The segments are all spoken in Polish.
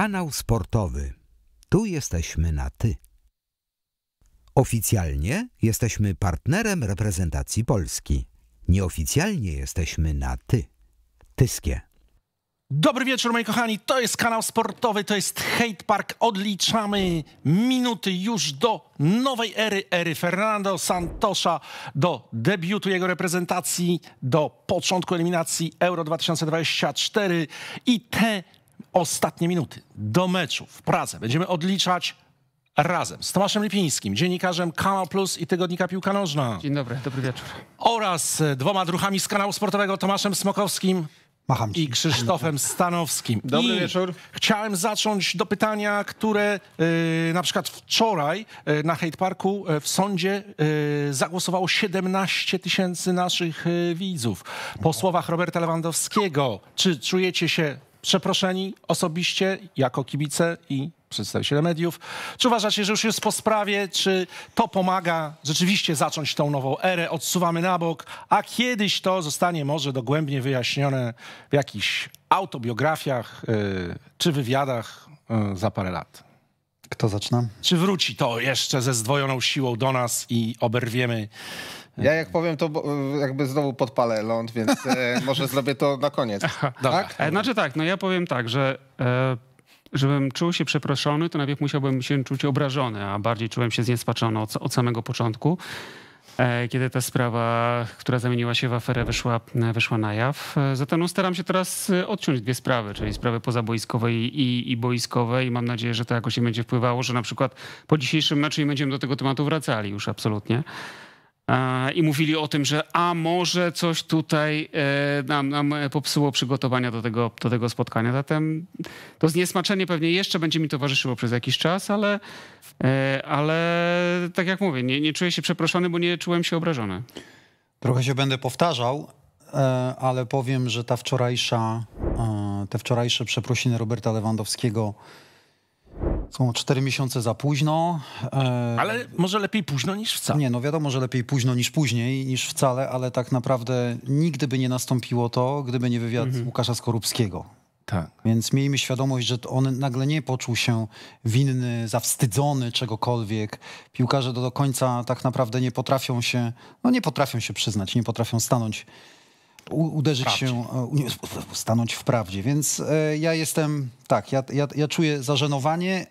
Kanał Sportowy. Tu jesteśmy na ty. Oficjalnie jesteśmy partnerem reprezentacji Polski. Nieoficjalnie jesteśmy na ty. Tyskie. Dobry wieczór, moi kochani. To jest Kanał Sportowy, to jest Hejt Park. Odliczamy minuty już do nowej ery, ery Fernando Santosa, do debiutu jego reprezentacji, do początku eliminacji Euro 2024 i te ostatnie minuty do meczu w Pradze będziemy odliczać razem z Tomaszem Lipińskim, dziennikarzem Kanał Plus i Tygodnika Piłka Nożna. Dzień dobry, dobry wieczór. Oraz dwoma druchami z Kanału Sportowego, Tomaszem Smokowskim i Krzysztofem Stanowskim. Dobry wieczór. Chciałem zacząć do pytania, które na przykład wczoraj na Hejt Parku w sądzie zagłosowało 17 tysięcy naszych widzów. Po słowach Roberta Lewandowskiego, czy czujecie się przeproszeni osobiście jako kibice i przedstawiciele mediów? Czy uważacie, że już jest po sprawie? Czy to pomaga rzeczywiście zacząć tą nową erę? Odsuwamy na bok, a kiedyś to zostanie może dogłębnie wyjaśnione w jakichś autobiografiach czy wywiadach za parę lat. Kto zaczyna? Czy wróci to jeszcze ze zdwojoną siłą do nas i oberwiemy? Ja jak powiem, to jakby znowu podpalę ląd, więc może zrobię to na koniec. Tak? Znaczy tak, no ja powiem tak, że żebym czuł się przeproszony, to najpierw musiałbym się czuć obrażony, a bardziej czułem się zniesmaczony od samego początku, kiedy ta sprawa, która zamieniła się w aferę, wyszła na jaw. Zatem staram się teraz odciąć dwie sprawy, czyli sprawy pozaboiskowe i boiskowe, i mam nadzieję, że to jakoś nie będzie wpływało, że na przykład po dzisiejszym meczu nie będziemy do tego tematu wracali już absolutnie. I mówili o tym, że a może coś tutaj nam popsuło przygotowania do tego spotkania. Zatem to zniesmaczenie pewnie jeszcze będzie mi towarzyszyło przez jakiś czas, ale tak jak mówię, nie czuję się przeproszony, bo nie czułem się obrażony. Trochę się będę powtarzał, ale powiem, że te wczorajsze przeprosiny Roberta Lewandowskiego są 4 miesiące za późno. Ale może lepiej późno niż wcale. Nie, no wiadomo, że lepiej późno niż później, niż wcale, ale tak naprawdę nigdy by nie nastąpiło to, gdyby nie wywiad Łukasza Skorupskiego. Tak. Więc miejmy świadomość, że on nagle nie poczuł się winny, zawstydzony czegokolwiek. Piłkarze do końca tak naprawdę nie potrafią się przyznać, nie potrafią stanąć, stanąć w prawdzie. Więc ja jestem, tak, ja czuję zażenowanie.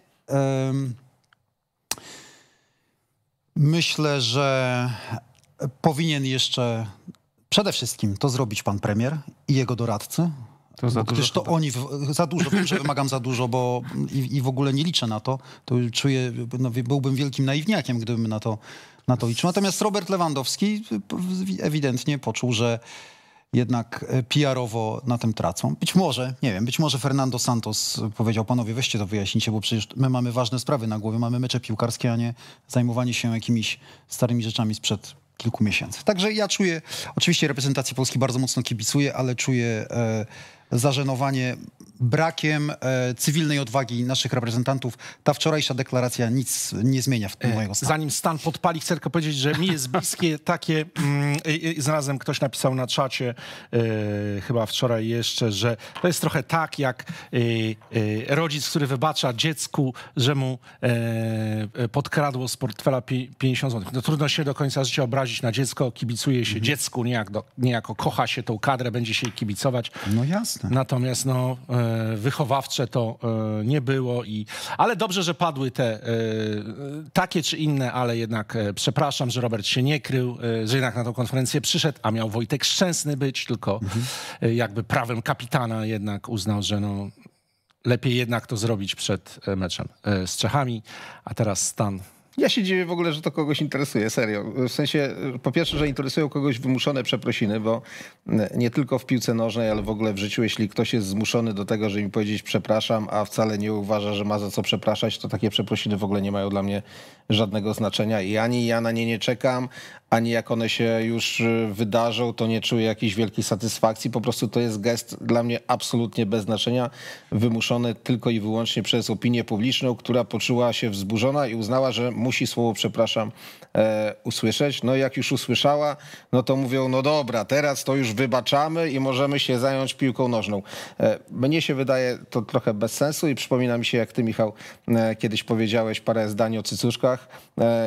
Myślę, że powinien jeszcze przede wszystkim to zrobić pan premier i jego doradcy. Gdyż to oni za dużo, wiem, że wymagam za dużo, bo i w ogóle nie liczę na to. To czuję, no, byłbym wielkim naiwniakiem, gdybym na to liczył. Natomiast Robert Lewandowski ewidentnie poczuł, że jednak PR-owo na tym tracą. Być może, nie wiem, być może Fernando Santos powiedział: panowie, weźcie to wyjaśnijcie, bo przecież my mamy ważne sprawy na głowie, mamy mecze piłkarskie, a nie zajmowanie się jakimiś starymi rzeczami sprzed kilku miesięcy. Także ja czuję, oczywiście reprezentacji Polski bardzo mocno kibicuję, ale czuję zażenowanie brakiem cywilnej odwagi naszych reprezentantów. Ta wczorajsza deklaracja nic nie zmienia w tym mojego stanu. Zanim Stan podpali, chcę tylko powiedzieć, że mi jest bliskie takie... Zarazem ktoś napisał na czacie, chyba wczoraj jeszcze, że to jest trochę tak jak rodzic, który wybacza dziecku, że mu podkradło z portfela 50 zł. No, trudno się do końca życia obrazić na dziecko, kibicuje się dziecku, niejako kocha się tą kadrę, będzie się jej kibicować. No jasne. Natomiast no, wychowawcze to nie było, ale dobrze, że padły te takie czy inne, ale jednak przepraszam, że Robert się nie krył, że jednak na tą konferencję przyszedł, a miał Wojtek Szczęsny być, tylko jakby prawem kapitana jednak uznał, że no, lepiej jednak to zrobić przed meczem z Czechami, a teraz Stan... Ja się dziwię w ogóle, że to kogoś interesuje, serio. W sensie, po pierwsze, że interesują kogoś wymuszone przeprosiny, bo nie tylko w piłce nożnej, ale w ogóle w życiu, jeśli ktoś jest zmuszony do tego, żeby mi powiedzieć przepraszam, a wcale nie uważa, że ma za co przepraszać, to takie przeprosiny w ogóle nie mają dla mnie żadnego znaczenia i ani ja na nie nie czekam, ani jak one się już wydarzą, to nie czuję jakiejś wielkiej satysfakcji. Po prostu to jest gest dla mnie absolutnie bez znaczenia, wymuszony tylko i wyłącznie przez opinię publiczną, która poczuła się wzburzona i uznała, że musi słowo przepraszam usłyszeć. No i jak już usłyszała, no to mówią, no dobra, teraz to już wybaczamy i możemy się zająć piłką nożną. Mnie się wydaje to trochę bez sensu i przypomina mi się, jak ty, Michał, kiedyś powiedziałeś parę zdań o cycuszkach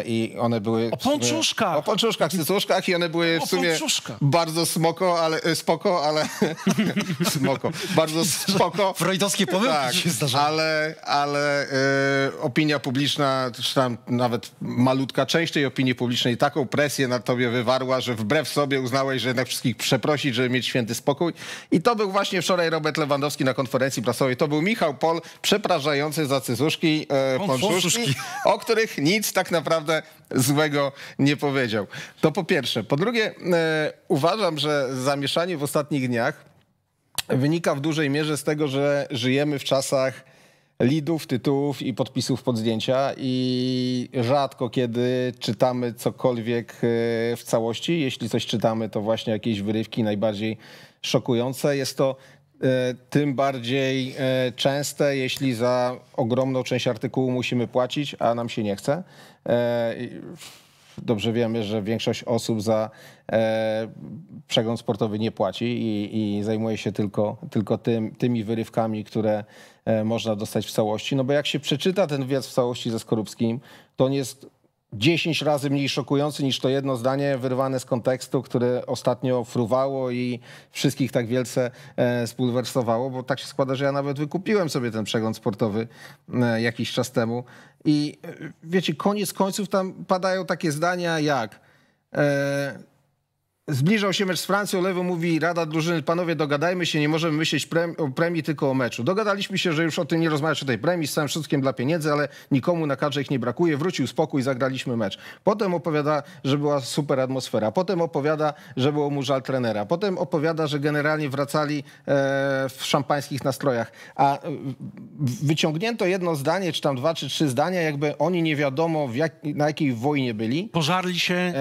i one były... O ponczuszkach! O ponczuszkach, cycuszkach i one były w sumie bardzo smoko, ale... Spoko, ale... smoko. Bardzo spoko. Freudowskie pomyłki tak, się zdarzają. Ale opinia publiczna, czy tam nawet malutka część tej opinii publicznej taką presję na tobie wywarła, że wbrew sobie uznałeś, że jednak wszystkich przeprosić, żeby mieć święty spokój. I to był właśnie wczoraj Robert Lewandowski na konferencji prasowej. To był Michał Pol, przepraszający za cycuszki, ponczuszki, o których nic tak naprawdę złego nie powiedział. To po pierwsze. Po drugie, uważam, że zamieszanie w ostatnich dniach wynika w dużej mierze z tego, że żyjemy w czasach lidów, tytułów i podpisów pod zdjęcia i rzadko kiedy czytamy cokolwiek w całości. Jeśli coś czytamy, to właśnie jakieś wyrywki najbardziej szokujące. Jest to tym bardziej częste, jeśli za ogromną część artykułu musimy płacić, a nam się nie chce. Dobrze wiemy, że większość osób za przegląd sportowy nie płaci i zajmuje się tymi wyrywkami, które można dostać w całości. No bo jak się przeczyta ten wywiad w całości ze Skorupskim, to on jest 10 razy mniej szokujący niż to jedno zdanie wyrwane z kontekstu, które ostatnio fruwało i wszystkich tak wielce spulwersowało, bo tak się składa, że ja nawet wykupiłem sobie ten przegląd sportowy jakiś czas temu. I wiecie, koniec końców tam padają takie zdania jak zbliżał się mecz z Francją, Lewy mówi, rada drużyny, panowie dogadajmy się, nie możemy myśleć o premii, tylko o meczu. Dogadaliśmy się, że już o tym nie rozmawiać, o tej premii, z całym szacunkiem dla pieniędzy, ale nikomu na kadrze ich nie brakuje, wrócił spokój, zagraliśmy mecz. Potem opowiada, że była super atmosfera, potem opowiada, że było mu żal trenera, potem opowiada, że generalnie wracali w szampańskich nastrojach, a wyciągnięto jedno zdanie, czy tam dwa, czy trzy zdania, jakby oni nie wiadomo na jakiej wojnie byli. Pożarli się,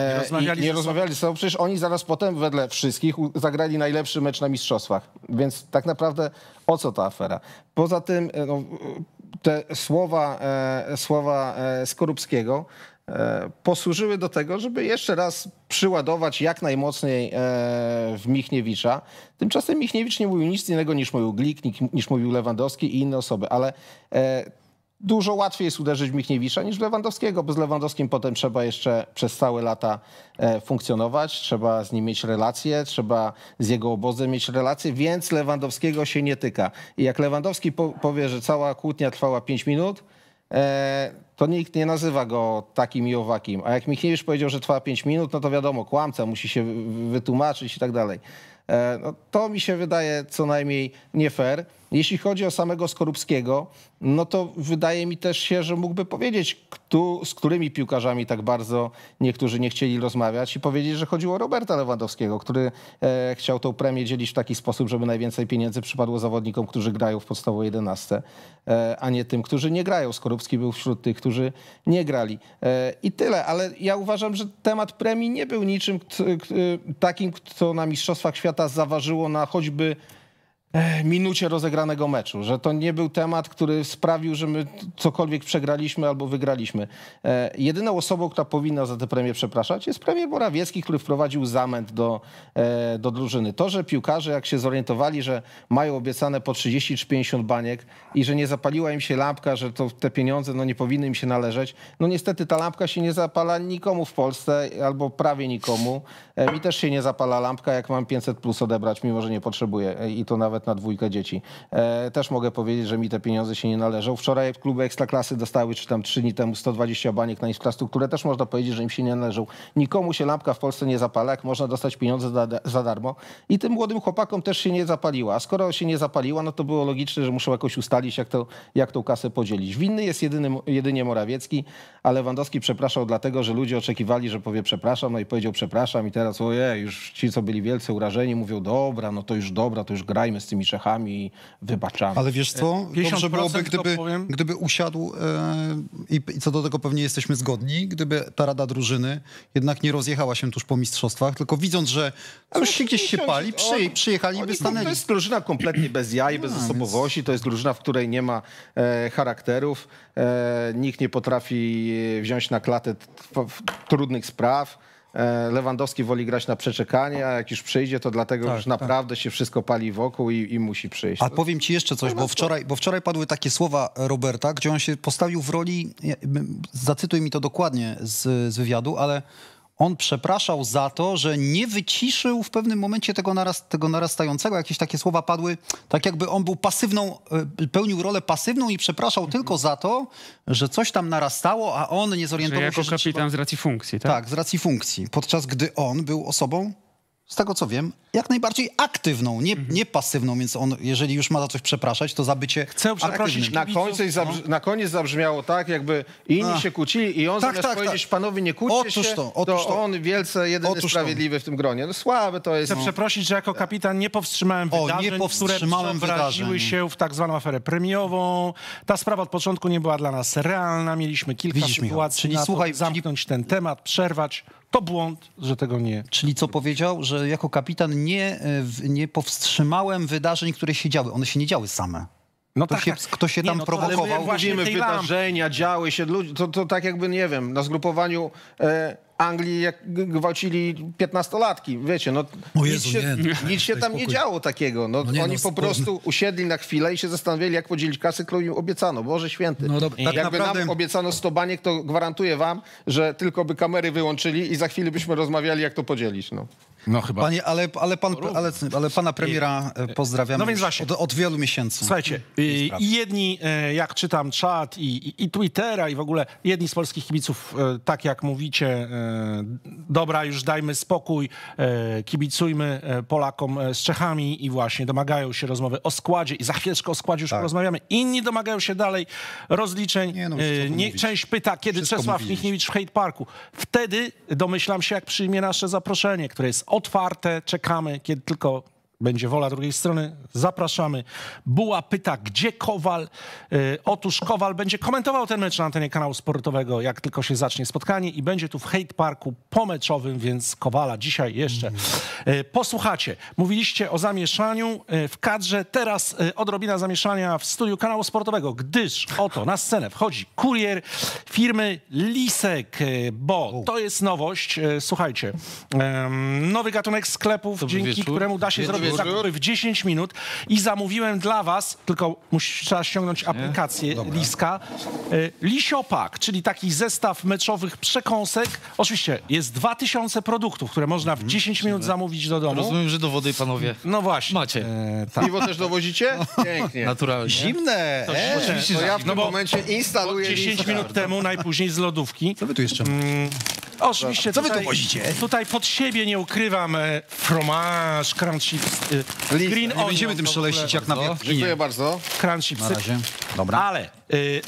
nie rozmawiali ze sobą, przecież oni zaraz potem wedle wszystkich zagrali najlepszy mecz na mistrzostwach. Więc tak naprawdę o co ta afera? Poza tym no, te słowa Skorupskiego posłużyły do tego, żeby jeszcze raz przyładować jak najmocniej w Michniewicza. Tymczasem Michniewicz nie mówił nic innego niż mówił Glik, niż mówił Lewandowski i inne osoby, ale dużo łatwiej jest uderzyć w Michniewicza niż Lewandowskiego, bo z Lewandowskim potem trzeba jeszcze przez całe lata funkcjonować, trzeba z nim mieć relacje, trzeba z jego obozem mieć relacje, więc Lewandowskiego się nie tyka. I jak Lewandowski powie, że cała kłótnia trwała 5 minut, to nikt nie nazywa go takim i owakim. A jak Michniewicz powiedział, że trwała 5 minut, no to wiadomo, kłamca, musi się wytłumaczyć i tak dalej. No, to mi się wydaje co najmniej nie fair. Jeśli chodzi o samego Skorupskiego, no to wydaje mi też się, że mógłby powiedzieć, z którymi piłkarzami tak bardzo niektórzy nie chcieli rozmawiać i powiedzieć, że chodziło o Roberta Lewandowskiego, który chciał tą premię dzielić w taki sposób, żeby najwięcej pieniędzy przypadło zawodnikom, którzy grają w podstawowej 11, a nie tym, którzy nie grają. Skorupski był wśród tych, którzy nie grali. I tyle, ale ja uważam, że temat premii nie był niczym takim, co na Mistrzostwach Świata zaważyło na choćby minucie rozegranego meczu, że to nie był temat, który sprawił, że my cokolwiek przegraliśmy albo wygraliśmy. Jedyną osobą, która powinna za tę premię przepraszać, jest premier Morawiecki, który wprowadził zamęt do drużyny. To, że piłkarze jak się zorientowali, że mają obiecane po 30 czy 50 baniek i że nie zapaliła im się lampka, że to te pieniądze no, nie powinny im się należeć, no niestety ta lampka się nie zapala nikomu w Polsce albo prawie nikomu. Mi też się nie zapala lampka, jak mam 500+ odebrać, mimo że nie potrzebuję i to nawet na 2 dzieci. Też mogę powiedzieć, że mi te pieniądze się nie należą. Wczoraj kluby Ekstraklasy dostały, czy tam 3 dni temu 120 baniek na infrastrukturę. Też można powiedzieć, że im się nie należą. Nikomu się lampka w Polsce nie zapala, jak można dostać pieniądze za darmo. I tym młodym chłopakom też się nie zapaliła. A skoro się nie zapaliła, no to było logiczne, że muszą jakoś ustalić, jak tą kasę podzielić. Winny jest jedynie Morawiecki, a Lewandowski przepraszał dlatego, że ludzie oczekiwali, że powie przepraszam, no i powiedział przepraszam i teraz pokazuje, już ci, co byli wielce urażeni, mówią, dobra, to już grajmy z tymi Czechami i wybaczamy. Ale wiesz co, dobrze byłoby, gdyby usiadł, i co do tego pewnie jesteśmy zgodni, gdyby ta rada drużyny jednak nie rozjechała się tuż po mistrzostwach, tylko widząc, że coś się gdzieś się pali, przyjechali by stanęli. To jest drużyna kompletnie bez jaj, bez osobowości, to jest drużyna, w której nie ma charakterów, nikt nie potrafi wziąć na klatę trudnych spraw. Lewandowski woli grać na przeczekanie, a jak już przyjdzie, to dlatego już naprawdę się wszystko pali wokół i musi przyjść. A powiem ci jeszcze coś, bo wczoraj padły takie słowa Roberta, gdzie on się postawił w roli, zacytuj mi to dokładnie z wywiadu, ale on przepraszał za to, że nie wyciszył w pewnym momencie tego narastającego. Jakieś takie słowa padły, tak jakby on był pasywną, pełnił rolę pasywną i przepraszał tylko za to, że coś tam narastało, a on nie zorientował się. Jako kapitan z racji funkcji, tak? Tak, z racji funkcji. Podczas gdy on był osobą, z tego co wiem, jak najbardziej aktywną, nie pasywną, więc on, jeżeli już ma za coś przepraszać, to za bycie aktywnym. Na koniec zabrzmiało tak, jakby inni się kłócili i on zamiast powiedzieć, panowie nie kłóćcie się, to on wielce jedyny sprawiedliwy w tym gronie. No, słabe to jest. Chcę przeprosić, że jako kapitan nie powstrzymałem wydarzeń, które wyraziły się w tak zwaną aferę premiową. Ta sprawa od początku nie była dla nas realna. Mieliśmy kilka sytuacji, czyli słuchaj, zamknąć ten temat, przerwać. To błąd, że tego nie... Czyli co powiedział, że jako kapitan nie powstrzymałem wydarzeń, które się działy. One się nie działy same. No Kto się tam prowokował? Ale mówimy, wydarzenia działy się, to tak jakby, nie wiem, na zgrupowaniu Anglii jak gwałcili 15-latki, wiecie, no nic się tam nie działo takiego. Oni po prostu usiedli na chwilę i się zastanawiali, jak podzielić kasy, którą im obiecano. Boże święty. No dobra, tak jakby naprawdę... nam obiecano 100 baniek, to gwarantuję wam, że tylko by kamery wyłączyli i za chwilę byśmy rozmawiali, jak to podzielić. No chyba. Panie, ale pana premiera pozdrawiamy no więc właśnie od wielu miesięcy. Słuchajcie, jedni, jak czytam czat i Twittera i w ogóle jedni z polskich kibiców, tak jak mówicie, dobra, już dajmy spokój, kibicujmy Polakom z Czechami i właśnie domagają się rozmowy o składzie i za chwileczkę o składzie już porozmawiamy. Inni domagają się dalej rozliczeń. Część pyta, kiedy wszystko Czesław Michniewicz w Hejt Parku. Wtedy domyślam się, jak przyjmie nasze zaproszenie, które jest otwarte, czekamy, kiedy tylko będzie wola drugiej strony, zapraszamy. Buła pyta, gdzie Kowal? Otóż Kowal będzie komentował ten mecz na antenie Kanału Sportowego, jak tylko się zacznie spotkanie i będzie tu w Hejt Parku pomeczowym, więc Kowala dzisiaj jeszcze posłuchacie. Mówiliście o zamieszaniu w kadrze, teraz odrobina zamieszania w studiu Kanału Sportowego, gdyż oto na scenę wchodzi kurier firmy Lisek, bo to jest nowość, słuchajcie, nowy gatunek sklepów, dzięki któremu da się zrobić zakupy w 10 minut i zamówiłem dla was, tylko trzeba ściągnąć aplikację Liska, Lisiopak, czyli taki zestaw meczowych przekąsek. Oczywiście jest 2000 produktów, które można w 10 minut zamówić do domu. Rozumiem, że do wody panowie macie. Piwo też dowozicie? Pięknie. Naturalnie. Zimne. To ja w tym momencie instaluję 10 minut temu, najpóźniej z lodówki. Co wy tu jeszcze oczywiście co wy tu wozicie? Tutaj pod siebie nie ukrywam fromage, crunchy, green onion. Będziemy tym szeleścić jak na wiatr. Dziękuję bardzo. Crunchy na razie. Dobra. Ale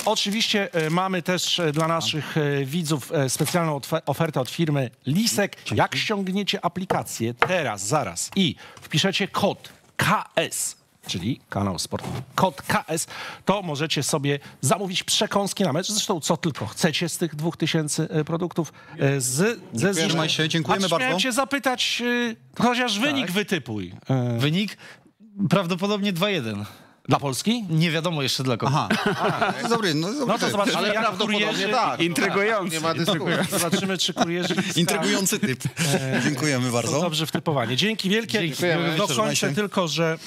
oczywiście mamy też dla naszych widzów specjalną ofertę od firmy Lisek. Jak ściągniecie aplikację teraz, zaraz i wpiszecie kod KS, czyli Kanał Sportowy, kod KS, to możecie sobie zamówić przekąski na mecz. Zresztą co tylko chcecie z tych 2000 produktów. Dziękujemy bardzo. Chciałem cię zapytać, chociaż wynik wytypuj. Wynik? Prawdopodobnie 2-1. Dla Polski? Nie wiadomo jeszcze dla kogo. Aha. No to zobaczymy, ale jak kurierzy... Intrygujący. Tak, nie ma zobaczymy, czy kurierzy... Intrygujący typ. Dziękujemy bardzo. Dobrze w typowanie. Dzięki wielkie. Dokończę tylko, że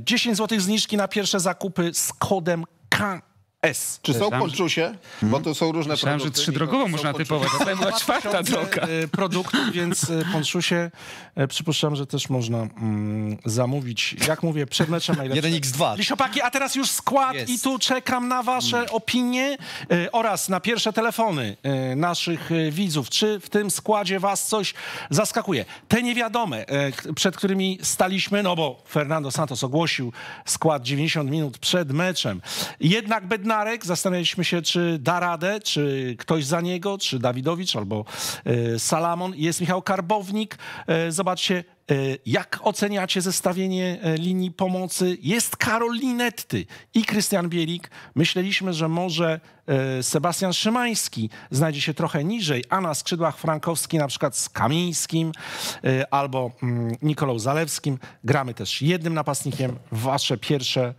10 zł zniżki na pierwsze zakupy z kodem KS. Czy są ponczusie? Bo to są różne produkty. Myślałem, że trzydrogową można typować. To była czwarta droga. Produkt, więc ponczusie przypuszczam, że też można zamówić. Jak mówię, przed meczem najlepsze. 1x2. Lisiopaki, a teraz już skład i tu czekam na wasze opinie oraz na pierwsze telefony naszych widzów. Czy w tym składzie was coś zaskakuje? Te niewiadome, przed którymi staliśmy, no bo Fernando Santos ogłosił skład 90 minut przed meczem. Jednak Bednarek Bednarek, zastanawialiśmy się, czy da radę, czy ktoś za niego, czy Dawidowicz albo Salamon. Jest Michał Karbownik. Zobaczcie, jak oceniacie zestawienie linii pomocy. Jest Karol Linetty i Krystian Bielik. Myśleliśmy, że może Sebastian Szymański znajdzie się trochę niżej, a na skrzydłach Frankowski na przykład z Kamińskim albo Nikolą Zalewskim. Gramy też jednym napastnikiem. Wasze pierwsze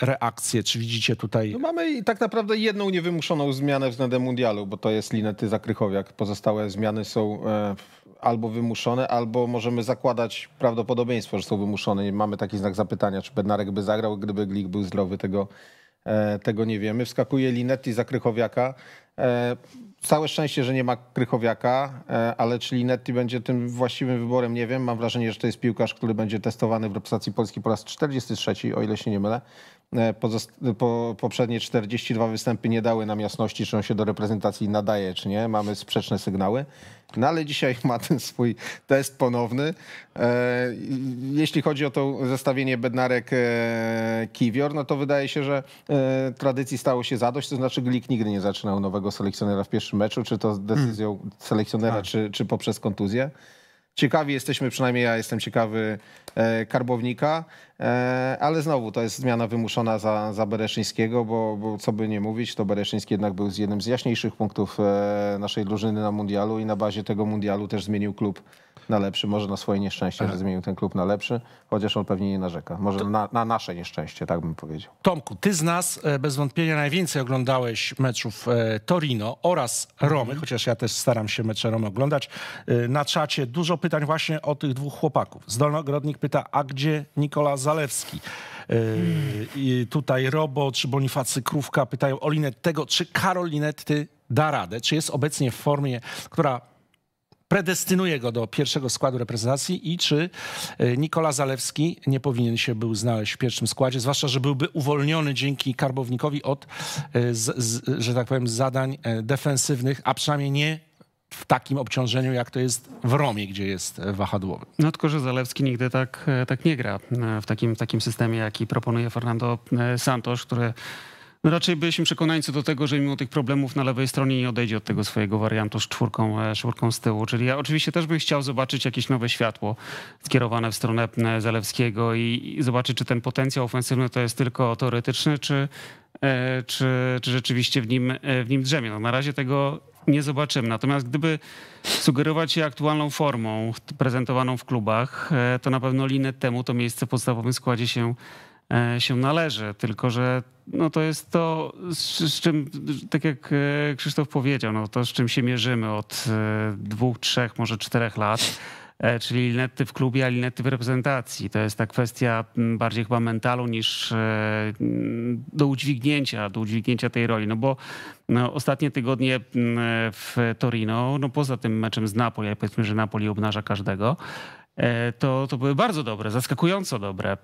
reakcje, czy widzicie tutaj... No mamy tak naprawdę jedną niewymuszoną zmianę względem mundialu, bo to jest Linetty za Krychowiak. Pozostałe zmiany są albo wymuszone, albo możemy zakładać prawdopodobieństwo, że są wymuszone. Mamy taki znak zapytania, czy Bednarek by zagrał, gdyby Glik był zdrowy, tego nie wiemy. Wskakuje Linetty za Krychowiaka. Całe szczęście, że nie ma Krychowiaka, ale czy Linetty będzie tym właściwym wyborem, nie wiem. Mam wrażenie, że to jest piłkarz, który będzie testowany w reprezentacji Polski po raz 43, o ile się nie mylę. Poprzednie 42 występy nie dały nam jasności, czy on się do reprezentacji nadaje, czy nie. Mamy sprzeczne sygnały. No ale dzisiaj ma ten swój test ponowny. Jeśli chodzi o to zestawienie Bednarek-Kiwior, no to wydaje się, że tradycji stało się zadość. To znaczy Glik nigdy nie zaczynał nowego selekcjonera w pierwszym meczu, czy to z decyzją selekcjonera, czy poprzez kontuzję. Ciekawi jesteśmy, przynajmniej ja jestem ciekawy Karbownika, ale znowu to jest zmiana wymuszona za Bereszyńskiego, bo co by nie mówić, to Bereszyński jednak był jednym z jaśniejszych punktów naszej drużyny na mundialu i na bazie tego mundialu też zmienił klub na lepszy. Może na swoje nieszczęście, że zmienił ten klub na lepszy, chociaż on pewnie nie narzeka. Może na nasze nieszczęście, tak bym powiedział. Tomku, ty z nas bez wątpienia najwięcej oglądałeś meczów Torino oraz Romy, chociaż ja też staram się mecze Romy oglądać. Na czacie dużo pytań właśnie o tych dwóch chłopaków. Zdolnogrodnik pyta, a gdzie Nikola Zalewski? I tutaj Robo czy Bonifacy Krówka pytają o Linettego, czy Karol Linetty da radę, czy jest obecnie w formie, która predestynuje go do pierwszego składu reprezentacji i czy Nikola Zalewski nie powinien się był znaleźć w pierwszym składzie, zwłaszcza, że byłby uwolniony dzięki Karbownikowi od, że tak powiem, zadań defensywnych, a przynajmniej nie w takim obciążeniu, jak to jest w Romie, gdzie jest wahadłowy. No tylko, że Zalewski nigdy tak nie gra w takim systemie, jaki proponuje Fernando Santos, który... No raczej byliśmy przekonani co do tego, że mimo tych problemów na lewej stronie nie odejdzie od tego swojego wariantu z czwórką z tyłu. Czyli ja oczywiście też bym chciał zobaczyć jakieś nowe światło skierowane w stronę Zalewskiego i zobaczyć, czy ten potencjał ofensywny to jest tylko teoretyczny, czy rzeczywiście w nim drzemie. No na razie tego nie zobaczymy. Natomiast gdyby sugerować się aktualną formą prezentowaną w klubach, to na pewno Linettemu to miejsce w podstawowym składzie się należy, tylko że no to jest to, z czym, tak jak Krzysztof powiedział, no to z czym się mierzymy od 2, 3, może 4 lat, czyli Linetty w klubie, a Linetty w reprezentacji. To jest ta kwestia bardziej chyba mentalu niż do udźwignięcia tej roli, no bo no, ostatnie tygodnie w Torino, no poza tym meczem z Napoli, jak powiedzmy, że Napoli obnaża każdego, to były bardzo dobre, zaskakująco dobre.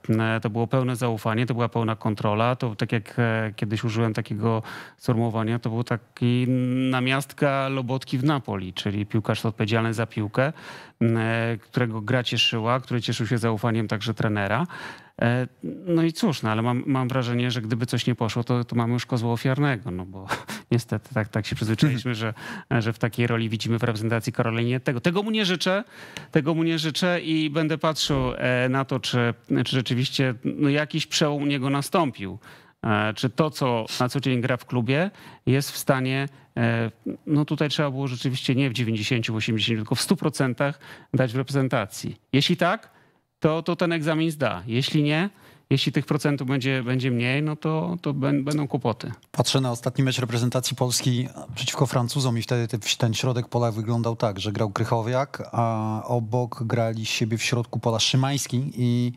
To było pełne zaufanie, to była pełna kontrola. To tak jak kiedyś użyłem takiego sformułowania, to był taki namiastka Lobotki w Napoli, czyli piłkarz odpowiedzialny za piłkę, którego gra cieszyła, który cieszył się zaufaniem także trenera. No i cóż, no ale mam wrażenie, że gdyby coś nie poszło, to mamy już kozła ofiarnego, no bo niestety tak się przyzwyczailiśmy, że w takiej roli widzimy w reprezentacji Karola Linettego. Tego mu nie życzę i będę patrzył na to, czy rzeczywiście no jakiś przełom u niego nastąpił. Czy to, co na co dzień gra w klubie, jest w stanie, no tutaj trzeba było rzeczywiście nie w 90, 80, tylko w 100% dać w reprezentacji. Jeśli tak, to ten egzamin zda. Jeśli nie, jeśli tych procentów będzie mniej, no to będą kłopoty. Patrzę na ostatni mecz reprezentacji Polski przeciwko Francuzom i wtedy ten środek pola wyglądał tak, że grał Krychowiak, a obok grali siebie w środku pola Szymański i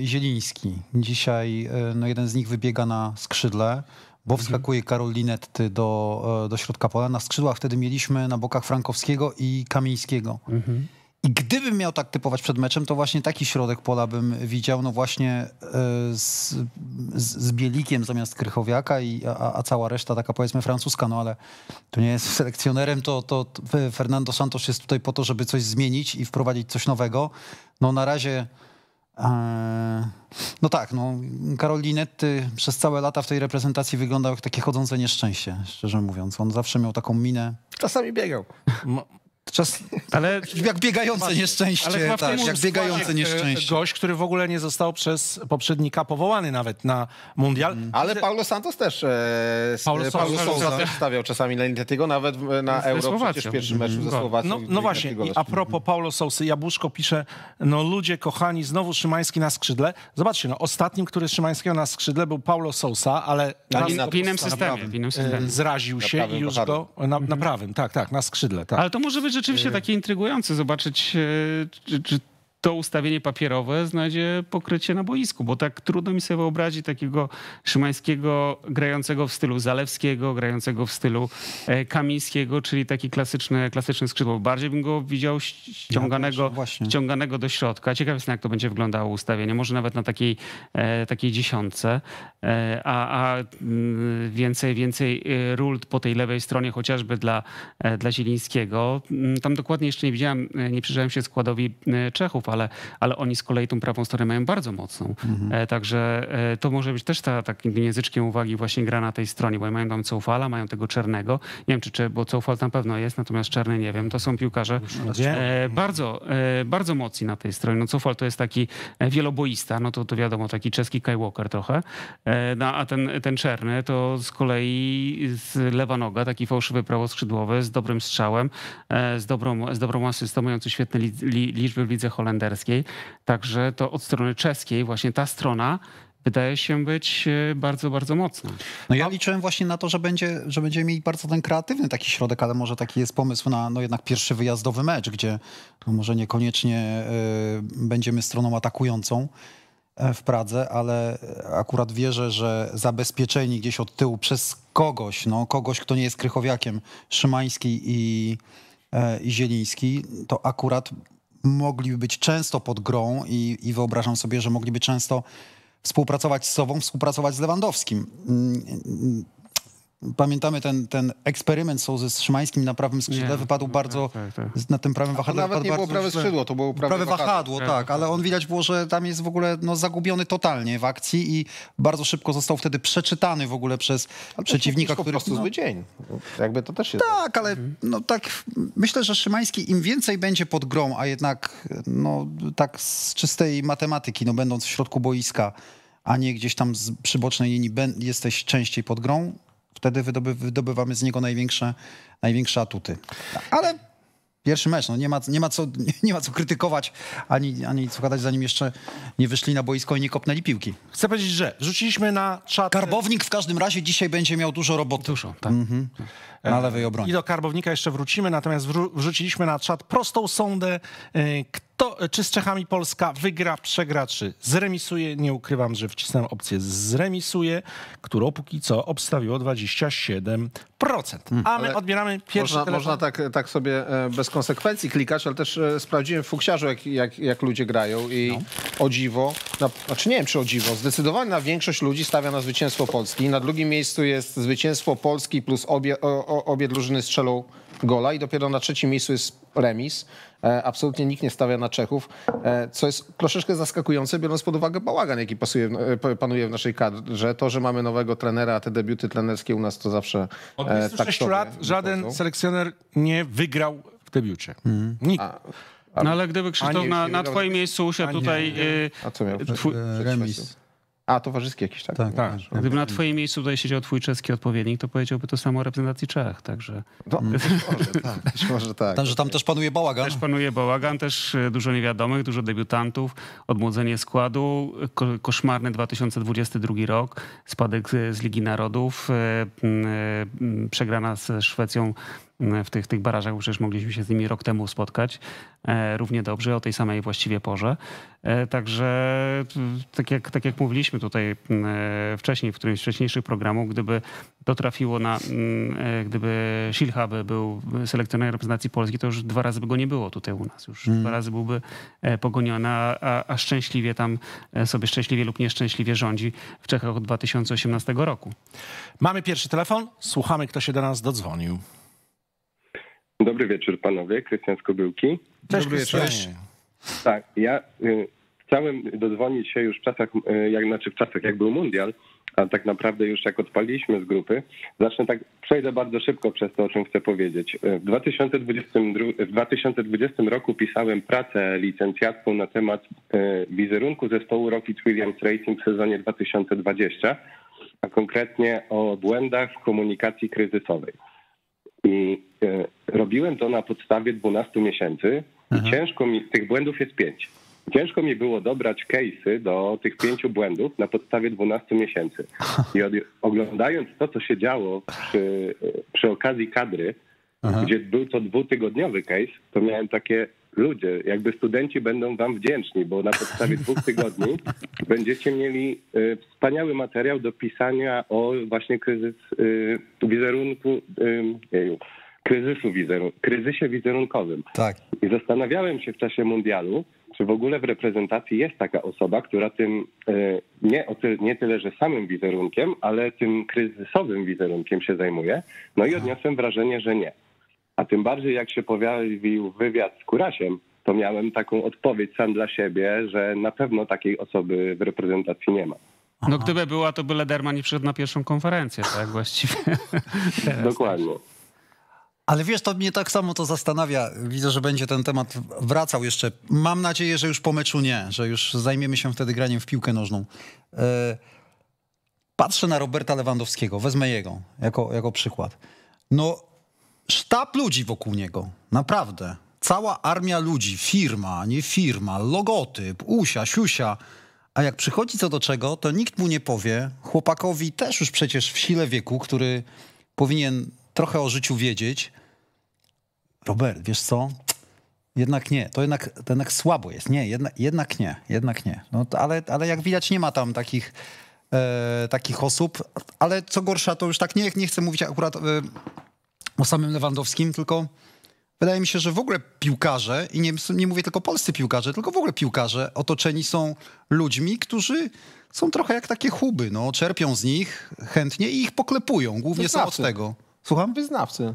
Zieliński. Dzisiaj no, jeden z nich wybiega na skrzydle, bo wskakuje Karol Linetty do środka pola. Na skrzydłach wtedy mieliśmy na bokach Frankowskiego i Kamińskiego. I gdybym miał tak typować przed meczem, to właśnie taki środek pola bym widział, no właśnie z Bielikiem zamiast Krychowiaka, a cała reszta taka powiedzmy francuska, no ale to nie jest selekcjonerem, to Fernando Santos jest tutaj po to, żeby coś zmienić i wprowadzić coś nowego. No na razie No tak, no, Karol Linetty przez całe lata w tej reprezentacji wyglądał jak takie chodzące nieszczęście, szczerze mówiąc. On zawsze miał taką minę. Czasami biegał. Ale jak biegające nieszczęście, ale tak, jak biegające nieszczęście. Gość, który w ogóle nie został przez poprzednika powołany nawet na mundial. Ale Paulo Santos też Paulo Sousa też stawiał czasami na Linety'ego, nawet na Euro przecież w pierwszym meczu ze Słowacją. No właśnie, i a propos Paulo Sousy, Jabłuszko pisze, no ludzie kochani, znowu Szymański na skrzydle. Zobaczcie, no ostatnim, który Szymańskiego na skrzydle był Paulo Sousa, ale w innym systemie. Zraził się i już go na prawym, tak, na skrzydle. Ale to może być rzeczywiście takie intrygujące zobaczyć, czy to ustawienie papierowe znajdzie pokrycie na boisku, bo tak trudno mi sobie wyobrazić takiego Szymańskiego grającego w stylu Zalewskiego, grającego w stylu Kamińskiego, czyli taki klasyczny skrzydło. Bardziej bym go widział ściąganego do środka. Ciekaw jestem, jak to będzie wyglądało ustawienie, może nawet na takiej dziesiątce, a więcej ról po tej lewej stronie, chociażby dla Zielińskiego. Tam dokładnie jeszcze nie widziałem, nie przyjrzałem się składowi Czechów, ale oni z kolei tą prawą stronę mają bardzo mocną. Także to może być też takim języczkiem uwagi właśnie gra na tej stronie, bo mają tam Coufala, mają tego Czernego. Nie wiem, bo Coufal tam pewno jest, natomiast Czerny nie wiem. To są piłkarze bardzo mocni na tej stronie. No Coufal to jest taki wieloboista, no to wiadomo, taki czeski Kai Walker trochę. A ten Czerny to z kolei lewa noga, taki fałszywy prawoskrzydłowy z dobrym strzałem, z dobrą asystą, mający świetne liczby w lidze holenderskiej, także to od strony czeskiej właśnie ta strona wydaje się być bardzo, bardzo mocna. No ja liczyłem właśnie na to, że będzie mieli bardzo ten kreatywny taki środek, ale może taki jest pomysł na no jednak pierwszy wyjazdowy mecz, gdzie może niekoniecznie będziemy stroną atakującą w Pradze, ale akurat wierzę, że zabezpieczeni gdzieś od tyłu przez kogoś, kto nie jest krychowiakiem, Szymański i Zieliński, to akurat mogli być często pod grą i wyobrażam sobie, że mogliby często współpracować z sobą, współpracować z Lewandowskim. Pamiętamy ten eksperyment Sousy z Szymańskim na prawym skrzydle, wypadł bardzo na tym prawym wahadle. Nawet nie było prawe skrzydło, to było prawe wahadło, tak, ale on widać było, że tam jest w ogóle zagubiony totalnie w akcji i bardzo szybko został wtedy przeczytany w ogóle przez przeciwnika, który... po prostu zły dzień. Jakby to też jest... Tak, ale no tak, myślę, że Szymański im więcej będzie pod grą, a jednak no tak z czystej matematyki, no będąc w środku boiska, a nie gdzieś tam z przybocznej linii jesteś częściej pod grą, wtedy wydobywamy z niego największe atuty. Ale pierwszy mecz, no nie ma co krytykować, ani co gadać, zanim jeszcze nie wyszli na boisko i nie kopnęli piłki. Chcę powiedzieć, że rzuciliśmy na czat... Karbownik w każdym razie dzisiaj będzie miał dużo roboty. Dużo, tak. Na lewej obronie. I do Karbownika jeszcze wrócimy, natomiast wrzuciliśmy na czat prostą sondę, czy z Czechami Polska wygra, przegra, czy zremisuje. Nie ukrywam, że wcisnąłem opcję zremisuje, którą póki co obstawiło 27%. A my odbieramy pierwszy telefon. Można tak sobie bez konsekwencji klikać, ale też sprawdziłem w Fuksiarzu, jak ludzie grają i o dziwo, znaczy nie wiem czy o dziwo, zdecydowana większość ludzi stawia na zwycięstwo Polski. Na drugim miejscu jest zwycięstwo Polski plus obie drużyny strzelą gola i dopiero na trzecim miejscu jest remis. Absolutnie nikt nie stawia na Czechów, co jest troszeczkę zaskakujące, biorąc pod uwagę bałagan, jaki panuje w naszej kadrze. To, że mamy nowego trenera, a te debiuty trenerskie u nas to zawsze... Od 26 lat żaden selekcjoner nie wygrał w debiucie. Nikt. No ale gdyby Krzysztof na twoim miejscu usiadł tutaj... A co miał? Remis. A, towarzyski jakiś, tak? Tak. Gdyby na twoim miejscu tutaj siedział twój czeski odpowiednik, to powiedziałby to samo o reprezentacji Czech, także... No, może tak. Także tam też panuje bałagan. Też panuje bałagan, też dużo niewiadomych, dużo debiutantów, odmłodzenie składu, koszmarny 2022 rok, spadek z Ligi Narodów, przegrana z Szwecją w tych barażach, bo przecież mogliśmy się z nimi rok temu spotkać równie dobrze, o tej samej właściwie porze. Także tak jak mówiliśmy tutaj wcześniej, w którymś z wcześniejszych programów, gdyby to trafiło gdyby Szilhavý był selekcjonerem reprezentacji Polski, to już dwa razy by go nie było tutaj u nas. Już dwa razy byłby pogoniony, a szczęśliwie tam sobie szczęśliwie lub nieszczęśliwie rządzi w Czechach od 2018 roku. Mamy pierwszy telefon, słuchamy, kto się do nas dodzwonił. Dobry wieczór panowie, Krystian z Kobyłki. Cześć, dobry wieczór. Tak, ja chciałem dodzwonić się już w czasach, jak był mundial, a tak naprawdę już jak odpaliliśmy z grupy, przejdę bardzo szybko przez to, o czym chcę powiedzieć. W 2020 roku pisałem pracę licencjacką na temat wizerunku zespołu Rocket Williams Racing w sezonie 2020, a konkretnie o błędach w komunikacji kryzysowej. I robiłem to na podstawie 12 miesięcy i ciężko mi, tych błędów jest 5. Ciężko mi było dobrać case'y do tych 5 błędów na podstawie 12 miesięcy. I oglądając to, co się działo przy okazji kadry, gdzie był to 2-tygodniowy case, to miałem takie: ludzie, jakby studenci będą wam wdzięczni, bo na podstawie 2 tygodni będziecie mieli wspaniały materiał do pisania o właśnie kryzysie wizerunkowym. Tak. I zastanawiałem się w czasie mundialu, czy w ogóle w reprezentacji jest taka osoba, która tym nie tyle, że samym wizerunkiem, ale tym kryzysowym wizerunkiem się zajmuje. No i odniosłem wrażenie, że nie. A tym bardziej jak się pojawił wywiad z Skórasiem, to miałem taką odpowiedź sam dla siebie, że na pewno takiej osoby w reprezentacji nie ma. No gdyby była, to by Lederman nie przyszedł na pierwszą konferencję, tak właściwie. Dokładnie. Ale wiesz, to mnie tak samo to zastanawia. Widzę, że będzie ten temat wracał jeszcze. Mam nadzieję, że już po meczu nie, że już zajmiemy się wtedy graniem w piłkę nożną. Patrzę na Roberta Lewandowskiego, wezmę jego jako przykład. No, sztab ludzi wokół niego, naprawdę. Cała armia ludzi, firma, nie firma, logotyp, usia, siusia. A jak przychodzi co do czego, to nikt mu nie powie. Chłopakowi też już przecież w sile wieku, który powinien trochę o życiu wiedzieć. Robert, wiesz co? Jednak nie, to jednak słabo jest. Nie, jednak nie. No, ale jak widać, nie ma tam takich osób. Ale co gorsza, to już tak nie chcę mówić akurat o samym Lewandowskim, tylko wydaje mi się, że w ogóle piłkarze, i nie mówię tylko polscy piłkarze, tylko w ogóle piłkarze otoczeni są ludźmi, którzy są trochę jak takie huby. No, czerpią z nich chętnie i ich poklepują. Głównie są od tego. Słucham? Wyznawcy.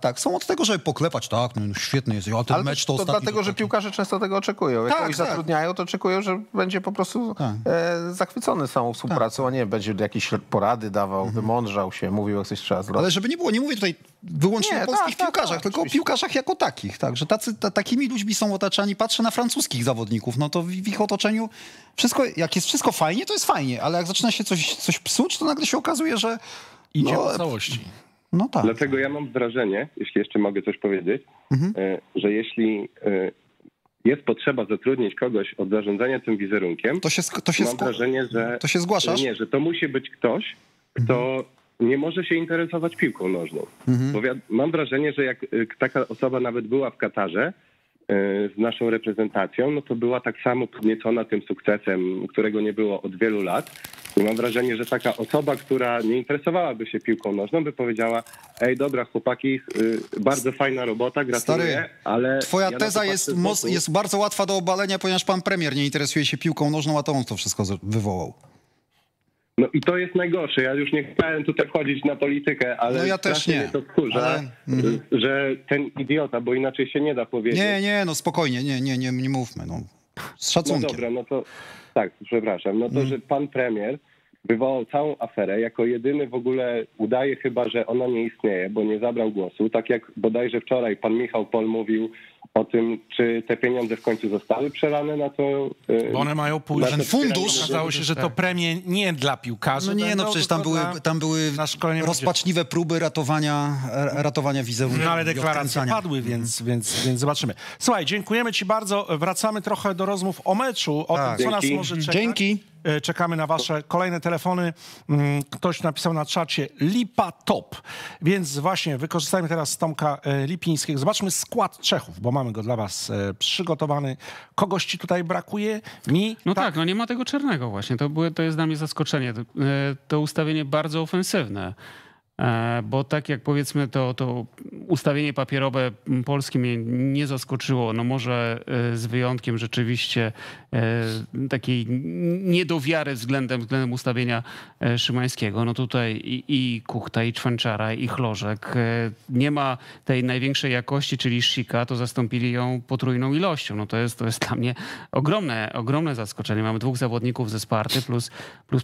Tak. Są od tego, żeby poklepać. Tak, no, świetny jest. Ja, ten mecz to dlatego, że piłkarze często tego oczekują. Jak kogoś zatrudniają, to oczekują, że będzie po prostu zachwycony samą współpracą, a nie będzie jakieś porady dawał, wymądrzał się, mówił, jak coś trzeba zrobić. Ale żeby nie było, nie mówię tutaj wyłącznie o polskich piłkarzach, tylko oczywiście o piłkarzach jako takich. Tak, że takimi ludźmi są otaczani. Patrzę na francuskich zawodników, no to w ich otoczeniu wszystko, jak jest wszystko fajnie, to jest fajnie, ale jak zaczyna się coś psuć, to nagle się okazuje, że idzie w całości. No tak. Dlatego ja mam wrażenie, jeśli jeszcze mogę coś powiedzieć, że jeśli jest potrzeba zatrudnić kogoś od zarządzania tym wizerunkiem, to się zgłaszasz? Nie, że to musi być ktoś, kto nie może się interesować piłką nożną. Bo mam wrażenie, że jak taka osoba nawet była w Katarze z naszą reprezentacją, no to była tak samo podniecona tym sukcesem, którego nie było od wielu lat. I mam wrażenie, że taka osoba, która nie interesowałaby się piłką nożną, by powiedziała: ej, dobra chłopaki, bardzo fajna robota, gratuluję. Stary, ale twoja teza jest bardzo łatwa do obalenia, ponieważ pan premier nie interesuje się piłką nożną, a to on to wszystko wywołał. No i to jest najgorsze. Ja już nie chciałem tutaj wchodzić na politykę, ale no ja też nie. To wkurza, że ten idiota, bo inaczej się nie da powiedzieć. Nie, no spokojnie, nie mówmy. No. Z szacunkiem. No dobra, no to tak, przepraszam. No to, że pan premier wywołał całą aferę, jako jedyny w ogóle udaje chyba, że ona nie istnieje, bo nie zabrał głosu. Tak jak bodajże wczoraj pan Michał Pol mówił o tym, czy te pieniądze w końcu zostały przelane na to. Bo one mają pójść. Ten fundusz. Okazało się, że to premie nie dla piłkarzy. No nie, przecież tam były rozpaczliwe próby ratowania wizerunku. No ale deklaracje padły, więc zobaczymy. Słuchaj, dziękujemy ci bardzo. Wracamy trochę do rozmów o meczu, o tym, co nas może czekać. Dzięki. Czekamy na wasze kolejne telefony. Ktoś napisał na czacie Lipa Top. Więc właśnie wykorzystajmy teraz Tomka Lipińskiego. Zobaczmy skład Czechów, bo mamy go dla was przygotowany. Kogoś ci tutaj brakuje? No nie ma tego Czernego właśnie. To jest dla mnie zaskoczenie. To ustawienie bardzo ofensywne. Bo tak jak powiedzmy to ustawienie papierowe Polski mnie nie zaskoczyło. No może z wyjątkiem rzeczywiście takiej niedowiary względem ustawienia Szymańskiego. No tutaj i Kuchta, i Czwanczara, i Chlożek. Nie ma tej największej jakości, czyli Szika, to zastąpili ją potrójną ilością. No to jest dla mnie ogromne zaskoczenie. Mamy dwóch zawodników ze Sparty plus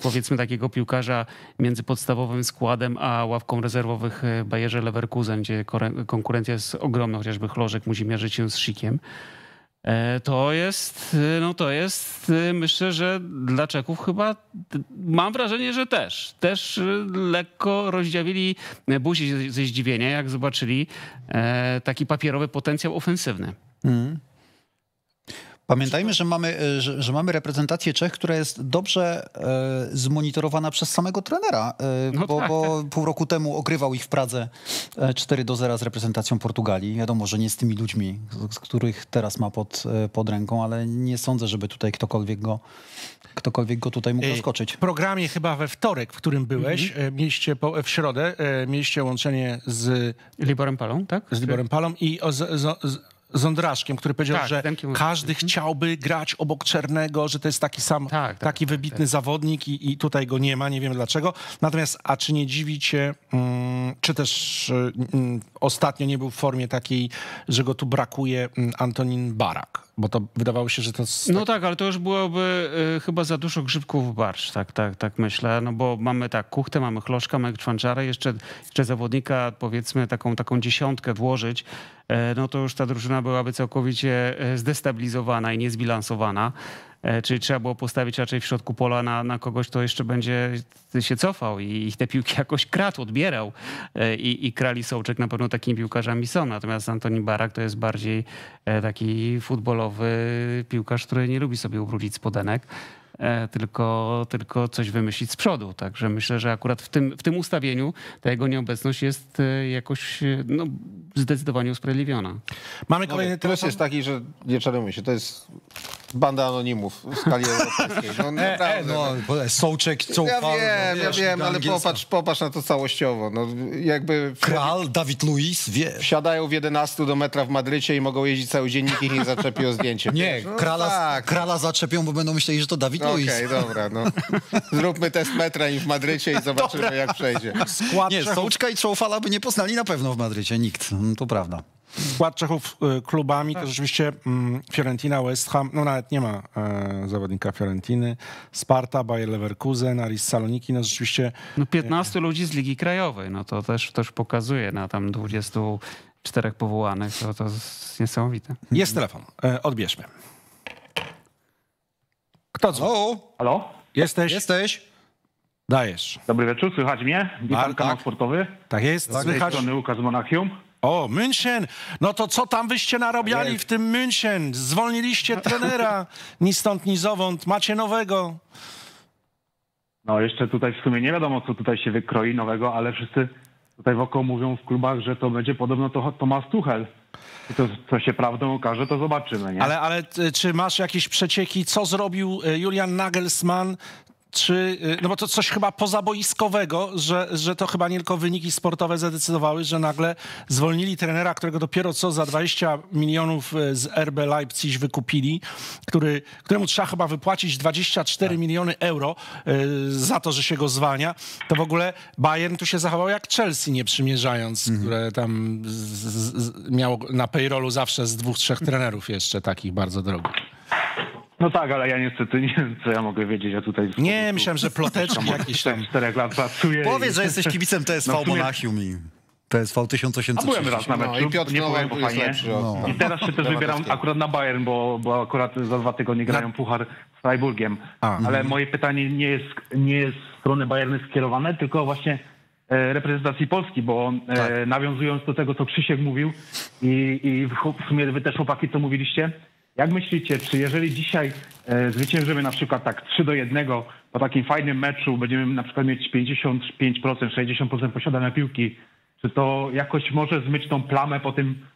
powiedzmy takiego piłkarza między podstawowym składem a ławką rezerwowych Bayerze Leverkusen, gdzie konkurencja jest ogromna, chociażby Chlożek musi mierzyć się z Szikiem. To jest, myślę, że dla Czechów chyba, mam wrażenie, że też lekko rozdziawili buzi ze zdziwienia, jak zobaczyli taki papierowy potencjał ofensywny. Pamiętajmy, że mamy reprezentację Czech, która jest dobrze zmonitorowana przez samego trenera, bo pół roku temu ogrywał ich w Pradze 4-0 z reprezentacją Portugalii. Wiadomo, że nie z tymi ludźmi, z których teraz ma pod ręką, ale nie sądzę, żeby tutaj ktokolwiek go tutaj mógł zaskoczyć. W programie chyba we wtorek, w którym byłeś, w środę mieliście łączenie z Liborem Palą, tak? Z Liborem Palą i z Ondraszkiem, który powiedział, że każdy chciałby grać obok Czernego, że to jest taki sam, taki wybitny zawodnik i tutaj go nie ma, nie wiemy dlaczego. Natomiast, a czy nie dziwi cię, czy też ostatnio nie był w formie takiej, że go tu brakuje Antonín Barák? Bo to wydawało się, że to... No tak, ale to już byłoby chyba za dużo grzybków w barsz, tak myślę. No bo mamy Kuchtę, mamy Chloszka, mamy Czwanczarę, jeszcze zawodnika, powiedzmy taką dziesiątkę włożyć, no to już ta drużyna byłaby całkowicie zdestabilizowana i niezbilansowana. Czyli trzeba było postawić raczej w środku pola na kogoś, kto jeszcze będzie się cofał i te piłki jakoś kradł, odbierał. I Krali Souczek na pewno takimi piłkarzami są. Natomiast Antonín Barák to jest bardziej taki futbolowy piłkarz, który nie lubi sobie ubrudzić spodenek, tylko coś wymyślić z przodu. Także myślę, że akurat w tym ustawieniu ta jego nieobecność jest jakoś zdecydowanie usprawiedliwiona. Mamy kolejny plus jest taki, że nie czarujmy się, to jest banda anonimów w skali europejskiej. Souczek, Coufal. Ja wiem, ale popatrz na to całościowo. No, jakby Kral, David Luiz, wie. Wsiadają w 11 do metra w Madrycie i mogą jeździć cały dzień, nikt ich nie zaczepi o zdjęcie. Nie, Krala zaczepią, bo będą myśleli, że to David Luiz. Okej, dobra. No. Zróbmy test metra im w Madrycie i zobaczymy, jak przejdzie. Souczka i Coufala by nie poznali na pewno w Madrycie, nikt. No, to prawda. Skład Czechów klubami to rzeczywiście Fiorentina, West Ham, no nawet nie ma zawodnika Fiorentiny, Sparta, Bayer Leverkusen, Aris Saloniki, no rzeczywiście... No 15 ludzi z Ligi Krajowej, no to też pokazuje na tam 24 powołanych, to jest niesamowite. Jest telefon, odbierzmy. Kto dzwoni? Halo? Jesteś? Dajesz. Dobry wieczór, słychać mnie? Kanał Sportowy. Tak jest, słychać. Z tej strony Łukasz z Monachium. O, München! No to co tam wyście narobiali w tym München? Zwolniliście trenera, ni stąd, ni zowąd. Macie nowego. No jeszcze tutaj w sumie nie wiadomo, co tutaj się wykroi nowego, ale wszyscy tutaj wokół mówią w klubach, że to będzie podobno to Tomasz Tuchel. I to, co się prawdą okaże, to zobaczymy, nie? Ale czy masz jakieś przecieki, co zrobił Julian Nagelsmann? Czy, no bo to coś chyba pozaboiskowego, że to chyba nie tylko wyniki sportowe zadecydowały, że nagle zwolnili trenera, którego dopiero co za 20 milionów z RB Leipzig wykupili, któremu trzeba chyba wypłacić 24 miliony euro za to, że się go zwalnia. To w ogóle Bayern tu się zachował jak Chelsea, nie przymierzając, które tam miało na payrollu zawsze z 2-3 trenerów jeszcze takich bardzo drogich. No tak, ale ja niestety nie wiem, co ja mogę wiedzieć, ja tutaj... Nie, myślałem, że ploteczki jakieś tam... 4 lat pracuję. Powiedz, że jesteś kibicem TSV Monachium i TSV 1830. A byłem raz na meczu, nie byłem po fajnie. I teraz się też wybieram akurat na Bayern, bo akurat za 2 tygodnie grają puchar z Freiburgiem. Ale moje pytanie nie jest z strony Bayernu skierowane, tylko właśnie reprezentacji Polski, bo nawiązując do tego, co Krzysiek mówił i w sumie wy też, chłopaki, co mówiliście, jak myślicie, czy jeżeli dzisiaj zwyciężymy na przykład 3-1 po takim fajnym meczu, będziemy na przykład mieć 55%, 60% posiadania piłki, czy to jakoś może zmyć tą plamę po tym,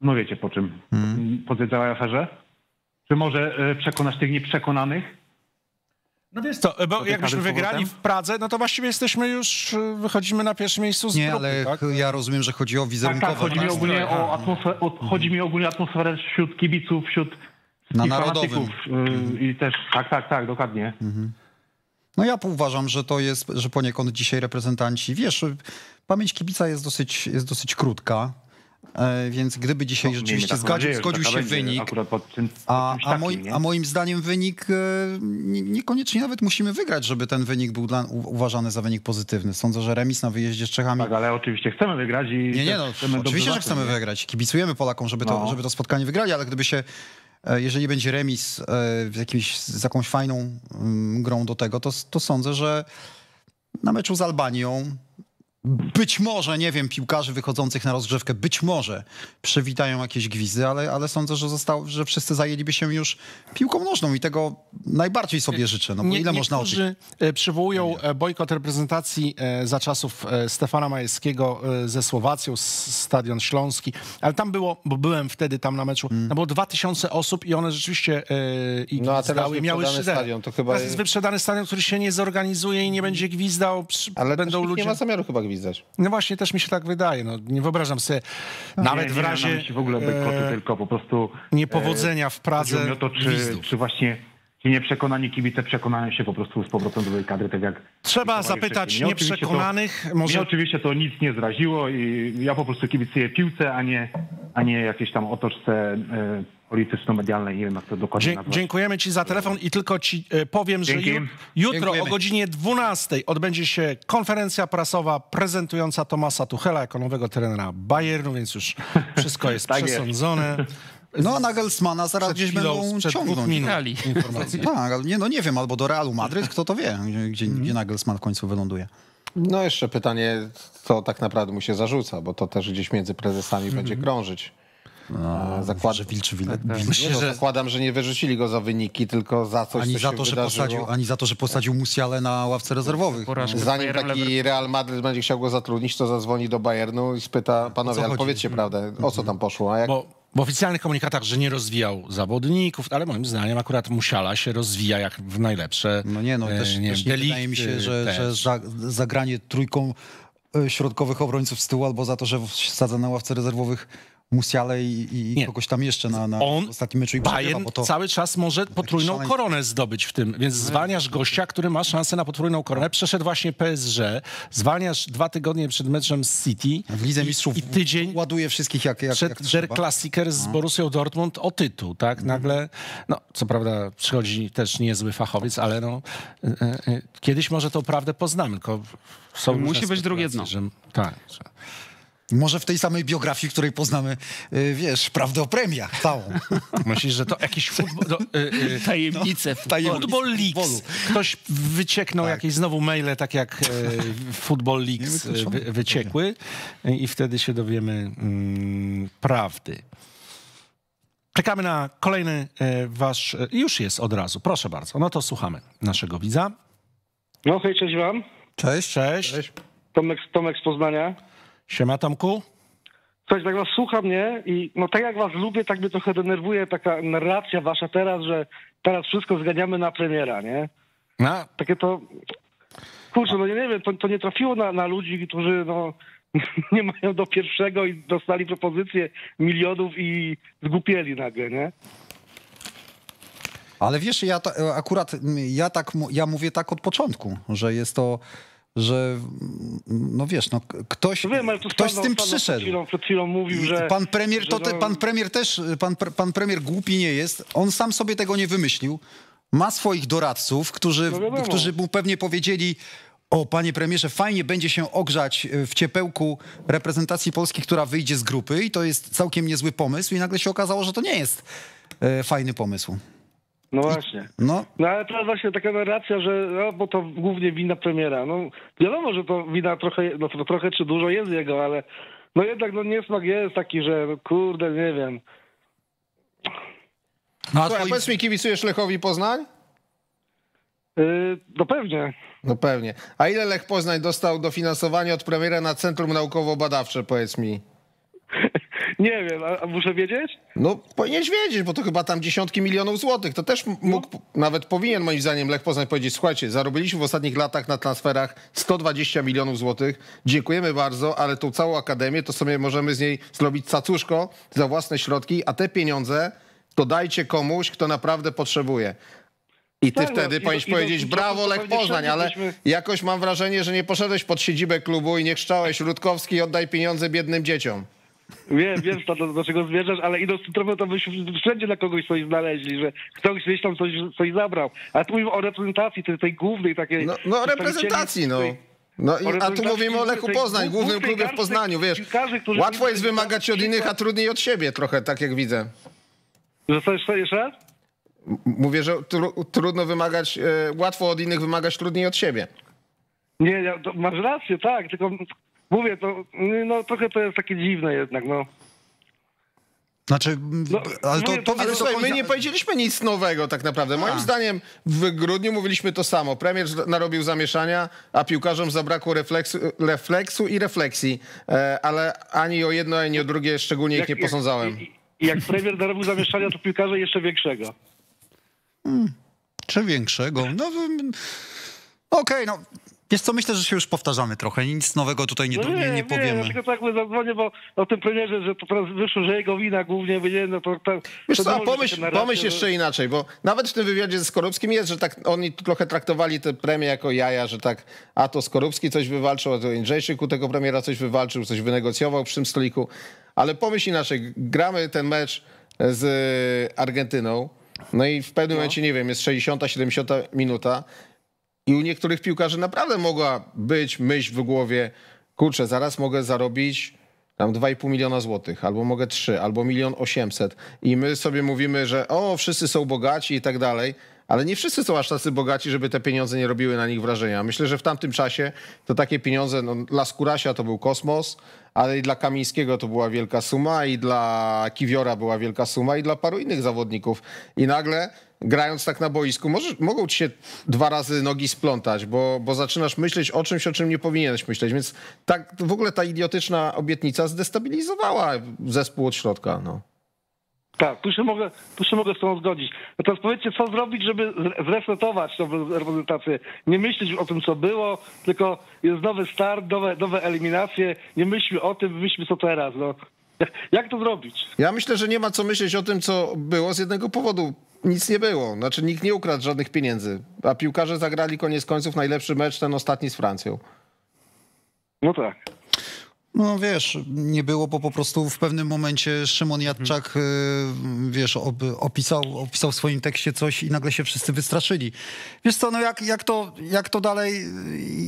no wiecie po czym, po tej całej aferze? Czy może przekonać tych nieprzekonanych? No wiesz co, bo jakbyśmy wygrali w Pradze, no to właściwie jesteśmy już, wychodzimy na pierwszym miejscu z grupy. Nie, ale tak? Ja rozumiem, że chodzi o wizerunkowo. Tak, tak, chodzi mi ogólnie o atmosferę wśród kibiców, wśród fanatyków. I też, tak, dokładnie. Mhm. No ja uważam, że to jest, że poniekąd dzisiaj reprezentanci, wiesz, pamięć kibica jest dosyć krótka. Więc gdyby dzisiaj rzeczywiście zgodził się wynik, a moim zdaniem wynik, niekoniecznie nawet musimy wygrać, żeby ten wynik był uważany za wynik pozytywny. Sądzę, że remis na wyjeździe z Czechami... Tak, ale oczywiście chcemy wygrać i... Oczywiście, że chcemy wygrać. Kibicujemy Polakom, żeby to spotkanie wygrali, ale gdyby się... Jeżeli będzie remis z jakąś fajną grą do tego, to sądzę, że na meczu z Albanią... Być może, nie wiem, piłkarzy wychodzących na rozgrzewkę, być może przywitają jakieś gwizdy, ale sądzę, że wszyscy zajęliby się już piłką nożną i tego najbardziej sobie życzę. No bo ile można oczekiwać? Przywołują bojkot reprezentacji za czasów Stefana Majewskiego ze Słowacją, Stadion Śląski, ale tam było, bo byłem wtedy tam na meczu, tam było 2000 osób i one rzeczywiście miały stadion. To chyba teraz jest wyprzedany stadion, który się nie zorganizuje i nie będzie gwizdał, ale będą ludzie... Nie ma zamiaru chyba gwizdać. No właśnie, też mi się tak wydaje. No, nie wyobrażam sobie nawet w razie w ogóle bojkoty, tylko po prostu niepowodzenia w Pradze, to czy właśnie nieprzekonani kibice przekonają się po prostu z powrotem do tej kadry, tak jak... Trzeba zapytać nieprzekonanych. Może oczywiście to nic nie zraziło i ja po prostu kibicuję piłce, a nie jakieś tam otoczce polityczno-medialnej, nie wiem jak to dokładnie nazwać. Dziękujemy ci za telefon i tylko ci powiem, że jutro o godzinie 12 odbędzie się konferencja prasowa prezentująca Tomasa Tuchela jako nowego trenera Bayernu, więc już wszystko jest przesądzone. No a Nagelsmana zaraz gdzieś będą ciągnąć. Tak, ale nie wiem, albo do Realu Madryt, kto to wie, gdzie Nagelsman w końcu wyląduje. No jeszcze pytanie, co tak naprawdę mu się zarzuca, bo to też gdzieś między prezesami będzie krążyć. No, zakładam, że nie wyrzucili go za wyniki, tylko za coś, ani za to, że posadził Musialę na ławce rezerwowych. Zanim taki Real Madryt będzie chciał go zatrudnić, to zadzwoni do Bayernu i spyta: panowie, ale powiedzcie prawdę, o co tam poszło? A jak... W oficjalnych komunikatach, że nie rozwijał zawodników, ale moim zdaniem akurat Musiala się rozwija jak w najlepsze. No nie, no też wydaje mi się, że zagranie trójką środkowych obrońców z tyłu albo za to, że sadza na ławce rezerwowych Musiale i kogoś tam jeszcze na ostatnim meczu. I Bayern cały czas może potrójną koronę zdobyć w tym, więc zwalniasz gościa, który ma szansę na potrójną koronę. Przeszedł właśnie PSG, zwalniasz 2 tygodnie przed meczem z City. W Lidze Mistrzów i tydzień ładuje wszystkich jak Der Klassiker z Borussią Dortmund o tytuł, tak? Nagle, no co prawda przychodzi też niezły fachowiec, ale no kiedyś może tą prawdę poznamy, tylko są musi być drugie dno. Tak. Może w tej samej biografii, której poznamy, wiesz, prawdę o premiach całą. Myślisz, że to jakiś futbol... tajemnice Football Leaks. Ktoś wycieknął jakieś znowu maile, tak jak Football Leaks wyciekły i wtedy się dowiemy prawdy. Czekamy na kolejny wasz... Już jest od razu, proszę bardzo. No to słuchamy naszego widza. No hej, cześć wam. Cześć. Cześć. Tomek z Poznania. Siema, Tomku. Coś tak was słucham, nie? I no tak jak was lubię, tak mnie trochę denerwuje taka narracja wasza teraz, że teraz wszystko zganiamy na premiera, nie? No. Takie to... Kurczę, no nie wiem, to nie trafiło na ludzi, którzy no nie mają do pierwszego i dostali propozycję milionów i zgłupieli nagle, nie? Ale wiesz, ja mówię tak od początku, że jest to... że, no wiesz, no ktoś z tym przyszedł. Przed chwilą mówił, że... Pan premier głupi nie jest, on sam sobie tego nie wymyślił. Ma swoich doradców, którzy mu pewnie powiedzieli: o, panie premierze, fajnie będzie się ogrzać w ciepełku reprezentacji Polski, która wyjdzie z grupy, i to jest całkiem niezły pomysł, i nagle się okazało, że to nie jest fajny pomysł. No właśnie. No ale teraz właśnie taka narracja, że no, bo to głównie wina premiera. No wiadomo, że to wina trochę czy dużo jest jego, ale no jednak no niesmak jest taki, że no, kurde, nie wiem. No, a powiedz mi, kibicujesz Lechowi Poznań? No pewnie. No pewnie. A ile Lech Poznań dostał dofinansowania od premiera na Centrum Naukowo-Badawcze, powiedz mi? Nie wiem, a muszę wiedzieć? No powinieneś wiedzieć, bo to chyba tam dziesiątki milionów złotych. To też mógł, nawet powinien moim zdaniem Lech Poznań powiedzieć: słuchajcie, zarobiliśmy w ostatnich latach na transferach 120 milionów złotych, dziękujemy bardzo, ale tą całą akademię to sobie możemy z niej zrobić cacuszko za własne środki, a te pieniądze to dajcie komuś, kto naprawdę potrzebuje. I ty tak, wtedy powinieneś powiedzieć: brawo Lech Poznań, ale jakoś mam wrażenie, że nie poszedłeś pod siedzibę klubu i nie krzyczałeś: Rutkowski, oddaj pieniądze biednym dzieciom. Wiem, do czego zmierzasz, ale idąc tym tropem, to byśmy wszędzie dla kogoś coś znaleźli, że ktoś gdzieś tam coś zabrał. Ale tu mówimy o reprezentacji, tej głównej takiej... No reprezentacji, no. No i, a tu mówimy o Lechu Poznań, głównym klubie w Poznaniu, wiesz. Łatwo jest wymagać od innych, a trudniej od siebie trochę, tak jak widzę. Że coś jeszcze? Mówię, że trudno wymagać, łatwo od innych wymagać, trudniej od siebie. Nie, masz rację, tak, tylko... Mówię, no trochę to jest takie dziwne jednak, no. Znaczy, ale słuchaj, my nie powiedzieliśmy nic nowego tak naprawdę. Moim zdaniem w grudniu mówiliśmy to samo. Premier narobił zamieszania, a piłkarzom zabrakło refleksu i refleksji. Ale ani o jedno, ani o drugie szczególnie ich nie posądzałem. Jak premier narobił zamieszania, to piłkarze jeszcze większego. Czy większego? No, okej, no... Wiesz co, myślę, że się już powtarzamy trochę, nic nowego tutaj nie powiemy. Nie, dlatego tak zadzwonię, bo o tym premierze, że to teraz wyszło, że jego wina głównie, pomyśl jeszcze inaczej, bo nawet w tym wywiadzie ze Skorupskim jest, że tak oni trochę traktowali tę premię jako jaja, że tak, a to Skorupski coś wywalczył, a to Jędrzejczyk u tego premiera coś wywalczył, coś wynegocjował przy tym stoliku, ale pomyśl inaczej, gramy ten mecz z Argentyną, no i w pewnym momencie, nie wiem, jest 60-70 minuta, i u niektórych piłkarzy naprawdę mogła być myśl w głowie: kurczę, zaraz mogę zarobić tam 2,5 miliona złotych, albo mogę 3, albo 1,8 miliona. I my sobie mówimy, że o, wszyscy są bogaci i tak dalej, ale nie wszyscy są aż tacy bogaci, żeby te pieniądze nie robiły na nich wrażenia. Myślę, że w tamtym czasie to takie pieniądze, no, dla Skórasia to był kosmos, ale i dla Kamińskiego to była wielka suma, i dla Kiwiora była wielka suma, i dla paru innych zawodników. I nagle... grając tak na boisku, mogą ci się dwa razy nogi splątać, bo zaczynasz myśleć o czymś, o czym nie powinieneś myśleć. Więc tak w ogóle ta idiotyczna obietnica zdestabilizowała zespół od środka. No. Tak, tu się mogę z tą zgodzić. Natomiast powiedzcie, co zrobić, żeby zresetować tę reprezentację. Nie myśleć o tym, co było, tylko jest nowy start, nowe eliminacje. Nie myślmy o tym, myślmy co teraz. No. Jak to zrobić? Ja myślę, że nie ma co myśleć o tym, co było z jednego powodu. Nic nie było, znaczy nikt nie ukradł żadnych pieniędzy, a piłkarze zagrali koniec końców najlepszy mecz, ten ostatni z Francją. No tak. No wiesz, nie było, bo po prostu w pewnym momencie Szymon Jadczak, wiesz, opisał w swoim tekście coś i nagle się wszyscy wystraszyli. Wiesz co, no jak to dalej,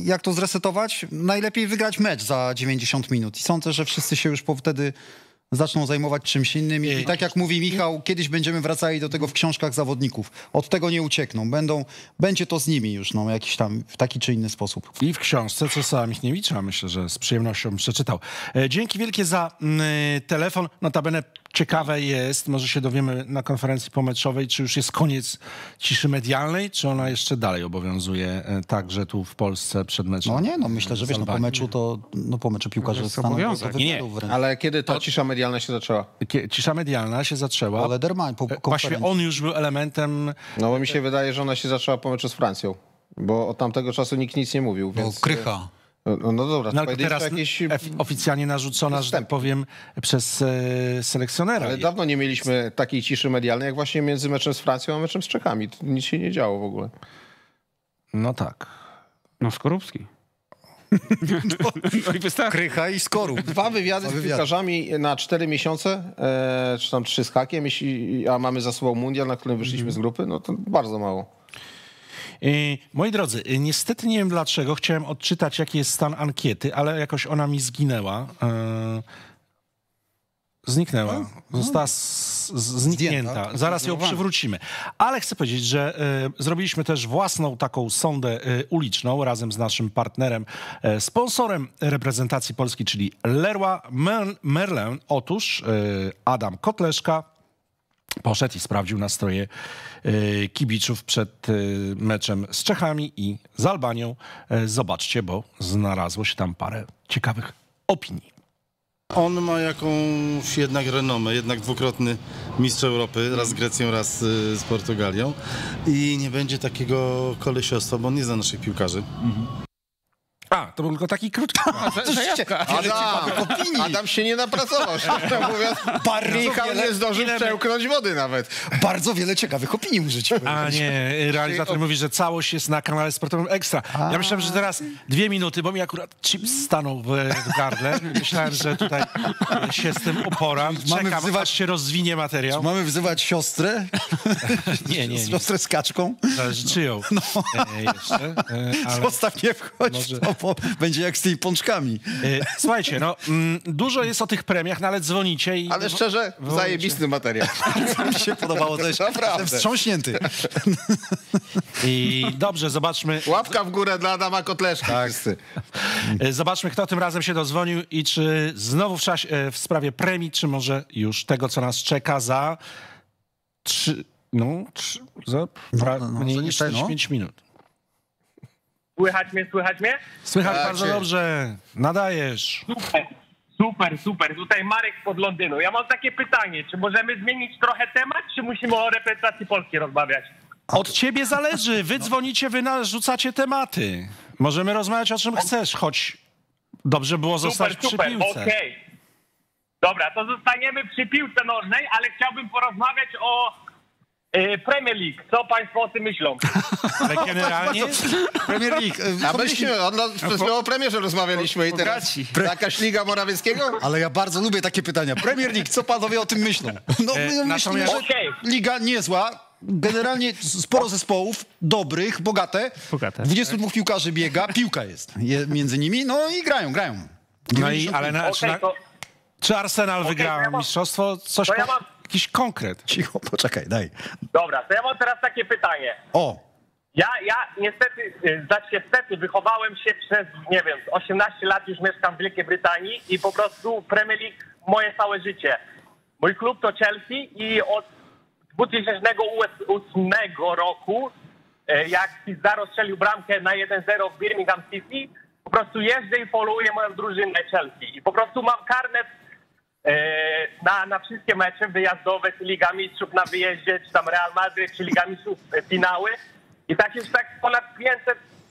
jak to zresetować? Najlepiej wygrać mecz za 90 minut i sądzę, że wszyscy się już wtedy... zaczną zajmować czymś innym i tak jak mówi Michał, kiedyś będziemy wracali do tego w książkach zawodników. Od tego nie uciekną. Będzie to z nimi już, no, jakiś tam w taki czy inny sposób. I w książce Czesława Michniewicza, myślę, że z przyjemnością przeczytał. Dzięki wielkie za telefon. Notabene ciekawe jest, może się dowiemy na konferencji pomeczowej, czy już jest koniec ciszy medialnej, czy ona jeszcze dalej obowiązuje także tu w Polsce przed meczem. No nie, no myślę, że wiesz, no, po meczu piłkarze staną. Nie, ale kiedy ta cisza medialna się zaczęła? Cisza medialna się zaczęła. Ale Dermań po konferencji. Właśnie on już był elementem... No bo mi się wydaje, że ona się zaczęła po meczu z Francją, bo od tamtego czasu nikt nic nie mówił. Więc... Krycha. No dobra, no, ale teraz jakieś... oficjalnie narzucona, że tak powiem, przez selekcjonera. Ale dawno nie mieliśmy takiej ciszy medialnej, jak właśnie między meczem z Francją a meczem z Czechami. Tu nic się nie działo w ogóle. No tak. No Skorupski. Krycha i Skorup. Dwa wywiady z piłkarzami na 4 miesiące, czy tam 3 z hakiem, a mamy za sobą mundial, na którym wyszliśmy z grupy, no to bardzo mało. Moi drodzy, niestety nie wiem dlaczego, chciałem odczytać, jaki jest stan ankiety, ale jakoś ona mi zginęła. Zniknęła, została zniknięta. Zaraz ją przywrócimy. Ale chcę powiedzieć, że zrobiliśmy też własną taką sondę uliczną razem z naszym partnerem, sponsorem reprezentacji Polski, czyli Leroy Merlin. Otóż Adam Kotleszka poszedł i sprawdził nastroje kibiców przed meczem z Czechami i z Albanią. Zobaczcie, bo znalazło się tam parę ciekawych opinii. On ma jakąś jednak renomę, jednak dwukrotny mistrz Europy, raz z Grecją, raz z Portugalią i nie będzie takiego kolesiostwa, bo on nie zna naszych piłkarzy. A, to był tylko taki krótki. Adam się nie napracował, szczerze mówiąc. Michał nie zdążył przełknąć wody nawet. Bardzo wiele ciekawych opinii możecie powiedzieć. A nie, realizator mówi, że całość jest na kanale sportowym Ekstra. Ja myślałem, że teraz 2 minuty, bo mi akurat chips stanął w gardle. Myślałem, że tutaj się z tym oporam. Czekam, aż się rozwinie materiał. Mamy wzywać siostrę? Nie. Siostrę z kaczką? Zależy czyją. Jeszcze. Zostaw nie wchodź. Będzie jak z tymi pączkami. Słuchajcie, no dużo jest o tych premiach, no ale dzwonicie i... Ale szczerze, zajebisty materiał. Mi się podobało też. Naprawdę. Wstrząśnięty. I dobrze, zobaczmy... Łapka w górę dla Adama Kotleszka. Tak. Zobaczmy, kto tym razem się dozwonił i czy znowu w sprawie premii, czy może już tego, co nas czeka za... mniej niż 5 minut. Słychać mnie? Słychać bardzo dobrze. Nadajesz. Super. Tutaj Marek pod Londynu. Ja mam takie pytanie, czy możemy zmienić trochę temat, czy musimy o reprezentacji Polski rozmawiać? Od ciebie zależy. Wy dzwonicie, wy narzucacie tematy. Możemy rozmawiać o czym chcesz, choć dobrze było zostać przy piłce. Okay. Dobra, to zostaniemy przy piłce nożnej, ale chciałbym porozmawiać o... Premier League, co państwo o tym myślą? Ale generalnie? Premier League. O premierze rozmawialiśmy i teraz jakaś Liga Morawieckiego? Ale ja bardzo lubię takie pytania. Premier League, co panowie o tym myślą? No myślę, że Liga niezła. Generalnie sporo zespołów, dobrych, bogate. 22 piłkarzy biega, piłka jest między nimi, no i grają. Czy Arsenal wygra mistrzostwo? Jakiś konkret. Cicho, poczekaj, daj. Dobra, to ja mam teraz takie pytanie. Ja niestety, wychowałem się przez, 18 lat już mieszkam w Wielkiej Brytanii i po prostu Premier League moje całe życie. Mój klub to Chelsea i od 2008 roku, jak Pizarro strzelił bramkę na 1-0 w Birmingham City, po prostu jeżdżę i followuję moją drużynę Chelsea. I po prostu mam karnet na wszystkie mecze wyjazdowe, czy Liga Mistrzów na wyjeździe, czy tam Real Madryt, czy Liga Mistrzów finały. I tak już ponad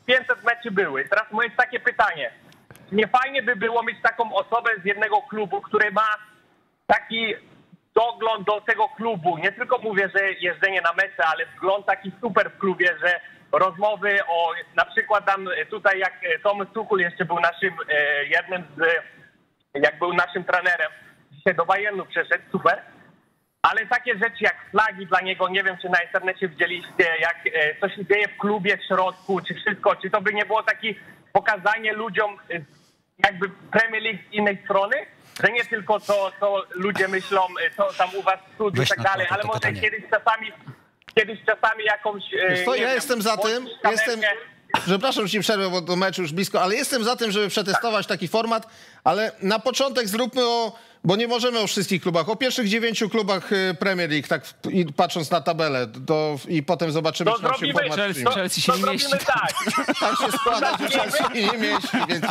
500 meczy były. Teraz moje jest takie pytanie. Nie fajnie by było mieć taką osobę z jednego klubu, który ma taki dogląd do tego klubu. Nie tylko mówię, że jeżdżenie na mecze, ale wgląd taki super w klubie, że rozmowy o... Na przykład tam tutaj jak Tomáš Souček jeszcze był naszym jak był naszym trenerem, dzisiaj do Bayernu przeszedł, super. Ale takie rzeczy jak flagi dla niego, nie wiem, czy na internecie widzieliście, jak coś się dzieje w klubie, w środku, czy wszystko, czy to by nie było takie pokazanie ludziom jakby Premier League z innej strony, że nie tylko to, co ludzie myślą, co tam u was w studiu i tak dalej, ale może kiedyś czasami jakąś... jestem za tym, Przepraszam, że ci przerwę, bo do meczu już blisko, ale jestem za tym, żeby przetestować taki format, ale na początek zróbmy bo nie możemy o wszystkich klubach, o pierwszych 9 klubach Premier League, tak patrząc na tabelę, i potem zobaczymy, czy tam się format tam się składa, że Chelsea nie mieści, więc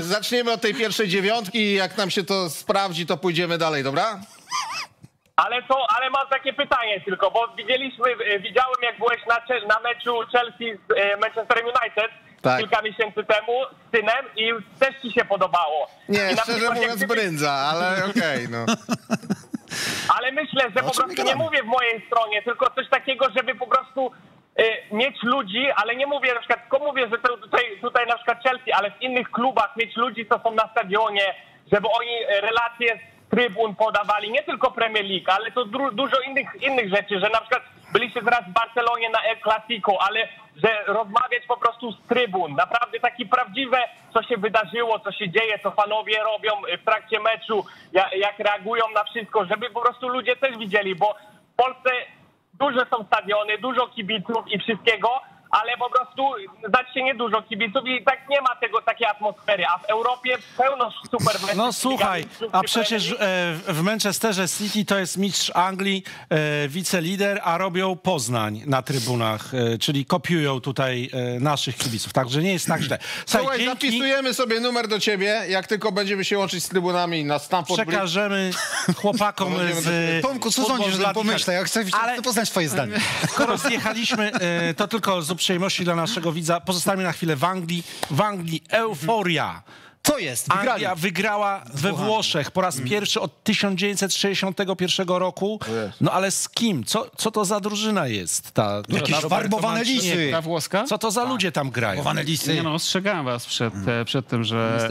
zaczniemy od tej pierwszej 9 i jak nam się to sprawdzi, to pójdziemy dalej, dobra? Ale mam takie pytanie tylko, bo widziałem, jak byłeś na meczu Chelsea z Manchester United kilka miesięcy temu z synem i też ci się podobało. Nie, szczerze mówiąc brędza, ale okej. Ale myślę, że po prostu nie mówię w mojej stronie, tylko coś takiego, żeby po prostu mieć ludzi, ale nie mówię na przykład, tylko mówię, że tutaj na przykład Chelsea, ale w innych klubach mieć ludzi, co są na stadionie, żeby oni relacje trybun podawali, nie tylko Premier League, ale to dużo innych rzeczy, że na przykład byliście teraz w Barcelonie na El Clasico, ale że rozmawiać po prostu z trybun, naprawdę takie prawdziwe, co się wydarzyło, co się dzieje, co fanowie robią w trakcie meczu, jak reagują na wszystko, żeby po prostu ludzie też widzieli, bo w Polsce duże są stadiony, dużo kibiców i wszystkiego, ale po prostu znacznie niedużo kibiców i tak nie ma tego takiej atmosfery, a w Europie pełno super meczów. No słuchaj, a przecież w Manchesterze City to jest mistrz Anglii, wicelider, a robią Poznań na trybunach, czyli kopiują tutaj naszych kibiców, także nie jest tak źle. Słuchaj, dzięki... zapisujemy sobie numer do ciebie, jak tylko będziemy się łączyć z trybunami na Stamford Bridge. Przekażemy chłopakom z... Tomku, co sądzisz, że pomyślę, ja chcę poznać twoje zdanie. Skoro zjechaliśmy, to tylko z uprzejmości dla naszego widza, pozostańmy na chwilę w Anglii. W Anglii euforia. Co jest? Wygrali. Anglia wygrała we Włoszech po raz pierwszy od 1961 roku. No ale z kim? Co to za drużyna jest? Ta, jakieś farbowane lisy. Włoska? Co to za ludzie tam grają? Lisy. Nie, no, ostrzegałem was przed tym, że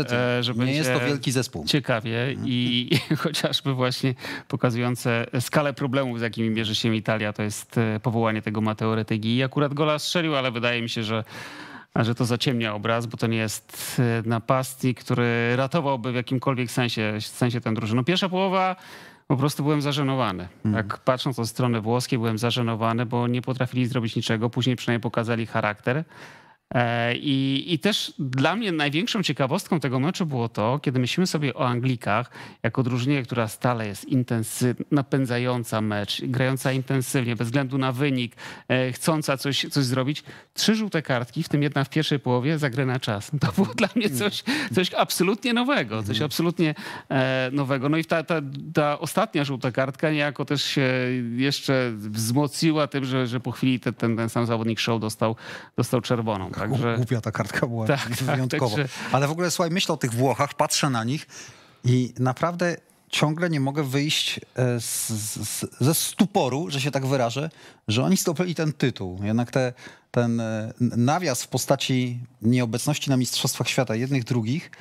będzie nie jest to wielki zespół. Ciekawie i chociażby właśnie pokazujące skalę problemów, z jakimi mierzy się Italia, to jest powołanie tego Matteo Retegii. Akurat gola strzelił, ale wydaje mi się, że to zaciemnia obraz, bo to nie jest napastnik, który ratowałby w jakimkolwiek sensie tę drużynę. No pierwsza połowa, po prostu byłem zażenowany. Tak, patrząc od strony włoskiej, byłem zażenowany, bo nie potrafili zrobić niczego. Później przynajmniej pokazali charakter. I też dla mnie największą ciekawostką tego meczu było to, kiedy myślimy sobie o Anglikach jako drużynie, która stale jest napędzająca mecz, grająca intensywnie, bez względu na wynik, chcąca coś zrobić. 3 żółte kartki, w tym jedna w pierwszej połowie za grę na czas. To było dla mnie coś absolutnie nowego. Coś absolutnie nowego. No i ta ostatnia żółta kartka niejako też się jeszcze wzmocniła tym, że po chwili ten sam zawodnik Show dostał czerwoną. Także... Głupia ta kartka była, wyjątkowo. Także... Ale w ogóle, słuchaj, myślę o tych Włochach, patrzę na nich i naprawdę ciągle nie mogę wyjść ze stuporu, że się tak wyrażę, że oni zdobyli ten tytuł. Jednak ten nawias w postaci nieobecności na Mistrzostwach Świata jednych, drugich,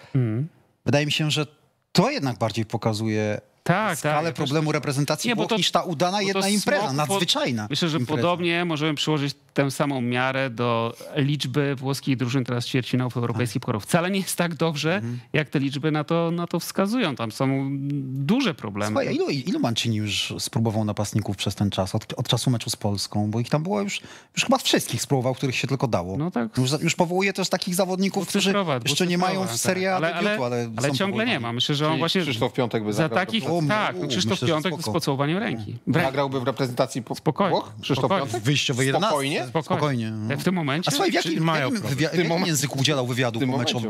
wydaje mi się, że to jednak bardziej pokazuje... Tak, skalę problemu reprezentacji Włoch niż ta udana jedna impreza, nadzwyczajna. Myślę, że podobnie możemy przyłożyć tę samą miarę do liczby włoskich drużyn teraz ćwierćfinałów europejskich pucharów. Wcale nie jest tak dobrze, jak te liczby na to wskazują. Tam są duże problemy. Słuchaj, ilu Mancini już spróbował napastników przez ten czas, od czasu meczu z Polską? Bo ich tam było już chyba wszystkich spróbował, których się tylko dało. No tak. Już powołuje też takich zawodników, którzy jeszcze nie mają w Serie A debiutu, ale ciągle nie ma. Myślę, że on właśnie Krzysztof Piątek by za takich... Tak, Krzysztof Piątek z pocałowaniem ręki. Nagrałby w reprezentacji Włoch? Krzysztof Piątek? Wyjściowy 11. Spokojnie. W tym momencie. A słuchaj, w jakim języku udzielał wywiadu po meczu?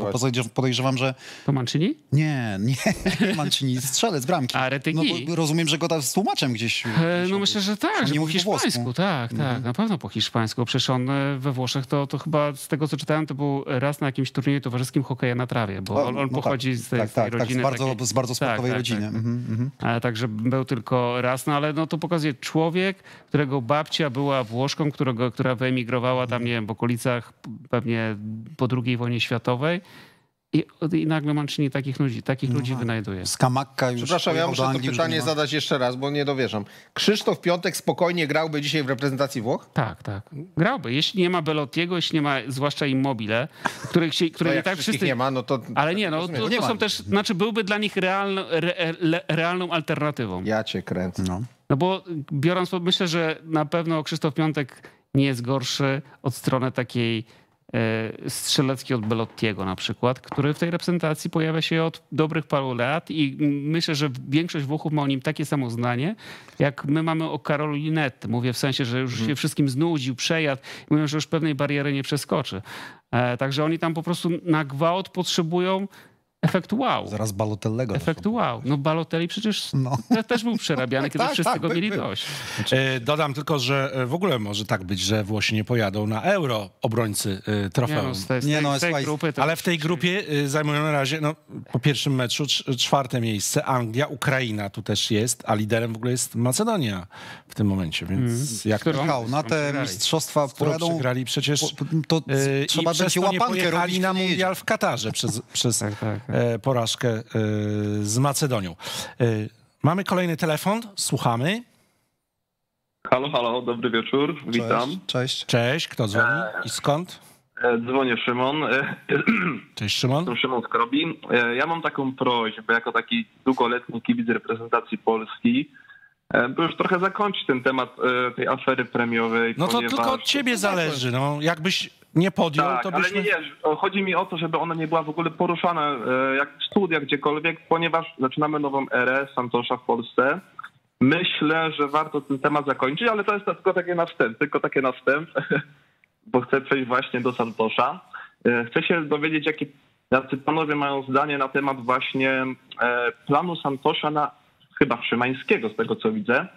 Podejrzewam, że... To Mancini? Nie Mancini. Strzelec bramki. A Retegii? No, rozumiem, że go tam z tłumaczem gdzieś... No myślę, że tak, że po hiszpańsku. Tak, na pewno po hiszpańsku. Przecież on we Włoszech to chyba, z tego co czytałem, to był raz na jakimś turnieju towarzyskim hokeja na trawie, bo on pochodzi z tej rodziny. Tak, z bardzo sportowej rodziny. Także był tylko raz, no ale no to pokazuje człowiek, którego babcia była Włoszką, która wyemigrowała tam, nie wiem, w okolicach pewnie po II wojnie światowej. I nagle Mancini takich ludzi wynajduje. Skamakka już. Przepraszam, ja muszę to pytanie zadać jeszcze raz, bo nie dowierzam. Krzysztof Piątek spokojnie grałby dzisiaj w reprezentacji Włoch? Tak. Grałby. Jeśli nie ma Belottiego, jeśli nie ma zwłaszcza Immobile, których tak wszyscy... nie ma, no to... Ale nie, no to nie są też... Znaczy byłby dla nich realną alternatywą. Ja cię kręcę. No bo biorąc pod uwagę, myślę, że na pewno Krzysztof Piątek nie jest gorszy od strony takiej... strzelecki od Belottiego na przykład, który w tej reprezentacji pojawia się od dobrych paru lat i myślę, że większość Włochów ma o nim takie samo zdanie, jak my mamy o Karolu Linetty. Mówię w sensie, że już się wszystkim znudził, przejadł. Mówią, że już pewnej bariery nie przeskoczy. Także oni tam po prostu na gwałt potrzebują efektu wow. Zaraz Balotellego. Efektu wow. No Balotelli przecież też był przerabiany, kiedy wszyscy go mieli dość. Dodam tylko, że w ogóle może tak być, że Włosi nie pojadą na Euro obrońcy trofeum. Ale w tej grupie zajmują na razie po pierwszym meczu 4. miejsce. Anglia, Ukraina tu też jest, a liderem w ogóle jest Macedonia w tym momencie. Więc jak na te mistrzostwa pojadą... Przegrali przecież... To trzeba będzie łapankę robić. Na mundial w Katarze przez... porażkę z Macedonią. Mamy kolejny telefon, słuchamy. Halo, dobry wieczór, witam. Cześć, kto dzwoni i skąd? Dzwonię Szymon. Cześć Szymon. Jestem Szymon z Krobi. Ja mam taką prośbę, jako taki długoletni kibic reprezentacji Polski, Bo już trochę zakończyć ten temat tej afery premiowej. No to ponieważ... tylko od ciebie zależy, no. Jakbyś nie podjął, tak, to byśmy... ale nie, chodzi mi o to, żeby ona nie była w ogóle poruszana jak w studiach, gdziekolwiek, ponieważ zaczynamy nową erę Santosza w Polsce. Myślę, że warto ten temat zakończyć, ale to jest tylko taki na wstęp, bo chcę przejść właśnie do Santosza. Chcę się dowiedzieć, jacy panowie mają zdanie na temat właśnie planu Santosza na chyba Szymańskiego, z tego co widzę,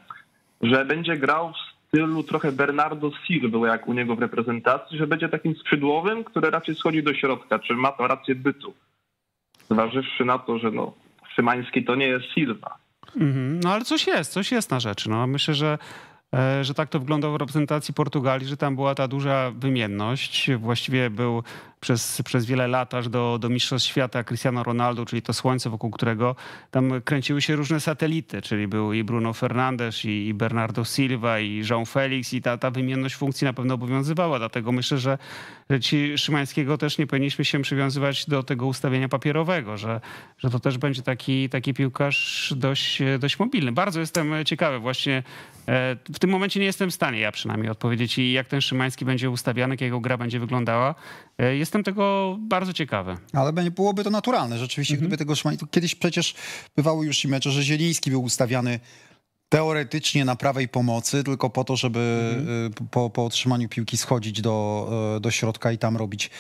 że będzie grał w stylu trochę Bernardo Silva, jak u niego w reprezentacji, że będzie takim skrzydłowym, który raczej schodzi do środka. Czy ma to rację bytu? Zważywszy na to, że no, Szymański to nie jest Silva. No ale coś jest na rzeczy. No, myślę, że tak to wyglądało w reprezentacji Portugalii, że tam była ta duża wymienność. Właściwie był przez wiele lat, aż do Mistrzostw Świata Cristiano Ronaldo, czyli to słońce, wokół którego tam kręciły się różne satelity, czyli był i Bruno Fernandes, i Bernardo Silva, i João Felix, i ta wymienność funkcji na pewno obowiązywała. Dlatego myślę, że ci Szymańskiego też nie powinniśmy się przywiązywać do tego ustawienia papierowego, że to też będzie taki piłkarz dość mobilny. Bardzo jestem ciekawy właśnie. W tym momencie nie jestem w stanie, ja przynajmniej, odpowiedzieć, jak ten Szymański będzie ustawiany, jak jego gra będzie wyglądała. Jestem tego bardzo ciekawy. Ale byłoby to naturalne rzeczywiście, gdyby tego Szymańskiego... Kiedyś przecież bywały już i mecze, że Zieliński był ustawiany teoretycznie na prawej pomocy, tylko po to, żeby po otrzymaniu piłki schodzić do środka i tam robić...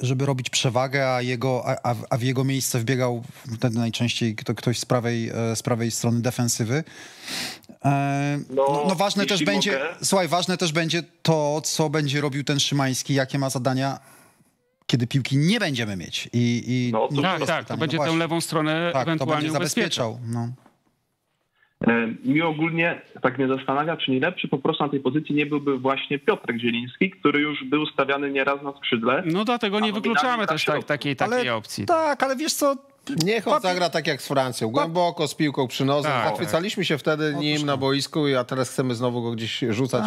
żeby robić przewagę, a w jego miejsce wbiegał wtedy najczęściej ktoś z prawej strony defensywy. No ważne też będzie, słuchaj, ważne też będzie to, co będzie robił ten Szymański, jakie ma zadania, kiedy piłki nie będziemy mieć. To będzie tę lewą stronę ewentualnie zabezpieczał. No. Mi ogólnie tak mnie zastanawia, czy nie lepszy po prostu na tej pozycji nie byłby właśnie Piotr Zieliński, który już był stawiany nieraz na skrzydle. No dlatego nie wykluczamy też takiej opcji. Tak, ale wiesz co... Niech on zagra tak jak z Francją, głęboko z piłką przy nożu. Zachwycaliśmy się wtedy nim na boisku, a teraz chcemy znowu go gdzieś rzucać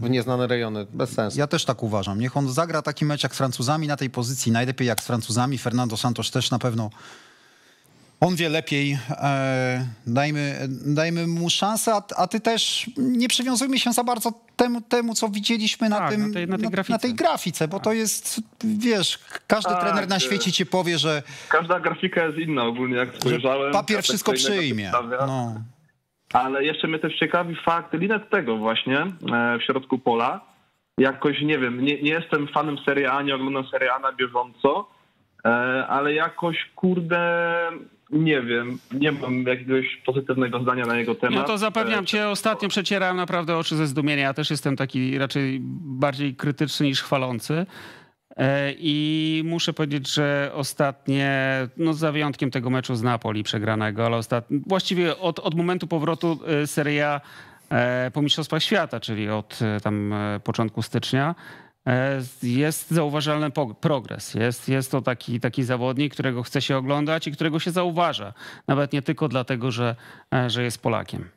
w nieznane rejony. Bez sensu. Ja też tak uważam. Niech on zagra taki mecz jak z Francuzami na tej pozycji, najlepiej jak z Francuzami. Fernando Santos też na pewno... On wie lepiej, dajmy mu szansę, a ty też nie przywiązujmy się za bardzo temu co widzieliśmy na tej grafice, bo to jest, wiesz, każdy trener na świecie ci powie, że... Każda grafika jest inna ogólnie, jak spojrzałem. Papier wszystko przyjmie. No. Ale jeszcze mnie też ciekawi fakt Linettego właśnie w środku pola. Jakoś, nie wiem, nie jestem fanem Serie A, nie oglądam Serie A na bieżąco, ale jakoś, kurde... Nie wiem, nie mam jakiegoś pozytywnego zdania na jego temat. No to zapewniam cię, ostatnio przecierałem naprawdę oczy ze zdumienia. Ja też jestem taki raczej bardziej krytyczny niż chwalący. I muszę powiedzieć, że ostatnie, no za wyjątkiem tego meczu z Napoli przegranego, ale właściwie od momentu powrotu Serie A po Mistrzostwach Świata, czyli od tam początku stycznia, jest zauważalny progres. Jest to taki zawodnik, którego chce się oglądać i którego się zauważa. Nawet nie tylko dlatego, że jest Polakiem.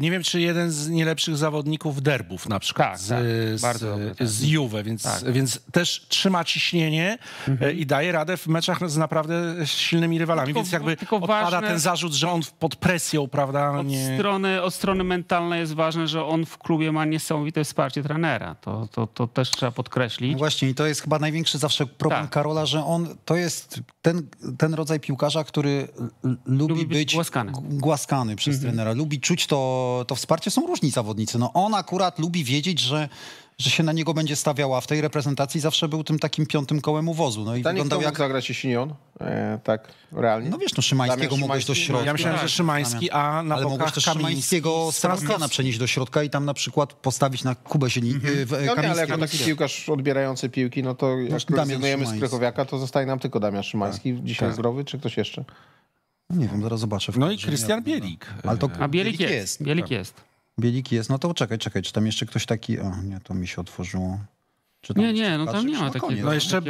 Nie wiem, czy jeden z nielepszych zawodników derbów na przykład z Juve, więc też trzyma ciśnienie i daje radę w meczach z naprawdę silnymi rywalami, więc jakby odpada ten zarzut, że on pod presją, prawda? Od strony mentalnej jest ważne, że on w klubie ma niesamowite wsparcie trenera, to też trzeba podkreślić. No właśnie, i to jest chyba największy zawsze problem Karola, że on to jest ten rodzaj piłkarza, który lubi być głaskany przez trenera, lubi czuć to wsparcie. Są różni zawodnicy. No on akurat lubi wiedzieć, że się na niego będzie stawiała. W tej reprezentacji zawsze był tym takim piątym kołem u wozu. No i wyglądał jak... zagrać jeśli nie on? Tak, realnie. No wiesz, no Szymańskiego mogłeś do środka. Ja myślałem, że Szymański, a na bokach Szymańskiego Sebastiana przenieść do środka i tam na przykład postawić na Kubę Kamińskiego. Ale jako taki piłkarz odbierający piłki, no to jak rezygnujemy z Krychowiaka, to zostaje nam tylko Damian Szymański. Dzisiaj zdrowy, czy ktoś jeszcze? Nie wiem, zaraz zobaczę. No i Krystian Bielik. Ale to Bielik jest. No to czekaj, czy tam jeszcze ktoś taki... O, nie, to mi się otworzyło. No tam nie ma takiego. No jeszcze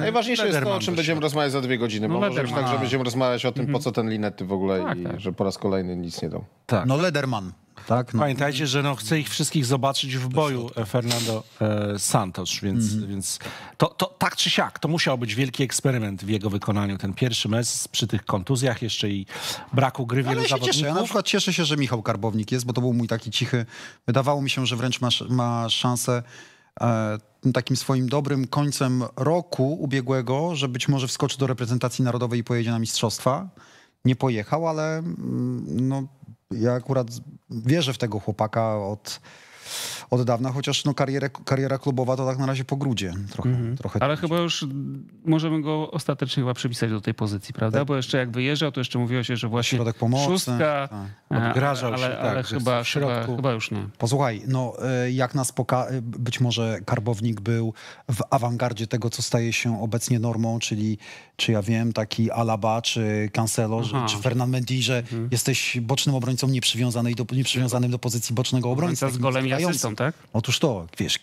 najważniejsze jest to, o czym będziemy rozmawiać za 2 godziny, bo może już tak, że będziemy rozmawiać o tym, po co ten Linetty w ogóle i że po raz kolejny nic nie dał. No Lederman. Tak, no. Pamiętajcie, że no, chcę ich wszystkich zobaczyć w boju Fernando Santos, więc, więc to tak czy siak, to musiał być wielki eksperyment w jego wykonaniu, ten pierwszy mecz przy tych kontuzjach jeszcze i braku gry wielu zawodników. Ja na przykład cieszę się, że Michał Karbownik jest, bo to był mój taki cichy, wydawało mi się, że wręcz ma szansę takim swoim dobrym końcem roku ubiegłego, że być może wskoczy do reprezentacji narodowej i pojedzie na mistrzostwa. Nie pojechał, ale no, ja akurat wierzę w tego chłopaka od dawna, chociaż no, kariera klubowa to tak na razie po grudzie. Trochę ale chyba już możemy go ostatecznie chyba przypisać do tej pozycji, prawda? Tak. Bo jeszcze jak wyjeżdżał, to jeszcze mówiło się, że właśnie środek pomocy, szóstka, odgrażał się, ale chyba już nie. Posłuchaj, no jak nas być może Karbownik był w awangardzie tego, co staje się obecnie normą, czyli czy ja wiem, taki Alaba, czy Cancelo, czy Fernand Mendy, że jesteś bocznym obrońcą nieprzywiązanym do pozycji bocznego obrońcy. Z golem i asystą, tak? Otóż to, wiesz,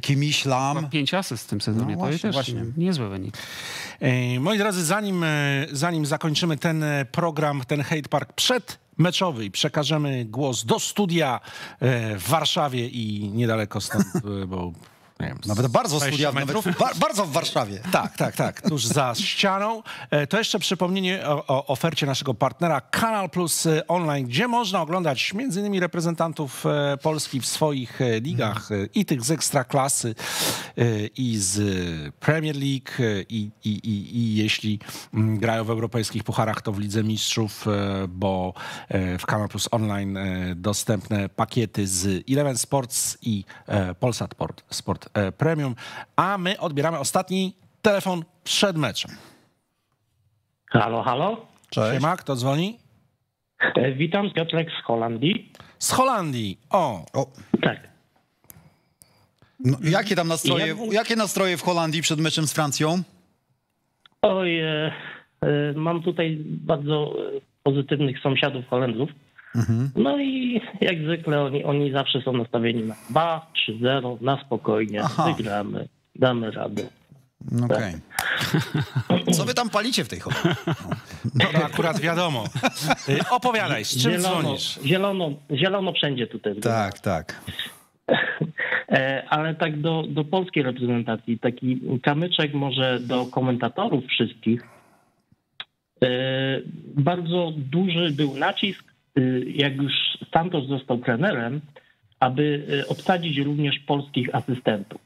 Kimiś, Lam. 5 asyst w tym sezonie, no właśnie, to jest też niezły wynik. Moi drodzy, zanim zakończymy ten program, ten Hejt Park przedmeczowy i przekażemy głos do studia w Warszawie i niedaleko stąd, bo... Nie wiem, nawet bardzo studia, bardzo w Warszawie. Tak, tuż za ścianą. To jeszcze przypomnienie o ofercie naszego partnera Kanal Plus Online, gdzie można oglądać m.in. reprezentantów Polski w swoich ligach i tych z Ekstraklasy, i z Premier League, i jeśli grają w europejskich pucharach, to w Lidze Mistrzów, bo w Kanal Plus Online dostępne pakiety z Eleven Sports i Polsat Sport Premium, a my odbieramy ostatni telefon przed meczem. Halo, halo. Cześć. Siema, kto dzwoni? Witam, Piotrek z Holandii. Z Holandii, o. Tak. No, jakie nastroje w Holandii przed meczem z Francją? Oj, mam tutaj bardzo pozytywnych sąsiadów Holendrów. No i jak zwykle oni zawsze są nastawieni na 2-3-0, na spokojnie, wygramy, damy radę. Okej. Tak. Co wy tam palicie w tej Holandii? No to akurat wiadomo. Opowiadaj, z czym dzwonisz? Zielono wszędzie tutaj. Tak. Ale tak do polskiej reprezentacji, taki kamyczek może do komentatorów wszystkich. Bardzo duży był nacisk, jak już Santos został trenerem, aby obsadzić również polskich asystentów.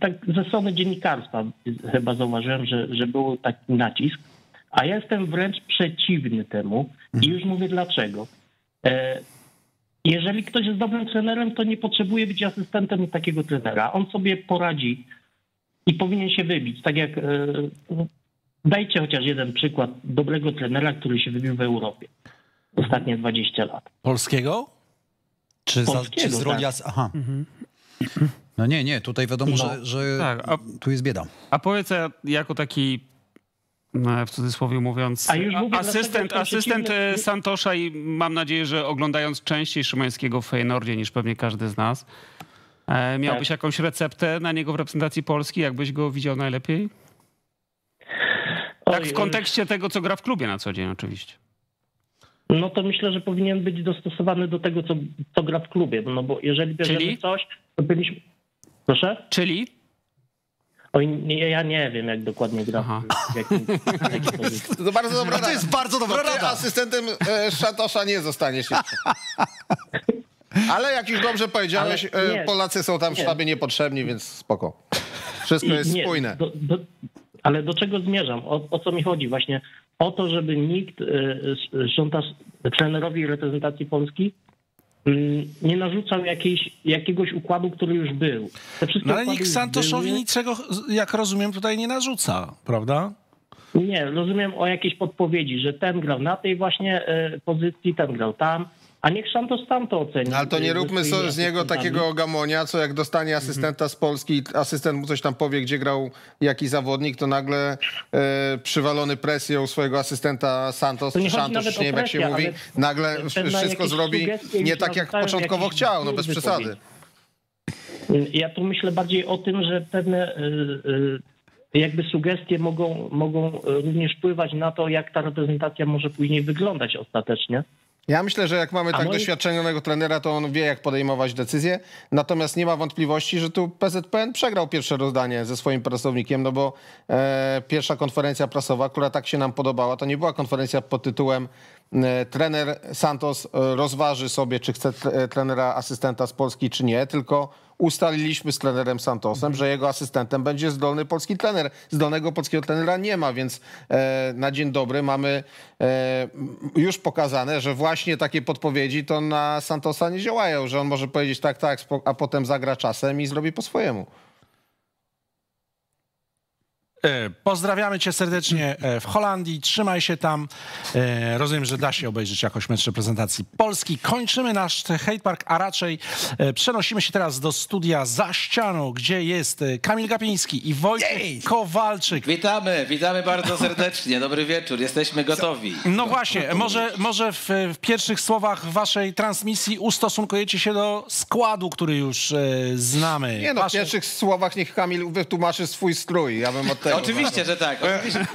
Tak ze strony dziennikarstwa chyba zauważyłem, że był taki nacisk, a ja jestem wręcz przeciwny temu i już mówię dlaczego. Jeżeli ktoś jest dobrym trenerem, to nie potrzebuje być asystentem takiego trenera. On sobie poradzi i powinien się wybić. Tak jak dajcie chociaż jeden przykład dobrego trenera, który się wybił w Europie. Ostatnie 20 lat. Polskiego? Czy z roli... Tak. Aha. No nie, tutaj wiadomo, no, że tak, tu jest bieda. A powiedz, jako taki, w cudzysłowie mówiąc, asystent Santosza i mam nadzieję, że oglądając częściej Szymańskiego w Feyenoordzie niż pewnie każdy z nas, miałbyś jakąś receptę na niego w reprezentacji Polski, jakbyś go widział najlepiej? Tak w kontekście tego, co gra w klubie na co dzień oczywiście. No to myślę, że powinien być dostosowany do tego, co gra w klubie. No bo jeżeli bierzemy coś, to byliśmy... Proszę? Czyli? Oj, ja nie wiem, jak dokładnie gra. To bardzo dobra rada. To jest bardzo dobra rada. Asystentem Santosza nie zostaniesz. Ale jak już dobrze powiedziałeś, Polacy są tam w sztabie niepotrzebni, więc spoko. Wszystko jest spójne. Ale do czego zmierzam? O co mi chodzi? Właśnie o to, żeby nikt trenerowi reprezentacji Polski nie narzucał jakiegoś układu, który już był. No ale nikt Santoszowi niczego, jak rozumiem, tutaj nie narzuca, prawda? Nie, rozumiem o jakieś podpowiedzi, że ten grał na tej właśnie pozycji, ten grał tam. A niech Santos tam to oceni. Ale to nie róbmy z niego takiego gamonia, co jak dostanie asystenta z Polski, asystent mu coś tam powie, gdzie grał jaki zawodnik, to nagle przywalony presją swojego asystenta Santos, czy Santos, nie wiem jak się mówi, nagle wszystko zrobi nie tak, jak początkowo chciał, no bez przesady. Ja tu myślę bardziej o tym, że pewne jakby sugestie mogą również wpływać na to, jak ta reprezentacja może później wyglądać ostatecznie. Ja myślę, że jak mamy tak doświadczonego trenera, to on wie, jak podejmować decyzje. Natomiast nie ma wątpliwości, że tu PZPN przegrał pierwsze rozdanie ze swoim pracownikiem, no bo pierwsza konferencja prasowa, która tak się nam podobała, to nie była konferencja pod tytułem trener Santos rozważy sobie, czy chce trenera asystenta z Polski, czy nie, tylko ustaliliśmy z trenerem Santosem, że jego asystentem będzie zdolny polski trener. Zdolnego polskiego trenera nie ma, więc na dzień dobry mamy już pokazane, że właśnie takie podpowiedzi to na Santosa nie działają, że on może powiedzieć tak, tak, a potem zagra czasem i zrobi po swojemu. Pozdrawiamy cię serdecznie w Holandii. Trzymaj się tam. Rozumiem, że da się obejrzeć jakoś mecz reprezentacji Polski. Kończymy nasz Hejt Park, a raczej przenosimy się teraz do studia za ścianą, gdzie jest Kamil Gapiński i Wojciech Kowalczyk. Witamy, witamy bardzo serdecznie. Dobry wieczór, jesteśmy gotowi. No właśnie, może w pierwszych słowach waszej transmisji ustosunkujecie się do składu, który już znamy. Nie no, w pierwszych słowach niech Kamil wytłumaczy swój strój. Ja bym od tego. Oczywiście, że tak. Oczywiście.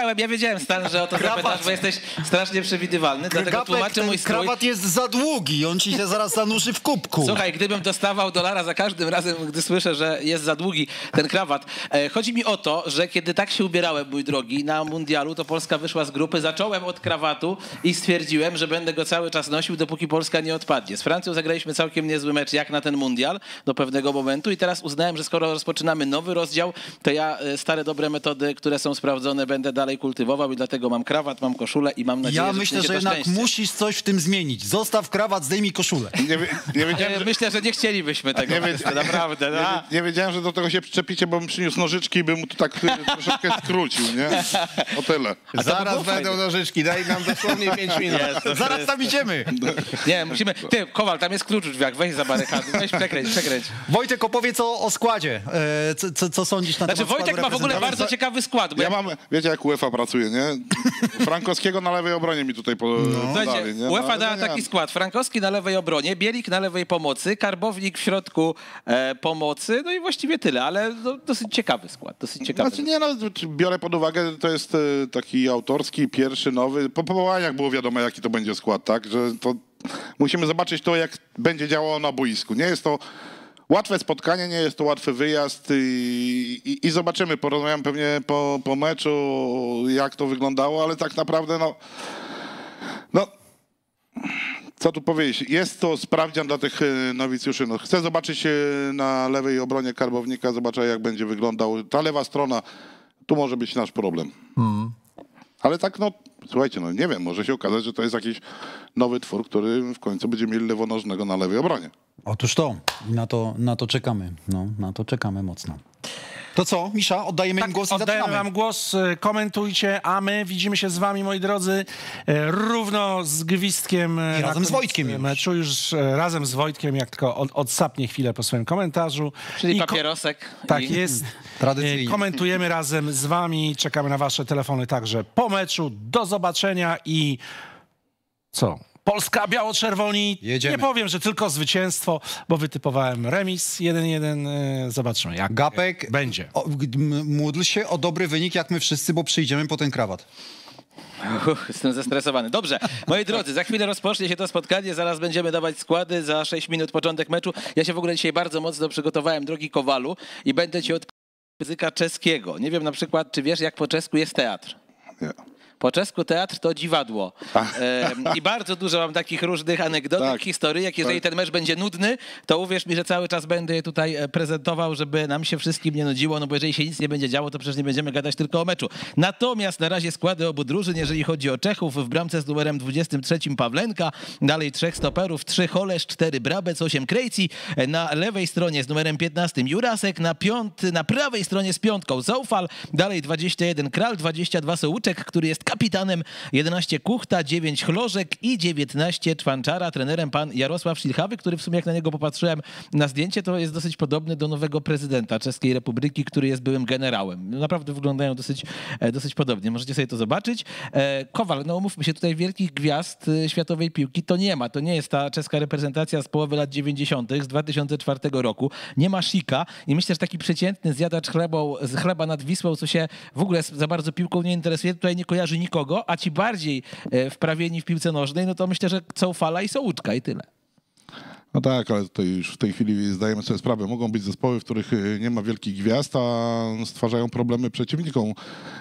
Ale ja wiedziałem, Stan, że o to zapytasz, bo jesteś strasznie przewidywalny, dlatego tłumaczę mój strój. Krawat jest za długi, on ci się zaraz zanurzy w kubku. Słuchaj, gdybym dostawał dolara za każdym razem, gdy słyszę, że jest za długi ten krawat. Chodzi mi o to, że kiedy tak się ubierałem, mój drogi, na mundialu, to Polska wyszła z grupy, zacząłem od krawatu i stwierdziłem, że będę go cały czas nosił, dopóki Polska nie odpadnie. Z Francją zagraliśmy całkiem niezły mecz, jak na ten mundial, do pewnego momentu i teraz uznałem, że skoro rozpoczynamy nowy rozdział, to ja stare dobre metody, które są sprawdzone, będę dalej kultywował i dlatego mam krawat, mam koszulę i mam nadzieję, że myślę, że jednak musisz coś w tym zmienić. Zostaw krawat, zdejmij koszulę. Nie, myślę, że nie chcielibyśmy tego. Naprawdę. Nie wiedziałem, że do tego się przyczepicie, bo bym przyniósł nożyczki i bym tu tak troszeczkę skrócił, nie? O tyle. Zaraz będą nożyczki, daj nam dosłownie 5 minut. Zaraz tam idziemy. Nie, musimy... Ty, Kowal, tam jest klucz w drzwiach, weź za barykady, weź przekręć. Wojtek, opowiedz o składzie. Co sądzisz na temat składu reprezentacji? W ogóle bardzo ciekawy skład. Bo ja mam, wiecie jak UEFA pracuje, nie? Frankowskiego na lewej obronie mi tutaj podali. No. UEFA dała taki skład. Frankowski na lewej obronie, Bielik na lewej pomocy, Karbownik w środku pomocy, no i właściwie tyle, ale dosyć ciekawy skład. Dosyć ciekawy. Znaczy, biorę pod uwagę, to jest taki autorski, pierwszy, nowy. Po powołaniach było wiadomo, jaki to będzie skład, tak? Że to musimy zobaczyć to, jak będzie działało na boisku. Nie jest to łatwe spotkanie, nie jest to łatwy wyjazd i zobaczymy, porozmawiam pewnie po meczu, jak to wyglądało, ale tak naprawdę no co tu powiedzieć, jest to sprawdzian dla tych nowicjuszy. No, chcę zobaczyć na lewej obronie Karbownika, zobaczę jak będzie wyglądał. Ta lewa strona, tu może być nasz problem. Ale tak no, słuchajcie, no nie wiem, może się okazać, że to jest jakiś nowy twór, który w końcu będzie mieli lewonożnego na lewej obronie. Otóż to, na to czekamy, no, na to czekamy mocno. To co, Misza, oddajemy im głos i zaczynamy. Oddaję wam głos, komentujcie, a my widzimy się z wami, moi drodzy, równo z gwizdkiem. I razem z Wojtkiem. Meczu już razem z Wojtkiem, jak tylko odsapnie chwilę po swoim komentarzu. Czyli papierosek. Tak jest. Tradycyjnie. Komentujemy razem z wami, czekamy na wasze telefony także po meczu. Do zobaczenia i co? Polska, biało-czerwoni. Nie powiem, że tylko zwycięstwo, bo wytypowałem remis 1-1. Zobaczmy, jak Gapek będzie. Módl się o dobry wynik, jak my wszyscy, bo przyjdziemy po ten krawat. Jestem zestresowany. Dobrze, moi drodzy, za chwilę rozpocznie się to spotkanie, zaraz będziemy dawać składy, za 6 minut początek meczu. Ja się w ogóle dzisiaj bardzo mocno przygotowałem, drogi Kowalu, i będę ci odpowiadał języka czeskiego. Nie wiem na przykład, czy wiesz, jak po czesku jest teatr. Nie. Po czesku teatr to dziwadło. I bardzo dużo mam takich różnych anegdotek, historyjek. Jeżeli ten mecz będzie nudny, to uwierz mi, że cały czas będę je tutaj prezentował, żeby nam się wszystkim nie nudziło, no bo jeżeli się nic nie będzie działo, to przecież nie będziemy gadać tylko o meczu. Natomiast na razie składy obu drużyn, jeżeli chodzi o Czechów, w bramce z numerem 23 Pawlenka, dalej 3 stoperów, 3 Holesz, 4 Brabec, 8 Krejci, na lewej stronie z numerem 15 Jurasek, na prawej stronie z 5 Coufal, dalej 21 Kral, 22 Souczek, który jest kapitanem, 11 Kuchta, 9 Chlożek i 19 Czwanczara, trenerem pan Jarosław Szilhavý, który w sumie jak na niego popatrzyłem na zdjęcie, to jest dosyć podobny do nowego prezydenta Czeskiej Republiki, który jest byłym generałem. Naprawdę wyglądają dosyć podobnie, możecie sobie to zobaczyć. Kowal, no umówmy się, tutaj wielkich gwiazd światowej piłki to nie ma, to nie jest ta czeska reprezentacja z połowy lat 90., z 2004 roku, nie ma Sika i myślę, że taki przeciętny zjadacz chleba nad Wisłą, co się w ogóle za bardzo piłką nie interesuje, tutaj nie kojarzy nikogo, a ci bardziej wprawieni w piłce nożnej, no to myślę, że Coufala i Souczka i tyle. No tak, ale tutaj już w tej chwili zdajemy sobie sprawę. Mogą być zespoły, w których nie ma wielkich gwiazd, a stwarzają problemy przeciwnikom.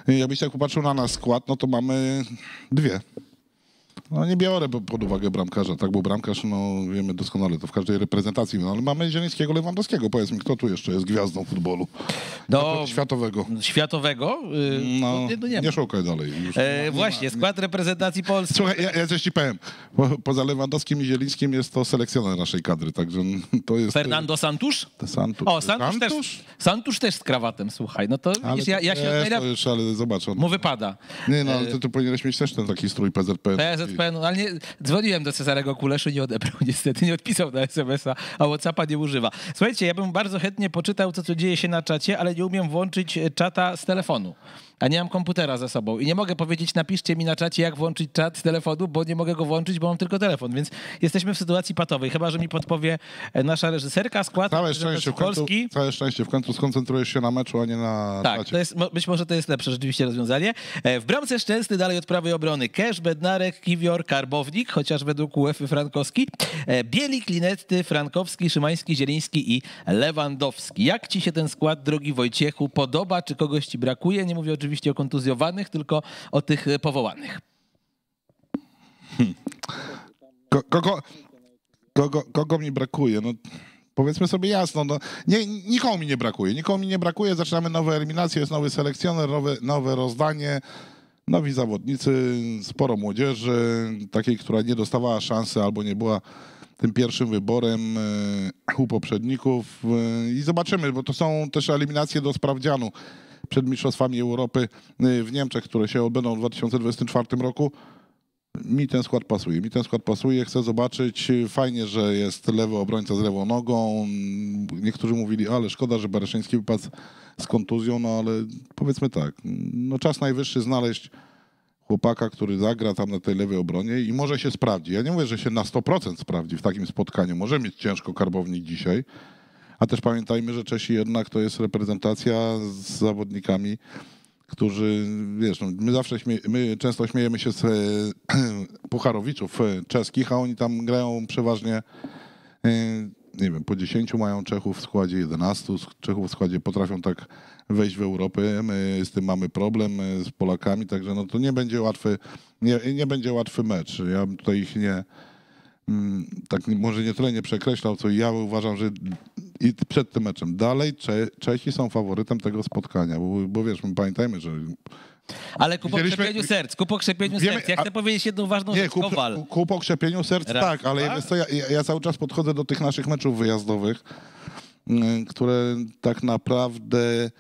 Jakbyś tak popatrzył na nasz skład, no to mamy dwie. No nie biorę pod uwagę bramkarza, tak, bo bramkarz, no wiemy doskonale, to w każdej reprezentacji, no ale mamy Zielińskiego, Lewandowskiego, powiedz mi, kto tu jeszcze jest gwiazdą futbolu? No, światowego. Światowego? No, no nie szukaj dalej. Już nie właśnie, ma, skład reprezentacji Polski. Słuchaj, ja coś ci powiem, poza Lewandowskim i Zielińskim jest to selekcjoner naszej kadry, także to jest... Fernando Santos? O, Santos też z krawatem, słuchaj, no to ale wiesz, ja się... To już, ale zobacz, on, mu wypada. Nie, no ale ty powinieneś mieć też ten taki strój PZP. No, ale nie, dzwoniłem do Cezarego Kuleszu, nie odebrał niestety, nie odpisał na SMS-a, a WhatsAppa nie używa. Słuchajcie, ja bym bardzo chętnie poczytał, co tu dzieje się na czacie, ale nie umiem włączyć czata z telefonu, a nie mam komputera ze sobą i nie mogę powiedzieć, napiszcie mi na czacie, jak włączyć czat z telefonu, bo nie mogę go włączyć, bo mam tylko telefon, więc jesteśmy w sytuacji patowej, chyba że mi podpowie nasza reżyserka, skład Polski. Całe szczęście, w końcu skoncentrujesz się na meczu, a nie na czacie. To jest, być może to jest lepsze rzeczywiście rozwiązanie. W bramce Szczęsny, dalej od prawej obrony Kesz, Bednarek, Kiwior, Karbownik, chociaż według UEFA Frankowski, Bielik, Linetty, Frankowski, Szymański, Zieliński i Lewandowski. Jak ci się ten skład, drogi Wojciechu, podoba? Czy kogoś ci brakuje? Nie mówię oczywiście o kontuzjowanych, tylko o tych powołanych. Kogo mi brakuje? No, powiedzmy sobie jasno, no, nikomu mi nie brakuje. Nikomu mi nie brakuje, zaczynamy nowe eliminacje, jest nowy selekcjoner, nowe rozdanie. Nowi zawodnicy, sporo młodzieży, takiej, która nie dostawała szansy albo nie była tym pierwszym wyborem u poprzedników. I zobaczymy, bo to są też eliminacje do sprawdzianu przed Mistrzostwami Europy w Niemczech, które się odbędą w 2024 roku. Mi ten skład pasuje, chcę zobaczyć. Fajnie, że jest lewy obrońca z lewą nogą. Niektórzy mówili, ale szkoda, że Bereszyński wypadł z kontuzją, no ale powiedzmy tak, no czas najwyższy znaleźć chłopaka, który zagra tam na tej lewej obronie i może się sprawdzi. Ja nie mówię, że się na 100% sprawdzi w takim spotkaniu. Może mieć ciężko Karbownik dzisiaj, a też pamiętajmy, że Czesi jednak to jest reprezentacja z zawodnikami, którzy, wiesz, no, my często śmiejemy się z pucharowiczów czeskich, a oni tam grają przeważnie, nie wiem, po 10 mają Czechów w składzie, 11 Czechów w składzie, potrafią tak wejść w Europę. My z tym mamy problem z Polakami, także no to nie będzie łatwy mecz. Ja bym tutaj ich nie, tak może nie tyle nie przekreślał, co ja uważam, że i przed tym meczem dalej Czesi są faworytem tego spotkania, bo wiesz, pamiętajmy, że... Ale ku pokrzepieniu serc, ja chcę powiedzieć jedną ważną rzecz, Kowal. Ku pokrzepieniu serc, tak, ale ja cały czas podchodzę do tych naszych meczów wyjazdowych, które tak naprawdę...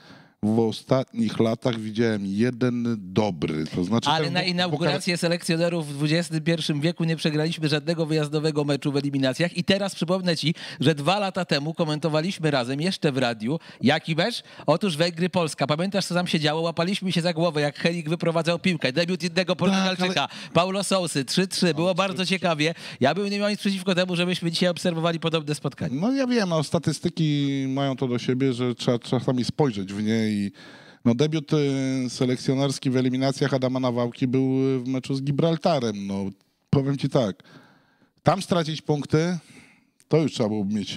W ostatnich latach widziałem jeden dobry. To znaczy, ale na inaugurację selekcjonerów w XXI wieku nie przegraliśmy żadnego wyjazdowego meczu w eliminacjach. I teraz przypomnę ci, że 2 lata temu komentowaliśmy razem jeszcze w radiu. Jaki mecz? Otóż Węgry-Polska. Pamiętasz, co tam się działo? Łapaliśmy się za głowę, jak Helik wyprowadzał piłkę. Debiut jednego Portugalczyka, tak, ale... Paulo Sousy, 3-3. Było bardzo ciekawie. Ja bym nie miał nic przeciwko temu, żebyśmy dzisiaj obserwowali podobne spotkanie. No ja wiem, no, statystyki mają to do siebie, że trzeba czasami spojrzeć w nie. I no debiut selekcjonerski w eliminacjach Adama Nawałki był w meczu z Gibraltarem. No, powiem ci tak, tam stracić punkty, to już trzeba było mieć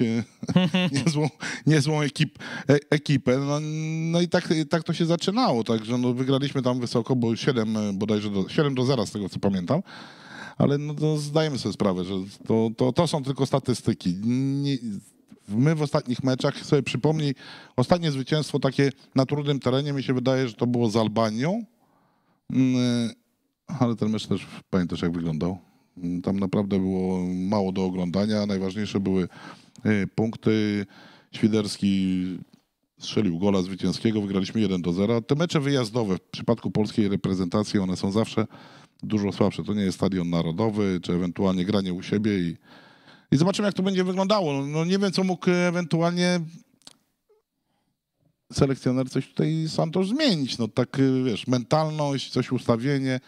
niezłą ekipę. No i tak to się zaczynało. Także no, wygraliśmy tam wysoko, bo 7 do 0 z tego, co pamiętam. Ale no, to zdajemy sobie sprawę, że to są tylko statystyki. My w ostatnich meczach, sobie przypomnij, ostatnie zwycięstwo takie na trudnym terenie, mi się wydaje, że to było z Albanią, ale ten mecz też, pamiętasz jak wyglądał? Tam naprawdę było mało do oglądania, najważniejsze były punkty. Świderski strzelił gola zwycięskiego, wygraliśmy 1-0. Te mecze wyjazdowe w przypadku polskiej reprezentacji, one są zawsze dużo słabsze, to nie jest stadion narodowy, czy ewentualnie granie u siebie I zobaczymy, jak to będzie wyglądało. No nie wiem, co mógł ewentualnie selekcjoner coś tutaj Santos zmienić. No tak, wiesz, mentalność, coś, ustawienie.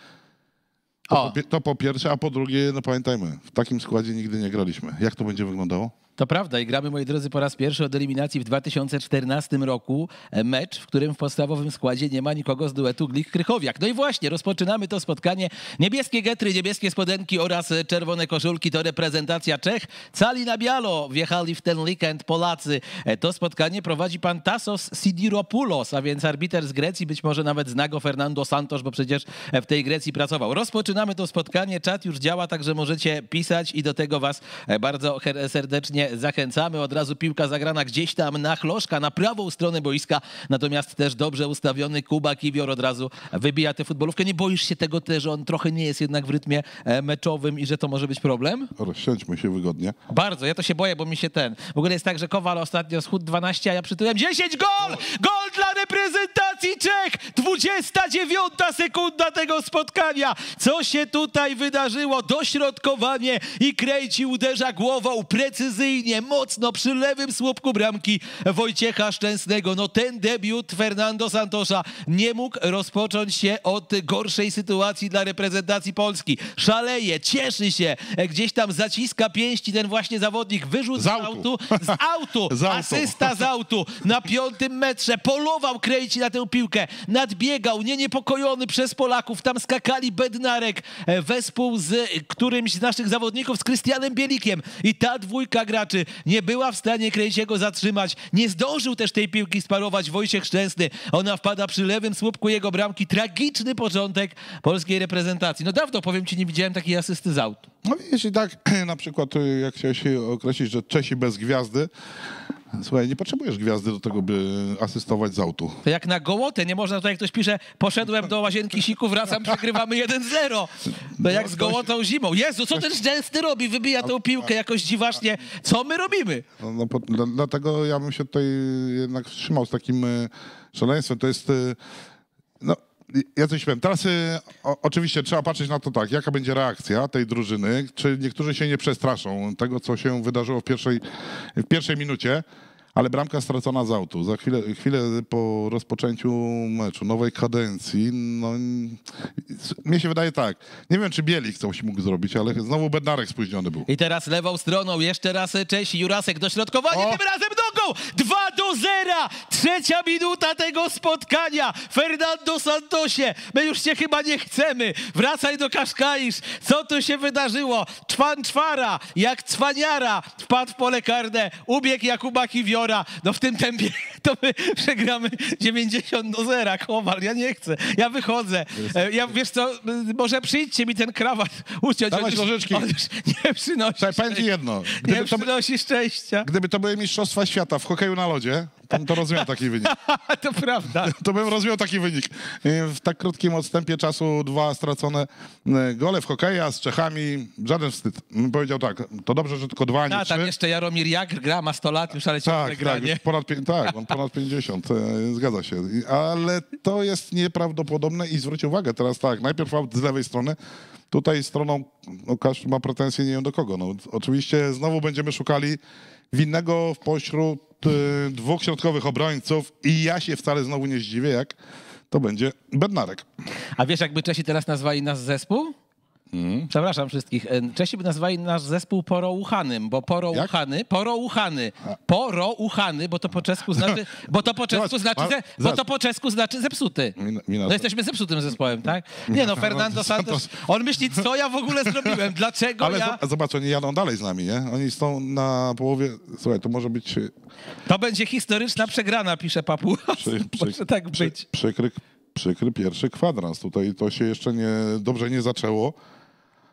To po pierwsze, a po drugie, no pamiętajmy, w takim składzie nigdy nie graliśmy. Jak to będzie wyglądało? To prawda i gramy, moi drodzy, po raz pierwszy od eliminacji w 2014 roku mecz, w którym w podstawowym składzie nie ma nikogo z duetu Glik-Krychowiak. No i właśnie, rozpoczynamy to spotkanie. Niebieskie getry, niebieskie spodenki oraz czerwone koszulki to reprezentacja Czech. Cali na bialo wjechali w ten weekend Polacy. To spotkanie prowadzi pan Tasos Sidiropoulos, a więc arbiter z Grecji, być może nawet zna go Fernando Santos, bo przecież w tej Grecji pracował. Rozpoczynamy to spotkanie, czat już działa, także możecie pisać i do tego was bardzo serdecznie zachęcamy. Od razu piłka zagrana gdzieś tam na Chloszka, na prawą stronę boiska, natomiast też dobrze ustawiony Kuba Kiwior od razu wybija tę futbolówkę. Nie boisz się tego też, że on trochę nie jest jednak w rytmie meczowym i że to może być problem? Rozsiądźmy się wygodnie. Bardzo, ja to się boję, bo mi się ten... W ogóle jest tak, że Kowal ostatnio schudł 12, a ja przytyłem 10 gol! Gol dla reprezentacji Czech! 29 sekunda tego spotkania! Co się tutaj wydarzyło? Dośrodkowanie i Krejci uderza głową precyzyjnie, mocno przy lewym słupku bramki Wojciecha Szczęsnego. No ten debiut Fernando Santosza nie mógł rozpocząć się od gorszej sytuacji dla reprezentacji Polski. Szaleje, cieszy się, gdzieś tam zaciska pięści ten właśnie zawodnik. Wyrzut asysta z autu na 5. metrze. Polował Krejci na tę piłkę, nadbiegał, niepokojony przez Polaków. Tam skakali Bednarek wespół z którymś z naszych zawodników, z Krystianem Bielikiem i ta dwójka gra nie była w stanie Krejciego zatrzymać. Nie zdążył też tej piłki sparować Wojciech Szczęsny. Ona wpada przy lewym słupku jego bramki. Tragiczny początek polskiej reprezentacji. No dawno, powiem ci, nie widziałem takiej asysty z autu. No jeśli tak, na przykład jak chciałeś się określić, że Czesi bez gwiazdy. Słuchaj, nie potrzebujesz gwiazdy do tego, by asystować z autu. To jak na gołotę, nie można tutaj, jak ktoś pisze, poszedłem do łazienki siku, wracam, przegrywamy 1-0. No jak z gołotą zimą. Jezu, co ten Szczęsny robi? Wybija tą piłkę jakoś dziwacznie. Co my robimy? No, dlatego ja bym się tutaj jednak wstrzymał z takim szaleństwem. To jest... No, ja coś powiem. Teraz oczywiście trzeba patrzeć na to tak, jaka będzie reakcja tej drużyny, czy niektórzy się nie przestraszą tego, co się wydarzyło w pierwszej minucie, ale bramka stracona z autu. Za chwilę po rozpoczęciu meczu, nowej kadencji, no, mnie się wydaje tak, nie wiem, czy Bielik coś mógł zrobić, ale znowu Bednarek spóźniony był. I teraz lewą stroną, jeszcze raz Czesi, Jurasek, dośrodkowanie, tym razem nogą, 2-0, 3. minuta tego spotkania. Fernando Santosie, my już cię chyba nie chcemy, wracaj do Kaszkaisz, co tu się wydarzyło? Czwanczwara, jak cwaniara, wpadł w pole karne, ubiegł Jakuba Kiwior. No w tym tempie to my przegramy 90-0, Kowal, ja nie chcę, ja wychodzę. Ja, wiesz co, może przyjdźcie mi ten krawat uciąć. Dawaj nożyczki. On już nie przynosi szczęścia. Gdyby to były mistrzostwa świata w hokeju na lodzie, to rozumiem taki wynik. To prawda. To bym rozumiał taki wynik. W tak krótkim odstępie czasu 2 stracone gole w hokeja z Czechami. Żaden wstyd. Powiedział tak, to dobrze, że tylko 2, nie 3. Tam jeszcze Jaromir Jagr gra, ma 100 lat już, ale ciągle gra, nie? Tak, on ponad 50, zgadza się. Ale to jest nieprawdopodobne i zwróć uwagę teraz tak, najpierw aut z lewej strony. Tutaj stroną, no, każdy ma pretensje, nie wiem do kogo. No, oczywiście znowu będziemy szukali winnego w pośród 2 środkowych obrońców i ja się wcale znowu nie zdziwię, jak to będzie Bednarek. A wiesz, jakby Czesi teraz nazwali nasz zespół? Przepraszam wszystkich. Czesi by nazwali nasz zespół porouchanym, bo porouchany, bo to po czesku znaczy, zepsuty. No jesteśmy zepsutym zespołem, tak? Nie no, Fernando Santos, on myśli, co ja w ogóle zrobiłem, dlaczego ja... Ale zobacz, oni jadą dalej z nami, nie? Oni są na połowie, słuchaj, to może być... To będzie historyczna przegrana, pisze Papu. Może tak być. Przykry pierwszy kwadrans, tutaj to się jeszcze dobrze nie zaczęło.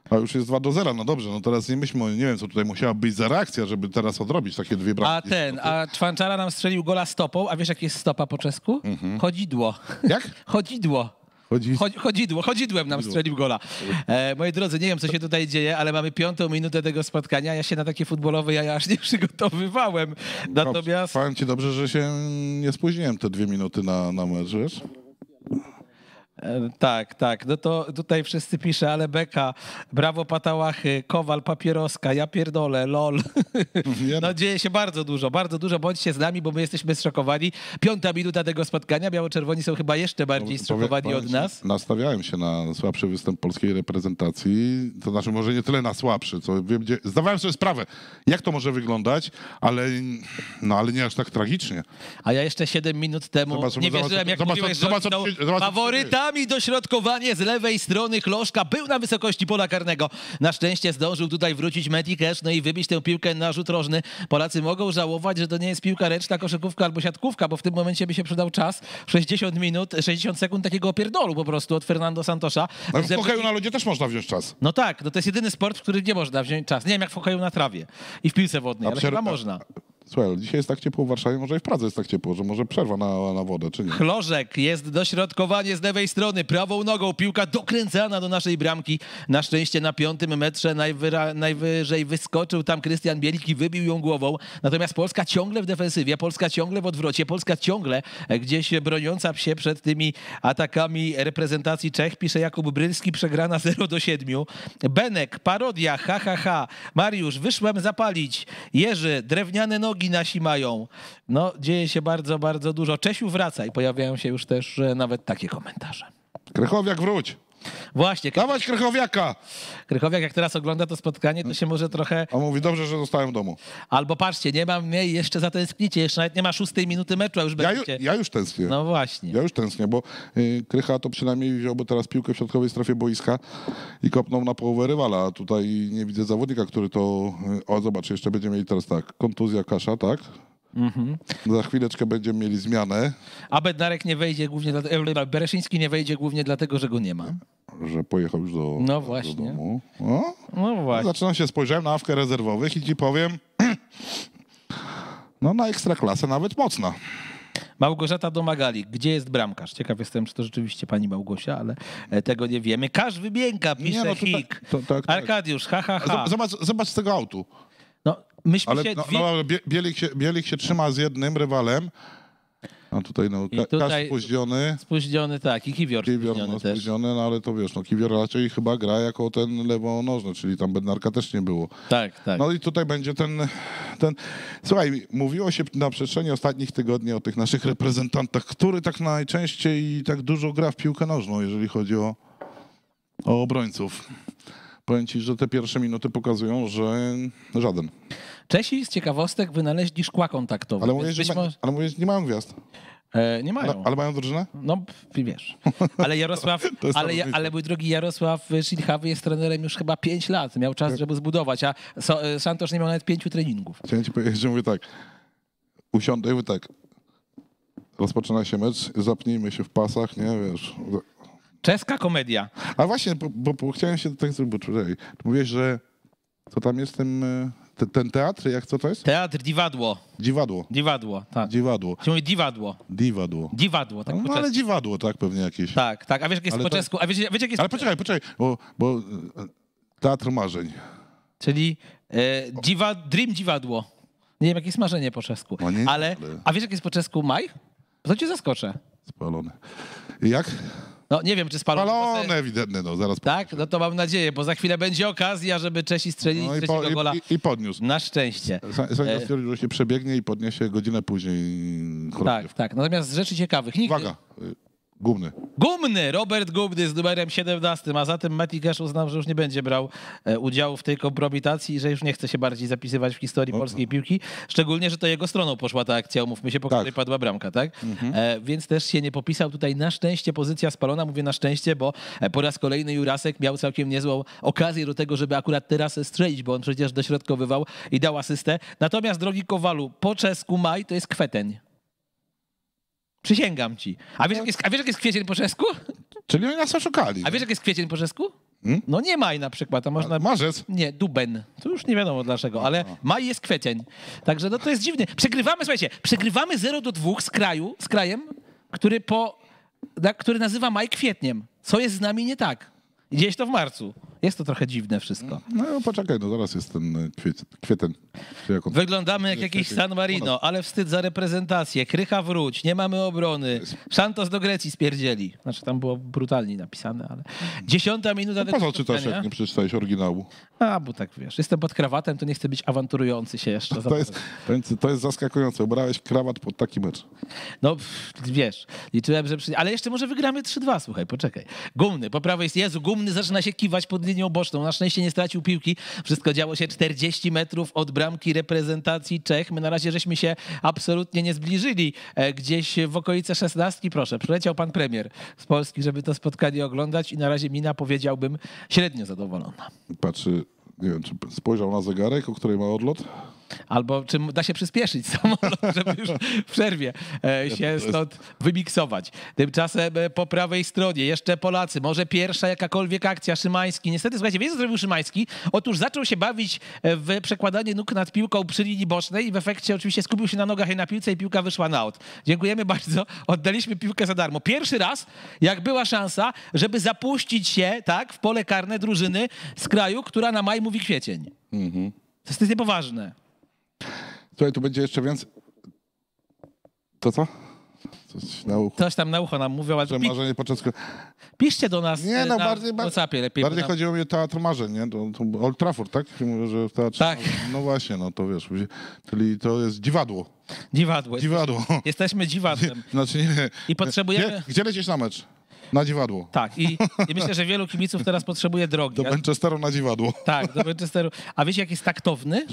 A już jest 2-0, no dobrze, no teraz nie myślmy, nie wiem, co tutaj musiała być za reakcja, żeby teraz odrobić takie 2 bramki. A Czwanczara nam strzelił gola stopą, a wiesz, jak jest stopa po czesku? Chodzidło. Jak? Chodzidło. Chodzidłem nam strzelił gola. Moi drodzy, nie wiem, co się tutaj dzieje, ale mamy 5. minutę tego spotkania. Ja się na takie futbolowe jaja aż nie przygotowywałem. Natomiast... Powiem ci, dobrze, że się nie spóźniłem te 2 minuty na mecz, wiesz? Tak, tak. No to tutaj wszyscy pisze, ale beka, brawo Patałachy, Kowal, Papieroska, ja pierdolę, lol. No dzieje się bardzo dużo, bądźcie z nami, bo my jesteśmy zszokowani. 5. minuta tego spotkania, biało-czerwoni są chyba jeszcze bardziej zszokowani od nas. Nastawiałem się na słabszy występ polskiej reprezentacji, to znaczy może nie tyle na słabszy, co wiem, gdzie... Zdawałem sobie sprawę, jak to może wyglądać, ale, no, ale nie aż tak tragicznie. A ja jeszcze 7 minut temu nie wierzyłem, jak mówiłeś, że faworytami dośrodkowanie z lewej strony Kloszka był na wysokości pola karnego. Na szczęście zdążył tutaj wrócić Mehdi Kesz, no i wybić tę piłkę na rzut rożny. Polacy mogą żałować, że to nie jest piłka ręczna, koszykówka albo siatkówka, bo w tym momencie by się przydał czas. 60 minut, 60 sekund takiego opierdolu po prostu od Fernando Santosza. No, w hokeju na lodzie też można wziąć czas. No tak, no to jest jedyny sport, w którym nie można wziąć czas. Nie wiem, jak w hokeju na trawie i w piłce wodnej, ale chyba można. Słuchaj, dzisiaj jest tak ciepło w Warszawie, może i w Pradze jest tak ciepło, że może przerwa na wodę, czy nie? Chlożek, jest dośrodkowanie z lewej strony, prawą nogą, piłka dokręcana do naszej bramki. Na szczęście na 5. metrze najwyżej wyskoczył tam Krystian Bielik i wybił ją głową. Natomiast Polska ciągle w defensywie, Polska ciągle w odwrocie, Polska ciągle gdzieś broniąca się przed tymi atakami reprezentacji Czech. Pisze Jakub Brylski, przegrana 0-7. Benek, parodia, ha, ha, ha. Mariusz, wyszłem zapalić. Jerzy, drewniane nogi nasi mają. No, dzieje się bardzo dużo. Czesiu, wracaj. Pojawiają się już też nawet takie komentarze. Krychowiak, wróć. Właśnie. Dawać Krychowiaka. Krychowiak, jak teraz ogląda to spotkanie, to się może trochę... On mówi, dobrze, że zostałem w domu. Albo patrzcie, nie mam mniej, jeszcze zatęsknicie, jeszcze nawet nie ma 6. minuty meczu, a już będziecie. Ja już tęsknię. No właśnie. Ja już tęsknię, bo Krycha to przynajmniej wziąłby teraz piłkę w środkowej strefie boiska i kopnął na połowę rywala, a tutaj nie widzę zawodnika, który to... O, zobacz, jeszcze będziemy mieli teraz tak, kontuzja Kasza, tak? Mm-hmm. Za chwileczkę będziemy mieli zmianę. A Bednarek nie wejdzie głównie, Bereszyński nie wejdzie głównie dlatego, że go nie ma. Że pojechał już do, no właśnie. Do domu. No, no właśnie. Zaczynam się, spojrzałem na ławkę rezerwowych i ci powiem, no na Ekstraklasę nawet mocna. Małgorzata Domagali, gdzie jest bramkarz? Ciekaw jestem, czy to rzeczywiście pani Małgosia, ale tego nie wiemy. Każ Wybienka, pisze no, Hik. Tak. Arkadiusz, ha, ha, ha. Zobacz z tego autu. No, ale się Bielik się trzyma z jednym rywalem. A tutaj, no, Kasz spóźniony. Spóźniony, tak. I Kiwior spóźniony, no, też. Spóźniony, no ale to wiesz, no, Kiwior raczej chyba gra jako ten lewonożny, czyli tam Bednarka też nie było. Tak, tak. No i tutaj będzie ten... Słuchaj, mówiło się na przestrzeni ostatnich tygodni o tych naszych reprezentantach, który tak najczęściej i tak dużo gra w piłkę nożną, jeżeli chodzi o obrońców. Powiem ci, że te pierwsze minuty pokazują, że żaden. Czesi z ciekawostek wynaleźli szkła kontaktowe. Ale mówisz, że nie mają gwiazd. Nie mają. Ale mają drużynę? No, wiesz. Ale Jarosław, ale mój drogi Jarosław Szilhavý jest trenerem już chyba 5 lat. Miał czas, żeby zbudować, a Santos nie miał nawet 5 treningów. Chciałem ci powiedzieć, że mówię tak. Usiądę i mówię tak. Rozpoczyna się mecz, zapnijmy się w pasach, nie wiesz... Czeska komedia. A właśnie, bo chciałem się do tego zrobić. Mówisz, że co tam jest ten teatr, jak co to jest? Teatr Dziwadło. Dziwadło. Dziwadło, tak. Dziwadło. Się mówi Dziwadło. Dziwadło. Dziwadło, tak. No, no ale dziwadło, tak, pewnie jakieś. Tak, tak. A wiesz, jak jest ale po czesku? A wiesz, jak jest... Ale poczekaj, bo teatr marzeń. Czyli Dream Dziwadło. Nie wiem, jakie jest marzenie po czesku. No, nie, ale... A wiesz, jak jest po czesku maj? To cię zaskoczę. Spalony. Jak? No nie wiem, czy spalone ewidentne, no zaraz. Tak, powiem. No to mam nadzieję, bo za chwilę będzie okazja, żeby Czesi strzelili no trzeciego gola. I podniósł. Na szczęście. Sędzia stwierdził, że się przebiegnie i podniesie godzinę później. Chorągiew. Tak, tak. Natomiast z rzeczy ciekawych. Uwaga. Gumny. Gumny! Robert Gumny z numerem 17, a zatem Mehdi Kesz uznał, że już nie będzie brał udziału w tej kompromitacji i że już nie chce się bardziej zapisywać w historii polskiej piłki. Szczególnie, że to jego stroną poszła ta akcja, umówmy się, po której padła bramka, tak? Mhm. Więc też się nie popisał. Tutaj na szczęście pozycja spalona, mówię na szczęście, bo po raz kolejny Jurasek miał całkiem niezłą okazję do tego, żeby akurat teraz strzelić, bo on przecież dośrodkowywał i dał asystę. Natomiast, drogi Kowalu, po czesku maj to jest kweteń. Przysięgam ci. A wiesz, jak jest kwiecień po czesku? Czyli oni nas oszukali. A wiesz, jak jest kwiecień po czesku? Hmm? No nie maj na przykład. A można... Marzec? Nie, duben. To już nie wiadomo dlaczego, ale maj jest kwiecień. Także no to jest dziwne. Przegrywamy, słuchajcie, 0-2 z krajem, który nazywa maj kwietniem. Co jest z nami nie tak? Gdzieś to w marcu. Jest to trochę dziwne wszystko. No poczekaj, no zaraz jest ten kwiecień. Wyglądamy jak jakiś San Marino, ale wstyd za reprezentację. Krycha wróć, nie mamy obrony. Santos do Grecji spierdzieli. Znaczy tam było brutalnie napisane, ale... 10. minuta tego spotkania. Po co czytasz, jak nie przeczytałeś oryginału? A, bo tak wiesz, jestem pod krawatem, to nie chcę być awanturujący się jeszcze. To jest zaskakujące, brałeś krawat pod taki mecz. No wiesz, liczyłem, że... Ale jeszcze może wygramy 3-2, słuchaj, poczekaj. Gumny, po prawej jest... Jezu, Gumny zaczyna się kiwać pod linią boczną. Na szczęście nie stracił piłki. Wszystko działo się 40 metrów od bramki reprezentacji Czech. My na razie żeśmy się absolutnie nie zbliżyli. Gdzieś w okolice 16, proszę, przyleciał pan premier z Polski, żeby to spotkanie oglądać i na razie mina, powiedziałbym, średnio zadowolona. Patrzy, nie wiem, czy spojrzał na zegarek, o której ma odlot? Albo czy da się przyspieszyć samolot, żeby już w przerwie się stąd wymiksować. Tymczasem po prawej stronie jeszcze Polacy, może pierwsza jakakolwiek akcja, Szymański. Niestety, słuchajcie, wiecie co zrobił Szymański? Otóż zaczął się bawić w przekładanie nóg nad piłką przy linii bocznej i w efekcie oczywiście skupił się na nogach i na piłce i piłka wyszła na out. Dziękujemy bardzo, oddaliśmy piłkę za darmo. Pierwszy raz, jak była szansa, żeby zapuścić się tak w pole karne drużyny z kraju, która na maj mówi kwiecień. Mhm. To jest niepoważne. Słuchaj, tu będzie jeszcze więcej. To co? Coś tam na ucho nam mówią, ale marzenie podczas... Piszcie do nas. Nie, no, bardziej chodzi o mnie teatr marzeń, nie? To Old Trafford, tak? Mówię, że w teatrze... Tak. No właśnie, no to wiesz, czyli to jest dziwadło. Dziwadło. Jesteśmy dziwadłem. Znaczy nie. I potrzebujemy... Gdzie lecisz na mecz? Na dziwadło. Tak, i myślę, że wielu kibiców teraz potrzebuje drogi. Do Manchesteru na dziwadło. Tak, do Manchesteru. A wiecie, jak jest taktowny?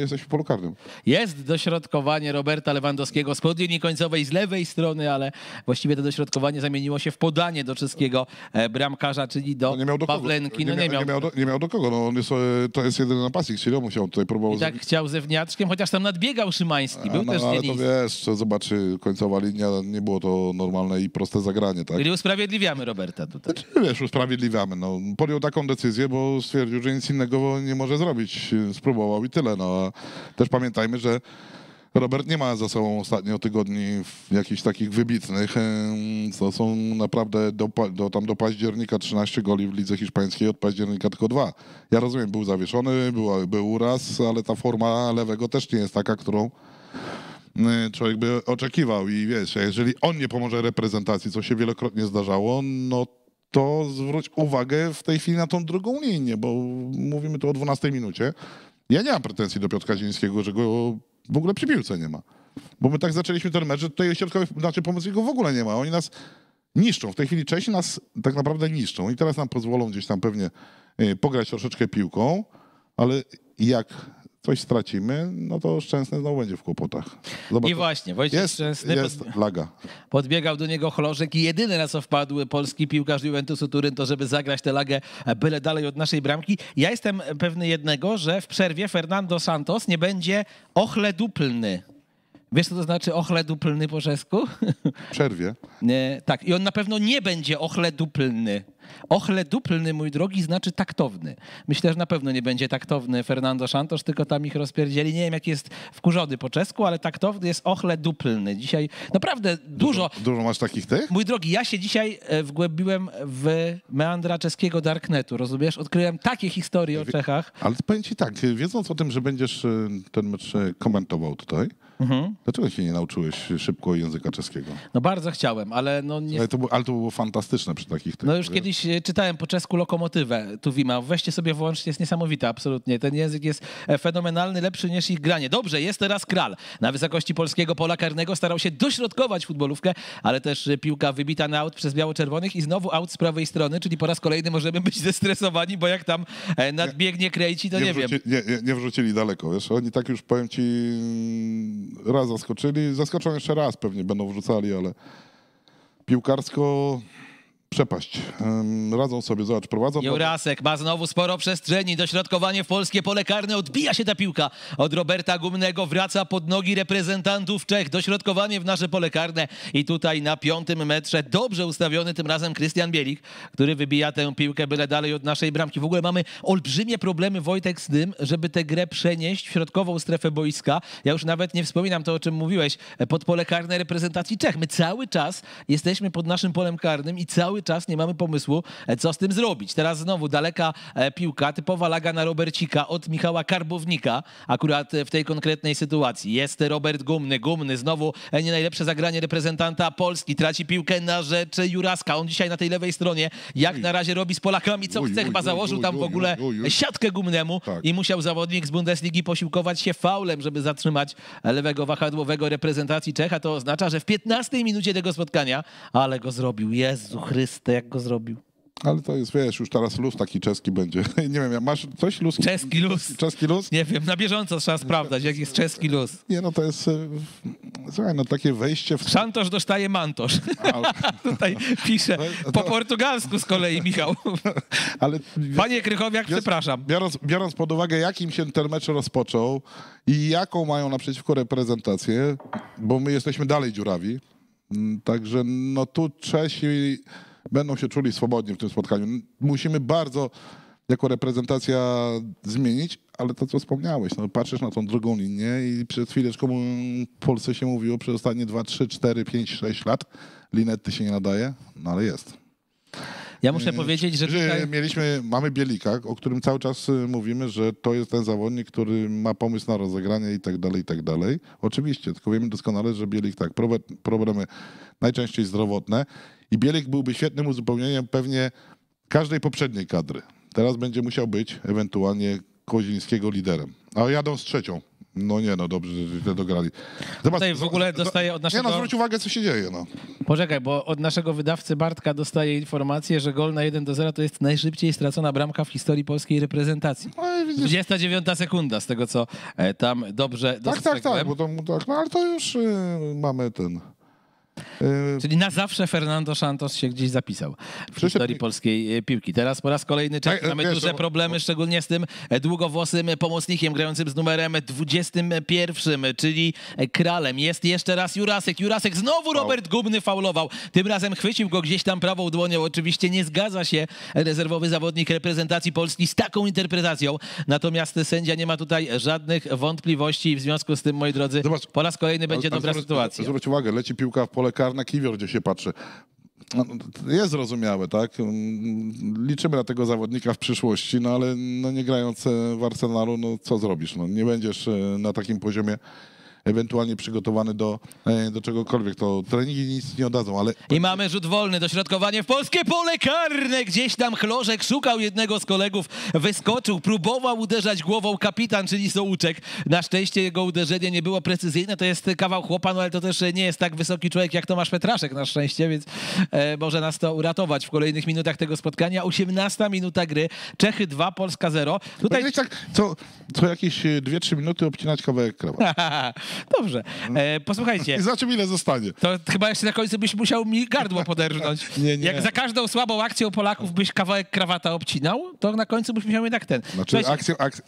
Jesteśmy w polu karnym. Jest dośrodkowanie Roberta Lewandowskiego z podlinii końcowej, z lewej strony, ale właściwie to dośrodkowanie zamieniło się w podanie do czeskiego bramkarza, czyli do Pawlenki. Nie miał do kogo, no on jest, to jest jedyny napastnik, czyli on musiał tutaj próbować. I tak chciał ze wniaczkiem, chociaż tam nadbiegał Szymański, był też ale to wiesz, zobaczy końcowa linia, nie było to normalne i proste zagranie, tak? Usprawiedliwiamy Roberta tutaj. Znaczy, wiesz, usprawiedliwiamy. No, podjął taką decyzję, bo stwierdził, że nic innego nie może zrobić. Spróbował i tyle. No, a też pamiętajmy, że Robert nie ma za sobą ostatnio tygodni jakichś takich wybitnych. To są naprawdę do października 13 goli w lidze hiszpańskiej, od października tylko 2. Ja rozumiem, był zawieszony, był uraz, ale ta forma lewego też nie jest taka, którą człowiek by oczekiwał i wiesz, jeżeli on nie pomoże reprezentacji, co się wielokrotnie zdarzało, no to zwróć uwagę w tej chwili na tą drugą linię, bo mówimy tu o 12 minucie. Ja nie mam pretensji do Piotra Zielińskiego, że go w ogóle przy piłce nie ma, bo my tak zaczęliśmy ten mecz, że tutaj środkowej pomocników w ogóle nie ma, oni nas niszczą, w tej chwili Czesi nas tak naprawdę niszczą i teraz nam pozwolą gdzieś tam pewnie pograć troszeczkę piłką, ale jak... coś stracimy, no to Szczęsny znowu będzie w kłopotach. Zobacz, i właśnie, Wojciech Szczęsny podbiegał do niego Chlożek i jedyne, na co wpadł polski piłkarz Juventusu Turyn, to żeby zagrać tę lagę byle dalej od naszej bramki. Ja jestem pewny jednego, że w przerwie Fernando Santos nie będzie ochleduplny. Wiesz, co to znaczy ochleduplny po czesku? W przerwie. Nie, tak, i on na pewno nie będzie ochleduplny. Ochleduplny, mój drogi, znaczy taktowny. Myślę, że na pewno nie będzie taktowny Fernando Santos, tylko tam ich rozpierdzieli. Nie wiem, jak jest wkurzony po czesku, ale taktowny jest ochleduplny. Dzisiaj naprawdę dużo masz takich tych? Mój drogi, ja się dzisiaj wgłębiłem w meandra czeskiego darknetu, rozumiesz? Odkryłem takie historie o Czechach. Ale powiem ci tak, wiedząc o tym, że będziesz ten mecz komentował tutaj, dlaczego się nie nauczyłeś szybko języka czeskiego? No bardzo chciałem, ale no nie... Ale to było fantastyczne przy takich tych. No już kiedyś czytałem po czesku Lokomotywę Tuwima. Weźcie sobie włącznie, jest niesamowite absolutnie. Ten język jest fenomenalny, lepszy niż ich granie. Dobrze, jest teraz Kral. Na wysokości polskiego pola karnego starał się dośrodkować futbolówkę, ale też piłka wybita na aut przez biało-czerwonych i znowu aut z prawej strony, czyli po raz kolejny możemy być zestresowani, bo jak tam nadbiegnie Krejci, to nie wiem. Nie wrzucili daleko, wiesz? Oni tak już, powiem ci, raz zaskoczyli. Zaskoczą jeszcze raz, pewnie będą wrzucali, ale piłkarsko... Przepaść. Radzą sobie, zobacz, prowadzą... Jurasek ma znowu sporo przestrzeni. Dośrodkowanie w polskie pole karne. Odbija się ta piłka od Roberta Gumnego. Wraca pod nogi reprezentantów Czech. Dośrodkowanie w nasze pole karne. I tutaj na 5. metrze dobrze ustawiony tym razem Krystian Bielik, który wybija tę piłkę byle dalej od naszej bramki. W ogóle mamy olbrzymie problemy, Wojtek, z tym, żeby tę grę przenieść w środkową strefę boiska. Ja już nawet nie wspominam to, o czym mówiłeś. Pod pole karne reprezentacji Czech. My cały czas jesteśmy pod naszym polem karnym i cały cały czas nie mamy pomysłu, co z tym zrobić. Teraz znowu daleka piłka, typowa laga na Robercika od Michała Karbownika, akurat w tej konkretnej sytuacji. Jest Robert Gumny, znowu nie najlepsze zagranie reprezentanta Polski, traci piłkę na rzecz Juraska. On dzisiaj na tej lewej stronie jak na razie robi z Polakami co chce, chyba założył tam w ogóle siatkę Gumnemu i musiał zawodnik z Bundesligi posiłkować się faulem, żeby zatrzymać lewego wahadłowego reprezentacji Czech, a to oznacza, że w 15 minucie tego spotkania, ale go zrobił, Jezu Chryste, jak go zrobił. Ale to jest, wiesz, już teraz luz taki czeski będzie. Nie wiem, masz coś luz? Czeski luz. Czeski luz? Nie wiem, na bieżąco trzeba sprawdzać, jak jest czeski luz. Nie, no to jest, słuchaj, no takie wejście w... Szantosz dostaje mantosz. Ale... Tutaj pisze, po portugalsku z kolei, Michał. Ale... Panie Krychowiak, przepraszam. Biorąc pod uwagę, jakim się ten mecz rozpoczął i jaką mają naprzeciwko reprezentację, bo my jesteśmy dalej dziurawi, także no tu Czesi... będą się czuli swobodnie w tym spotkaniu. Musimy bardzo jako reprezentacja zmienić, ale to, co wspomniałeś, no, patrzysz na tą drugą linię i przed chwileczką w Polsce się mówiło przez ostatnie 2, 3, 4, 5, 6 lat. Linetty się nie nadaje, no ale jest. Ja muszę powiedzieć, że tutaj... Mamy Bielika, o którym cały czas mówimy, że to jest ten zawodnik, który ma pomysł na rozegranie i tak dalej, i tak dalej. Oczywiście, tylko wiemy doskonale, że Bielik tak, problemy najczęściej zdrowotne i Bielik byłby świetnym uzupełnieniem pewnie każdej poprzedniej kadry. Teraz będzie musiał być ewentualnie Kozińskiego liderem, a jadą z trzecią. No nie, no dobrze, że dograli. Zobacz, tutaj w ogóle dostaję od naszego... Nie no, zwróć uwagę, co się dzieje, no. Poczekaj, bo od naszego wydawcy Bartka dostaję informację, że gol na 1-0 to jest najszybciej stracona bramka w historii polskiej reprezentacji. No, widzisz... 29 sekunda, z tego co tam dobrze dostrzegłem. Tak, bo to, no ale to już mamy ten... Czyli na zawsze Fernando Santos się gdzieś zapisał w historii polskiej piłki. Teraz po raz kolejny czas mamy duże problemy, szczególnie z tym długowłosym pomocnikiem grającym z numerem 21, czyli Kralem. Jest jeszcze raz Jurasek. Jurasek znowu Robert Gumny faulował. Tym razem chwycił go gdzieś tam prawą dłonią. Oczywiście nie zgadza się rezerwowy zawodnik reprezentacji Polski z taką interpretacją. Natomiast sędzia nie ma tutaj żadnych wątpliwości i w związku z tym, moi drodzy, po raz kolejny będzie dobra sytuacja. Zwróć uwagę, leci piłka w pole karne, Kiwior, gdzie się patrzy. No, jest zrozumiałe, tak? Liczymy na tego zawodnika w przyszłości, no ale no, nie grając w Arsenalu, no co zrobisz? No, nie będziesz na takim poziomie ewentualnie przygotowany do czegokolwiek. To treningi nic nie oddadzą, ale... I mamy rzut wolny, dośrodkowanie w polskie pole karne. Gdzieś tam Chlożek szukał jednego z kolegów, wyskoczył, próbował uderzać głową kapitan, czyli Souczek. Na szczęście jego uderzenie nie było precyzyjne. To jest kawał chłopa, no ale to też nie jest tak wysoki człowiek jak Tomasz Petraszek na szczęście, więc może nas to uratować w kolejnych minutach tego spotkania. 18 minuta gry. Czechy 2, Polska 0. Tutaj... Tak, co jakieś 2-3 minuty obcinać kawałek krawat. Dobrze, posłuchajcie. I zobaczymy, ile zostanie. To chyba jeszcze na końcu byś musiał mi gardło poderżnąć. Nie. Jak za każdą słabą akcją Polaków byś kawałek krawata obcinał, to na końcu byś musiał jednak ten. Znaczy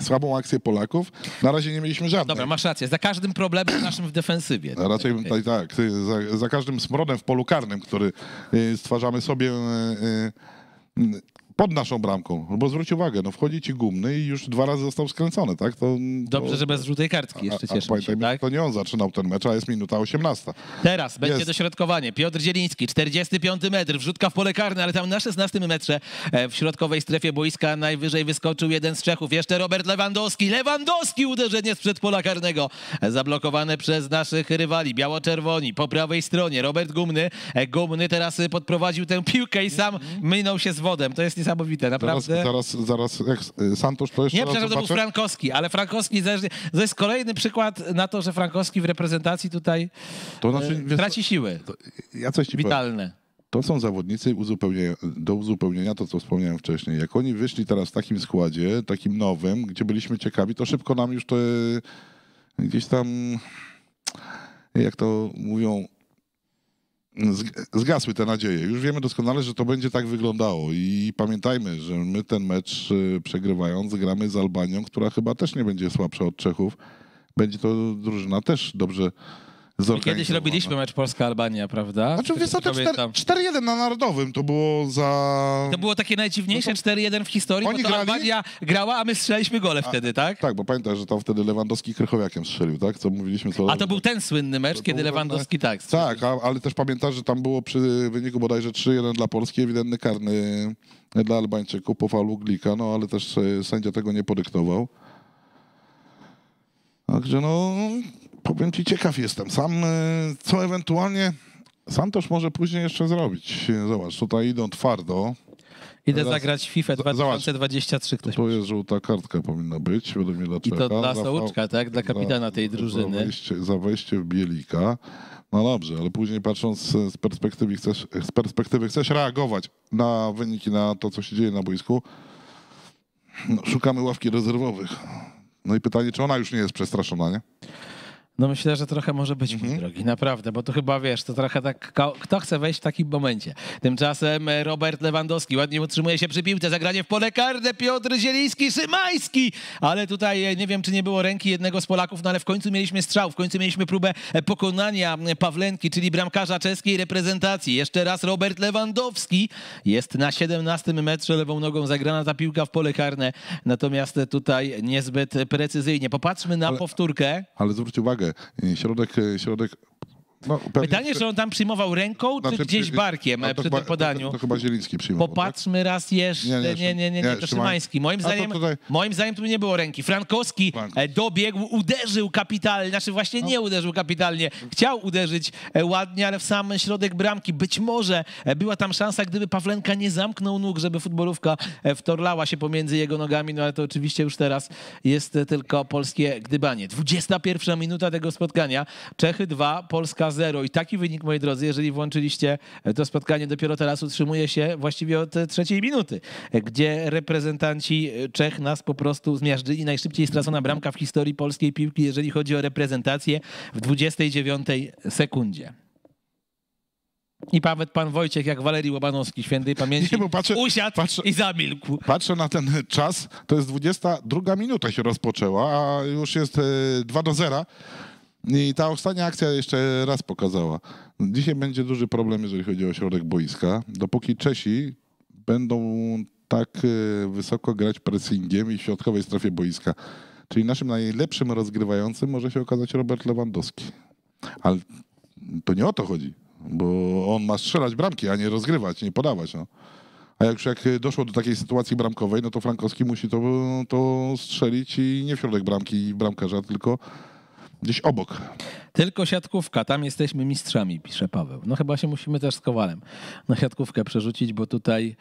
słabą akcję Polaków na razie nie mieliśmy żadnej. Dobra, masz rację. Za każdym problemem naszym w defensywie. No, raczej tak, za każdym smrodem w polu karnym, który stwarzamy sobie... pod naszą bramką, bo zwróć uwagę, no wchodzi ci Gumny i już 2 razy został skręcony, tak? Dobrze, że bez żółtej kartki jeszcze cieszymy się, tak? To nie on zaczynał ten mecz, a jest minuta 18. Teraz będzie dośrodkowanie. Piotr Zieliński, 45 metr, wrzutka w pole karne, ale tam na 16 metrze w środkowej strefie boiska najwyżej wyskoczył jeden z Czechów. Jeszcze Robert Lewandowski. Lewandowski, uderzenie sprzed pola karnego. Zablokowane przez naszych rywali. Biało-czerwoni po prawej stronie. Robert Gumny. Gumny teraz podprowadził tę piłkę i sam minął się z wodem. To jest niesamowite, naprawdę. Zaraz, Santos to jeszcze... Nie, przepraszam, to był Frankowski, ale Frankowski, to jest kolejny przykład na to, że Frankowski w reprezentacji tutaj traci siły. Ja coś ci witalne. Powiem. To są zawodnicy do uzupełnienia, to co wspomniałem wcześniej. Jak oni wyszli teraz w takim składzie, takim nowym, gdzie byliśmy ciekawi, to szybko nam już to gdzieś tam, jak to mówią, zgasły te nadzieje. Już wiemy doskonale, że to będzie tak wyglądało i pamiętajmy, że my ten mecz przegrywając gramy z Albanią, która chyba też nie będzie słabsza od Czechów. Będzie to drużyna też dobrze Kiedyś robiliśmy mecz Polska-Albania, prawda? Znaczy, wiesz, 4-1 na Narodowym to było za... To było takie najdziwniejsze 4-1 w historii, bo to Albania grała, a my strzelaliśmy gole wtedy, tak? Tak, bo pamiętasz, że tam wtedy Lewandowski Krychowiakiem strzelił, tak? Co mówiliśmy, co... A to był ten słynny mecz, to kiedy Lewandowski tak strzelił. Tak, ale też pamiętasz, że tam było przy wyniku bodajże 3-1 dla Polski ewidentny karny dla Albańczyków po faulu Glika, no ale też sędzia tego nie podyktował. Także no... Powiem ci, ciekaw jestem. Sam, co ewentualnie Santos może później jeszcze zrobić. Zobacz, tutaj idą twardo. Idę zagrać FIFA 2023. Ktoś to jest żółta kartka powinna być. I to dla Souczka, tak? Dla kapitana tej drużyny. Za wejście w Bielika. No dobrze, ale później patrząc z perspektywy, chcesz reagować na wyniki, na to, co się dzieje na boisku. No, szukamy ławki rezerwowych. No i pytanie, czy ona już nie jest przestraszona, nie? No myślę, że trochę może być, mój drogi, naprawdę, bo to chyba, wiesz, to trochę tak, kto chce wejść w takim momencie. Tymczasem Robert Lewandowski ładnie utrzymuje się przy piłce, zagranie w pole karne, Piotr Zieliński, Szymański, ale tutaj nie wiem, czy nie było ręki jednego z Polaków, no ale w końcu mieliśmy strzał, w końcu mieliśmy próbę pokonania Pawlenki, czyli bramkarza czeskiej reprezentacji. Jeszcze raz Robert Lewandowski, jest na 17 metrze, lewą nogą zagrana ta piłka w pole karne, natomiast tutaj niezbyt precyzyjnie. Popatrzmy na powtórkę. Ale zwróć uwagę, środek... No, pytanie, czy on tam przyjmował ręką, znaczy, czy gdzieś barkiem przy tym podaniu? To chyba Zieliński przyjmował. Popatrzmy raz jeszcze. Nie, to Szymański. Moim zdaniem tu nie było ręki. Frankowski dobiegł, uderzył kapitalnie, znaczy właśnie nie uderzył kapitalnie. Chciał uderzyć ładnie, ale w sam środek bramki. Być może była tam szansa, gdyby Pawlenka nie zamknął nóg, żeby futbolówka wtorlała się pomiędzy jego nogami, no ale to oczywiście już teraz jest tylko polskie gdybanie. 21 minuta tego spotkania. Czechy 2, Polska 0. I taki wynik, moi drodzy, jeżeli włączyliście to spotkanie, dopiero teraz utrzymuje się właściwie od 3. minuty, gdzie reprezentanci Czech nas po prostu zmiażdżyli. Najszybciej stracona bramka w historii polskiej piłki, jeżeli chodzi o reprezentację, w 29 sekundzie. I nawet pan Wojciech, jak Walerii Łobanowski, świętej pamięci, usiadł i zamilkł. Patrzę na ten czas, to jest 22 minuta się rozpoczęła, a już jest 2-0. I ta ostatnia akcja jeszcze raz pokazała. Dzisiaj będzie duży problem, jeżeli chodzi o środek boiska. Dopóki Czesi będą tak wysoko grać pressingiem i w środkowej strefie boiska. Czyli naszym najlepszym rozgrywającym może się okazać Robert Lewandowski. Ale to nie o to chodzi, bo on ma strzelać bramki, a nie rozgrywać, nie podawać. No. A jak doszło do takiej sytuacji bramkowej, no to Frankowski musi to strzelić i nie w środek bramki i bramkarza, tylko... gdzieś obok. Tylko siatkówka, tam jesteśmy mistrzami, pisze Paweł. No chyba się musimy też z Kowalem na siatkówkę przerzucić, bo tutaj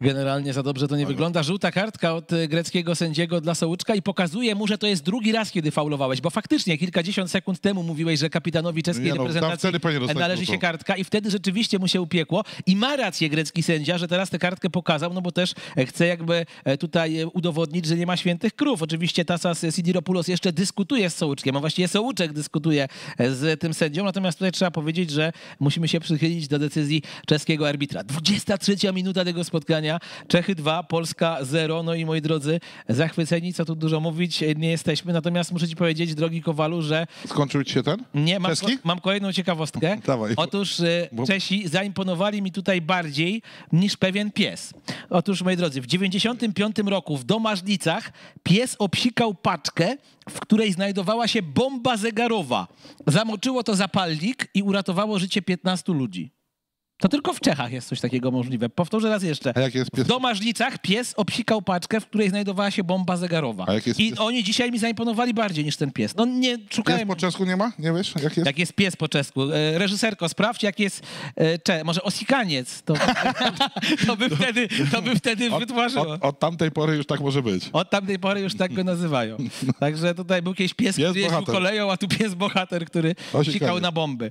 generalnie za dobrze to nie wygląda. Żółta kartka od greckiego sędziego dla Souczka i pokazuje mu, że to jest drugi raz, kiedy faulowałeś, bo faktycznie kilkadziesiąt sekund temu mówiłeś, że kapitanowi czeskiej reprezentacji należy się kartka i wtedy rzeczywiście mu się upiekło i ma rację grecki sędzia, że teraz tę kartkę pokazał, no bo też chce jakby tutaj udowodnić, że nie ma świętych krów. Oczywiście Tasos Sidiropoulos jeszcze dyskutuje z Souczkiem, a właściwie Souczek dyskutuje z tym sędzią, natomiast tutaj trzeba powiedzieć, że musimy się przychylić do decyzji czeskiego arbitra. 23 minuta tego spotkania. Czechy 2, Polska 0. No i moi drodzy, zachwyceni, co tu dużo mówić, nie jesteśmy. Natomiast muszę ci powiedzieć, drogi Kowalu, że... Skończył ci się ten? Nie, mam kolejną ciekawostkę. Dawaj. Otóż Czesi zaimponowali mi tutaj bardziej niż pewien pies. Otóż, moi drodzy, w 95 roku w Domażlicach pies obsikał paczkę, w której znajdowała się bomba zegarowa. Zamoczyło to zapalnik i uratowało życie 15 ludzi. To tylko w Czechach jest coś takiego możliwe. Powtórzę raz jeszcze. W Domażlicach pies obsikał paczkę, w której znajdowała się bomba zegarowa. I oni dzisiaj mi zaimponowali bardziej niż ten pies. No nie szukałem. Pies po czesku nie ma? Nie wiesz, jak jest? Jak jest pies po czesku. Reżyserko, sprawdź, jak jest może osikaniec. To by wtedy wytworzyło. Od tamtej pory już tak może być. Od tamtej pory już tak go nazywają. Także tutaj był jakiś pies, który jeździł koleją, a tu pies bohater, który sikał na bomby.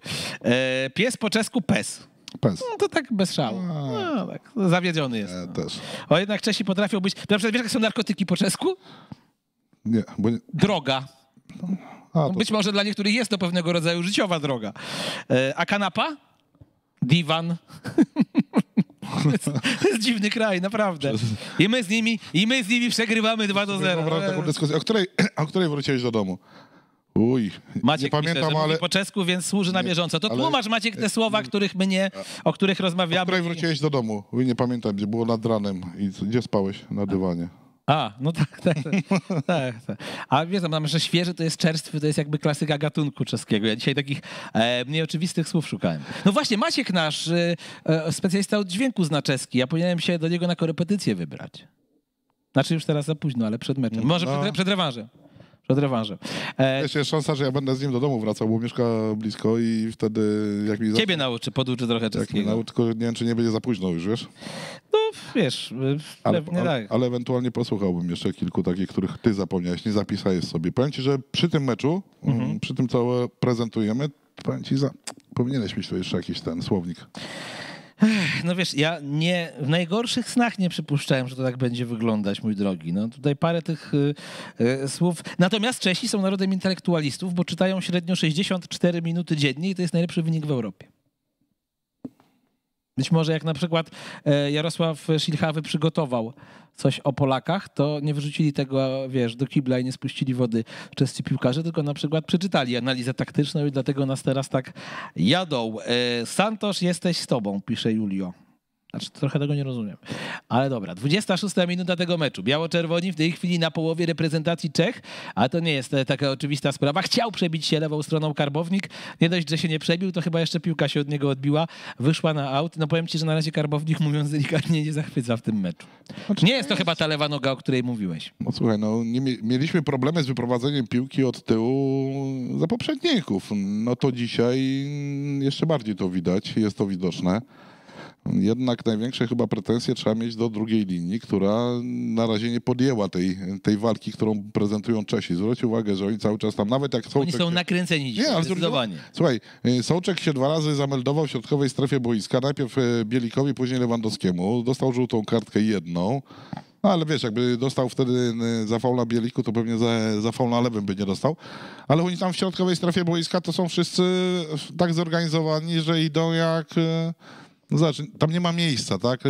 Pies po czesku pes. No to tak bez szału. No, tak. Zawiedziony jest. No. Też. O, jednak Czesi potrafią być... Na przykład wiesz, jak są narkotyki po czesku? Nie, bo nie. Droga. No, być może dla niektórych jest to pewnego rodzaju życiowa droga. A kanapa? Diwan. To jest dziwny kraj, naprawdę. I my z nimi przegrywamy 2-0. O której wróciłeś do domu? Uj, Maciek nie pamiętam, pisze, ale po czesku, więc służy na bieżąco. To tłumacz, Maciek, te słowa, o których rozmawiamy. O której wróciłeś do domu? Nie pamiętam, gdzie było nad ranem i gdzie spałeś na dywanie. A, no tak. A wiesz, tam jeszcze świeży to jest czerstwy, to jest jakby klasyka gatunku czeskiego. Ja dzisiaj takich mniej oczywistych słów szukałem. No właśnie, Maciek nasz, specjalista od dźwięku zna czeski. Ja powinienem się do niego na korepetycję wybrać. Znaczy już teraz za późno, ale przed meczem. Może przed rewanżem. Przed rewanżem. Wiesz, jest szansa, że ja będę z nim do domu wracał, bo mieszka blisko i wtedy... Jak mi ciebie nauczy, poduczy trochę czeskiego. Nauczy, nie wiem, czy nie będzie za późno już, wiesz? No, wiesz, ale ewentualnie posłuchałbym jeszcze kilku takich, których ty zapomniałeś, nie zapisałeś sobie. Powiem ci, że przy tym meczu, przy tym co prezentujemy, powiem ci, powinieneś mieć tu jeszcze jakiś ten słownik. No wiesz, ja nie, w najgorszych snach nie przypuszczałem, że to tak będzie wyglądać, mój drogi. No tutaj parę tych słów. Natomiast Czesi są narodem intelektualistów, bo czytają średnio 64 minuty dziennie i to jest najlepszy wynik w Europie. Być może jak na przykład Jarosław Szilhavý przygotował coś o Polakach, to nie wyrzucili tego, wiesz, do kibla i nie spuścili wody czescy piłkarze, tylko na przykład przeczytali analizę taktyczną i dlatego nas teraz tak jadą. Santos, jesteś z tobą, pisze Julio. Znaczy, trochę tego nie rozumiem. Ale dobra, 26 minuta tego meczu. Biało-czerwoni w tej chwili na połowie reprezentacji Czech, a to nie jest taka oczywista sprawa. Chciał przebić się lewą stroną Karbownik. Nie dość, że się nie przebił, to chyba jeszcze piłka się od niego odbiła. Wyszła na aut. No powiem ci, że na razie Karbownik, mówiąc delikatnie, nie zachwyca w tym meczu. Nie jest to chyba ta lewa noga, o której mówiłeś. No słuchaj, no nie mieliśmy problemy z wyprowadzeniem piłki od tyłu za poprzedników. No to dzisiaj jeszcze bardziej to widać, jest to widoczne. Jednak największe chyba pretensje trzeba mieć do drugiej linii, która na razie nie podjęła tej walki, którą prezentują Czesi. Zwróć uwagę, że oni cały czas tam, nawet jak Souczek... Oni są nakręceni dzisiaj, zdecydowanie. Słuchaj, Souczek się dwa razy zameldował w środkowej strefie boiska. Najpierw Bielikowi, później Lewandowskiemu. Dostał żółtą kartkę jedną. No ale wiesz, jakby dostał wtedy za faul na Bieliku, to pewnie za faul na lewym by nie dostał. Ale oni tam w środkowej strefie boiska to są wszyscy tak zorganizowani, że idą jak... No zobacz, tam nie ma miejsca, tak?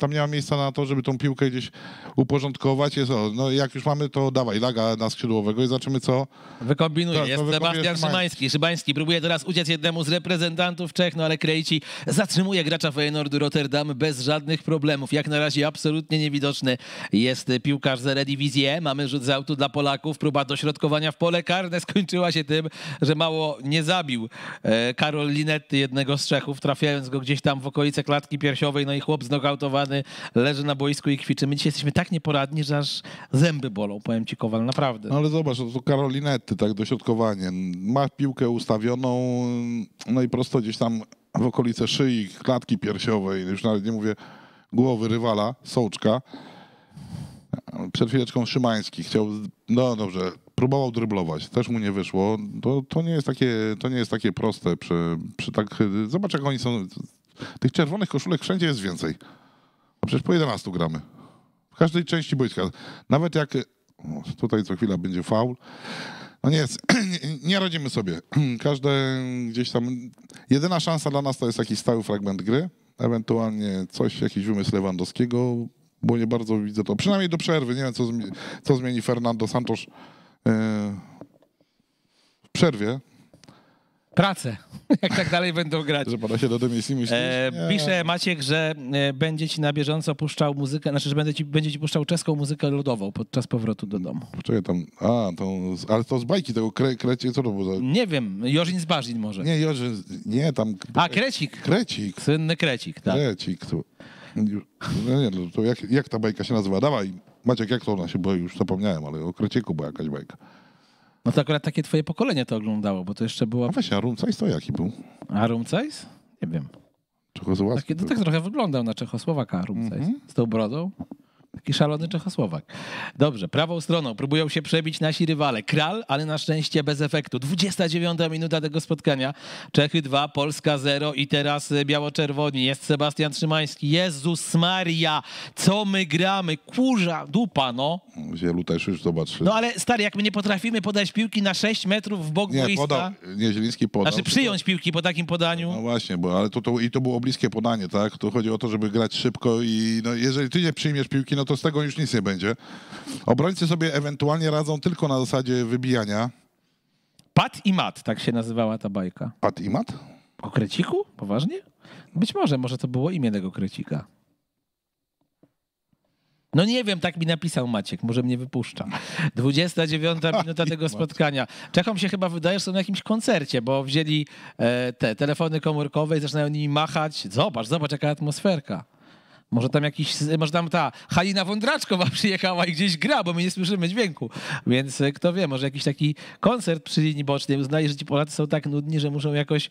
Tam nie ma miejsca na to, żeby tą piłkę gdzieś uporządkować. No jak już mamy, to dawaj laga na skrzydłowego i zobaczymy, co... Wykombinuje. Tak, jest Sebastian Szymański. Szymański próbuje teraz uciec jednemu z reprezentantów Czech, no ale Krejčí zatrzymuje gracza Feyenoordu Rotterdam bez żadnych problemów. Jak na razie absolutnie niewidoczny jest piłkarz z Eredivisie. Mamy rzut z autu dla Polaków. Próba dośrodkowania w pole karne skończyła się tym, że mało nie zabił Karol Linetty, jednego z Czechów, trafiając go gdzieś tam w okolice klatki piersiowej, no i chłop znokautowany leży na boisku i kwiczy. My dzisiaj jesteśmy tak nieporadni, że aż zęby bolą, powiem ci, Kowal, naprawdę. No ale zobacz, to Karol Linetty, tak dośrodkowanie. Ma piłkę ustawioną, no i prosto gdzieś tam w okolice szyi, klatki piersiowej, już nawet nie mówię głowy rywala, Souczka. Przed chwileczką Szymański chciał, no dobrze, próbował dryblować, też mu nie wyszło. To nie jest takie proste. Zobacz, jak oni są... Tych czerwonych koszulek wszędzie jest więcej. A przecież po 11 gramy. W każdej części boiska. Nawet jak... Tutaj co chwila będzie faul. No nie jest... Nie radzimy sobie. Każde gdzieś tam... Jedyna szansa dla nas to jest jakiś stały fragment gry. Ewentualnie coś, jakiś wymysł Lewandowskiego, bo nie bardzo widzę to. Przynajmniej do przerwy. Nie wiem, co zmieni Fernando Santos w przerwie. Pracę, jak tak dalej będą grać. Że pada się do tej misji myślisz? Pisze Maciek, że będzie ci na bieżąco puszczał muzykę, znaczy, że będzie ci puszczał czeską muzykę ludową podczas powrotu do domu. Poczekaj tam, ale to z bajki tego Krejčí, co to było za... Nie wiem, Jorzin z Barzin może. Nie, Jorzin, nie, tam... A, Krecik. Krecik. Słynny Krecik, tak. Krecik, tu. No nie, to jak ta bajka się nazywa? Dawaj, Maciek, jak to ona się, bo już zapomniałem, ale o Kreciku była jakaś bajka. No to akurat takie twoje pokolenie to oglądało, bo to jeszcze była... A weź, a Rumcajs to jaki był? A Rumcajs? Nie wiem. Czechosłowacki. Taki, to tak trochę wyglądał na Czechosłowaka Rumcajs, z tą brodą. Taki szalony Czechosłowak. Dobrze, prawą stroną próbują się przebić nasi rywale. Kral, ale na szczęście bez efektu. 29 minuta tego spotkania. Czechy 2, Polska 0 i teraz biało-czerwoni. Jest Sebastian Szymański. Jezus Maria, co my gramy? Kurza, dupa, no. Zielu też już zobaczy. No ale stary, jak my nie potrafimy podać piłki na 6 metrów w bok boiska. Nie, Zieliński podał. Znaczy przyjąć piłki po takim podaniu. No właśnie, bo ale to było bliskie podanie, tak? To chodzi o to, żeby grać szybko i no, jeżeli ty nie przyjmiesz piłki, no to z tego już nic nie będzie. Obrońcy sobie ewentualnie radzą tylko na zasadzie wybijania. Pat i Mat, tak się nazywała ta bajka. Pat i Mat? O Kreciku? Poważnie? Być może to było imię tego Krecika. No nie wiem, tak mi napisał Maciek, może mnie wypuszcza. 29 minuta tego spotkania. Czechom się chyba wydaje, że są na jakimś koncercie, bo wzięli te telefony komórkowe i zaczynają nimi machać. Zobacz, zobacz, jaka atmosferka. Może tam jakiś, może tam ta Halina Wądraczkowa przyjechała i gdzieś gra, bo my nie słyszymy dźwięku. Więc kto wie, może jakiś taki koncert przy linii bocznej uznaje, że ci Polacy są tak nudni, że muszą jakoś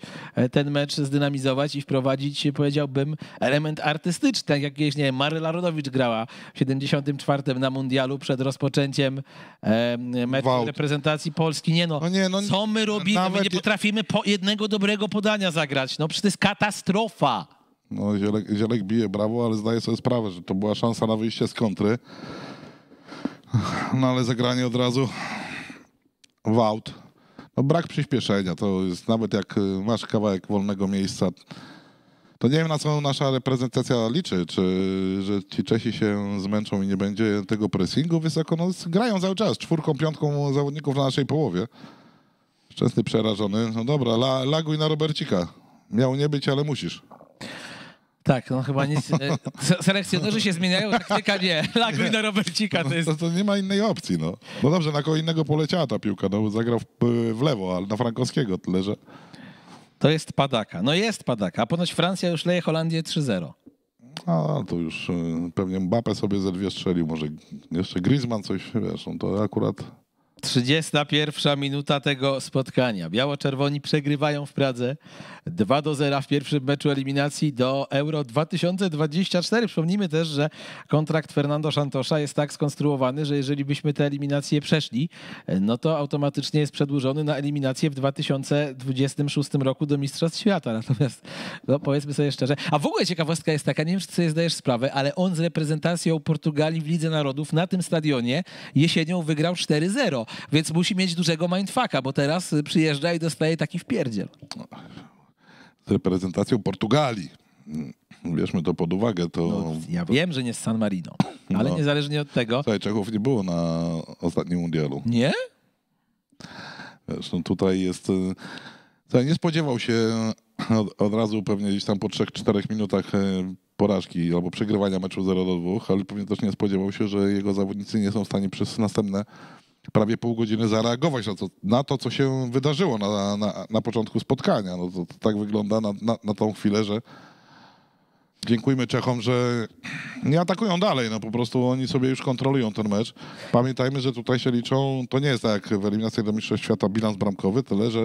ten mecz zdynamizować i wprowadzić, powiedziałbym, element artystyczny. Tak jak kiedyś, nie wiem, Maryla Rodowicz grała w 74. na mundialu przed rozpoczęciem meczu reprezentacji Polski. Nie no, co my robimy? My nie potrafimy jednego dobrego podania zagrać. No przecież to jest katastrofa. No, Zielek bije brawo, ale zdaje sobie sprawę, że to była szansa na wyjście z kontry. No ale zagranie od razu w aut. No, brak przyspieszenia, to jest nawet jak masz kawałek wolnego miejsca, to nie wiem, na co nasza reprezentacja liczy, czy że ci Czesi się zmęczą i nie będzie tego pressingu wysoko. No, grają cały czas czwórką, piątką zawodników na naszej połowie. Szczęsny przerażony. No dobra, laguj na Robercika. Miał nie być, ale musisz. Tak, no chyba nic. Selekcjonerzy się zmieniają, taktyka nie. Laguj na Robercika to jest. To nie ma innej opcji, no. No dobrze, na kogo innego poleciała ta piłka, no zagrał w lewo, ale na Frankowskiego tyle, że... To jest padaka. No jest padaka, a ponoć Francja już leje Holandię 3-0. A to już pewnie Mbappé sobie ze dwie strzelił, może jeszcze Griezmann coś, wiesz, no to akurat... 31 minuta tego spotkania. Biało-czerwoni przegrywają w Pradze 2-0 w pierwszym meczu eliminacji do Euro 2024. Przypomnijmy też, że kontrakt Fernando Santosza jest tak skonstruowany, że jeżeli byśmy te eliminacje przeszli, no to automatycznie jest przedłużony na eliminację w 2026 roku do Mistrzostw Świata. Natomiast no powiedzmy sobie szczerze, a w ogóle ciekawostka jest taka, nie wiem, czy sobie zdajesz sprawę, ale on z reprezentacją Portugalii w Lidze Narodów na tym stadionie jesienią wygrał 4-0. Więc musi mieć dużego mindfucka, bo teraz przyjeżdża i dostaje taki wpierdziel. Z reprezentacją Portugalii. Bierzmy to pod uwagę. To... No, ja wiem, że nie z San Marino, ale no, niezależnie od tego... Słuchaj, Czechów nie było na ostatnim mundialu. Nie? Zresztą tutaj jest... Słuchaj, nie spodziewał się od razu pewnie gdzieś tam po 3-4 minutach porażki albo przegrywania meczu 0-2, ale pewnie też nie spodziewał się, że jego zawodnicy nie są w stanie przez następne prawie pół godziny zareagować na to, co się wydarzyło na początku spotkania. No to tak wygląda na tą chwilę, że dziękujmy Czechom, że nie atakują dalej. No po prostu oni sobie już kontrolują ten mecz. Pamiętajmy, że tutaj się liczą, to nie jest tak jak w eliminacji do Mistrzostw Świata bilans bramkowy, tyle że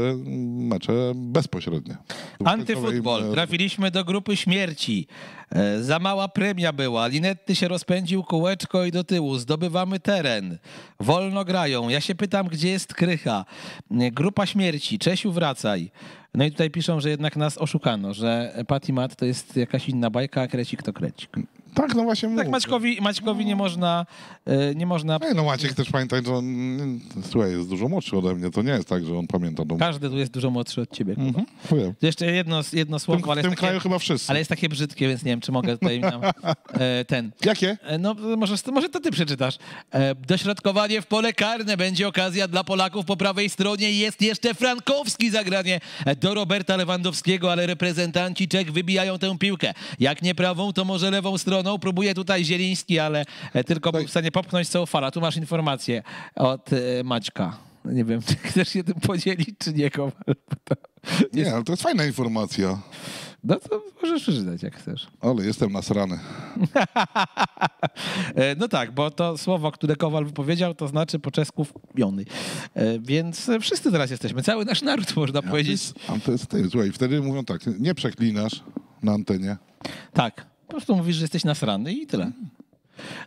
mecze bezpośrednie. Antyfutbol. Trafiliśmy do grupy śmierci. Za mała premia była. Linetty się rozpędził, kółeczko i do tyłu. Zdobywamy teren. Wolno grają. Ja się pytam, gdzie jest Krycha. Grupa śmierci. Czesiu, wracaj. No i tutaj piszą, że jednak nas oszukano, że Pat i Mat to jest jakaś inna bajka, a Krecik to Krecik. Tak, no właśnie. Tak, Maćkowi nie można... No Maciek też pamiętaj, że on, słuchaj, jest dużo młodszy ode mnie, to nie jest tak, że on pamięta. No. Każdy tu jest dużo młodszy od ciebie. Mm-hmm. Jeszcze jedno słowo, ale w tym kraju chyba wszyscy. Ale jest takie brzydkie, więc nie wiem, czy mogę tutaj ten... Jakie? No może to ty przeczytasz. Dośrodkowanie w pole karne, będzie okazja dla Polaków po prawej stronie, jest jeszcze Frankowski, zagranie do Roberta Lewandowskiego, ale reprezentanci Czech wybijają tę piłkę. Jak nie prawą, to może lewą stronę. No, próbuje tutaj Zieliński, ale tylko był w stanie popchnąć Coufala. Tu masz informację od Maćka. Nie wiem, czy chcesz się tym podzielić, czy nie, Kowal. Nie, ale to jest fajna informacja. No to możesz przeczytać, jak chcesz. Ale jestem nasrany. No tak, bo to słowo, które Kowal wypowiedział, to znaczy po czesku wpiony. Więc wszyscy teraz jesteśmy. Cały nasz naród, można powiedzieć. Słuchaj, wtedy mówią tak, nie przeklinasz na antenie. Tak. Po prostu mówisz, że jesteś nasrany i tyle.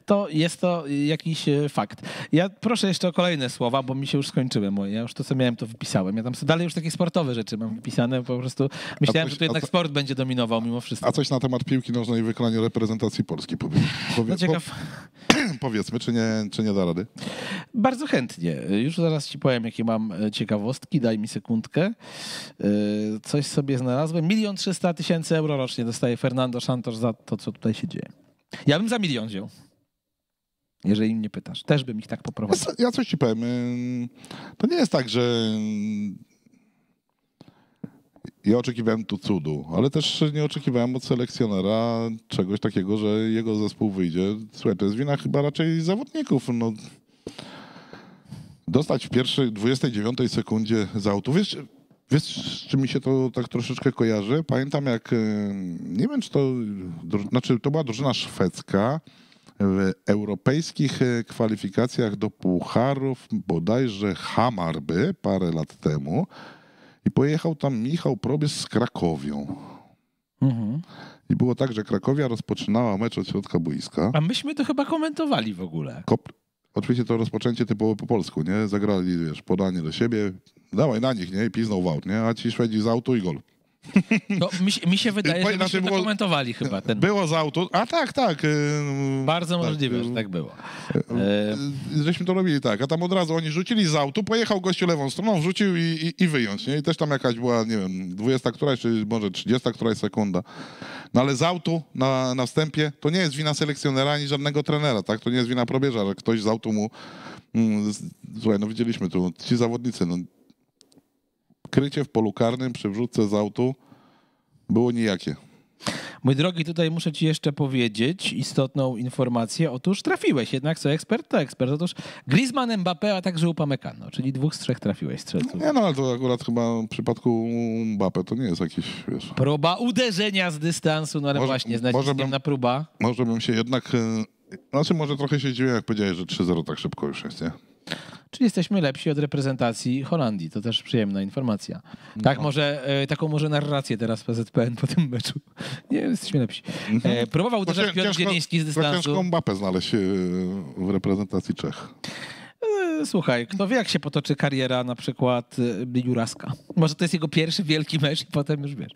To jest to jakiś fakt. Ja proszę jeszcze o kolejne słowa, bo mi się już skończyły moje. Ja już to, co miałem, to wypisałem. Ja tam dalej już takie sportowe rzeczy mam wypisane. Po prostu myślałem, że tu jednak sport będzie dominował mimo wszystko. A coś na temat piłki nożnej w wykonaniu reprezentacji Polski powiedzmy, czy nie da rady? Bardzo chętnie. Już zaraz ci powiem, jakie mam ciekawostki. Daj mi sekundkę. Coś sobie znalazłem. 1 300 000 euro rocznie dostaje Fernando Santos za to, co tutaj się dzieje. Ja bym za 1 000 000 wziął. jeżeli mnie pytasz. Też bym ich tak poprowadził. Ja coś ci powiem. To nie jest tak, że ja oczekiwałem tu cudu, ale też nie oczekiwałem od selekcjonera czegoś takiego, że jego zespół wyjdzie. Słuchaj, to jest wina chyba raczej zawodników. No. Dostać w pierwszej 29 sekundzie z autu. Wiesz, z czym mi się to tak troszeczkę kojarzy? Pamiętam jak, nie wiem czy to, znaczy to była drużyna szwedzka w europejskich kwalifikacjach do pucharów bodajże Hamarby parę lat temu i pojechał tam Michał Probierz z Krakowią. Mhm. I było tak, że Krakowia rozpoczynała mecz od środka boiska. A myśmy to chyba komentowali w ogóle. Oczywiście to rozpoczęcie typowo po polsku, nie? Zagrali, wiesz, podanie do siebie, dawaj na nich, nie? I piznął w aut, nie? A ci Szwedzi z autu i gol. No, mi się wydaje, że myśmy to komentowali chyba. Ten... Było z autu, a tak. Bardzo tak, możliwe, że tak było. Żeśmy to robili tak, a tam od razu oni rzucili z autu, pojechał gościu lewą stroną, wrzucił i wyjąć, nie? I też tam jakaś była, nie wiem, 20 któraś, czy może 30 któraś sekunda. No ale z autu na wstępie to nie jest wina selekcjonera ani żadnego trenera, tak? To nie jest wina probierza, że ktoś z autu mu... Słuchaj, no widzieliśmy tu, ci zawodnicy, no... Krycie w polu karnym przy wrzutce z autu było nijakie. Mój drogi, tutaj muszę ci jeszcze powiedzieć istotną informację. Otóż trafiłeś jednak, co ekspert, to ekspert. Otóż Griezmann, Mbappé, a także Upamecano, czyli 2 z 3 trafiłeś strzelców. Nie no, ale to akurat chyba w przypadku Mbappé to nie jest jakiś, wiesz... Próba uderzenia z dystansu, no ale może, właśnie, naciśnięta próba. Może bym się jednak... Znaczy może trochę się dziwię, jak powiedziałeś, że 3-0 tak szybko już jest, nie? Czyli jesteśmy lepsi od reprezentacji Holandii. To też przyjemna informacja. Tak no. Taką może narrację teraz PZPN po tym meczu. Nie, jesteśmy lepsi. Próbował uderzać Piotr Zieliński z dystansu. Ciężką Mbappę znaleźć w reprezentacji Czech. Słuchaj, kto wie jak się potoczy kariera na przykład Juraska. Może to jest jego pierwszy wielki mecz i potem już wiesz.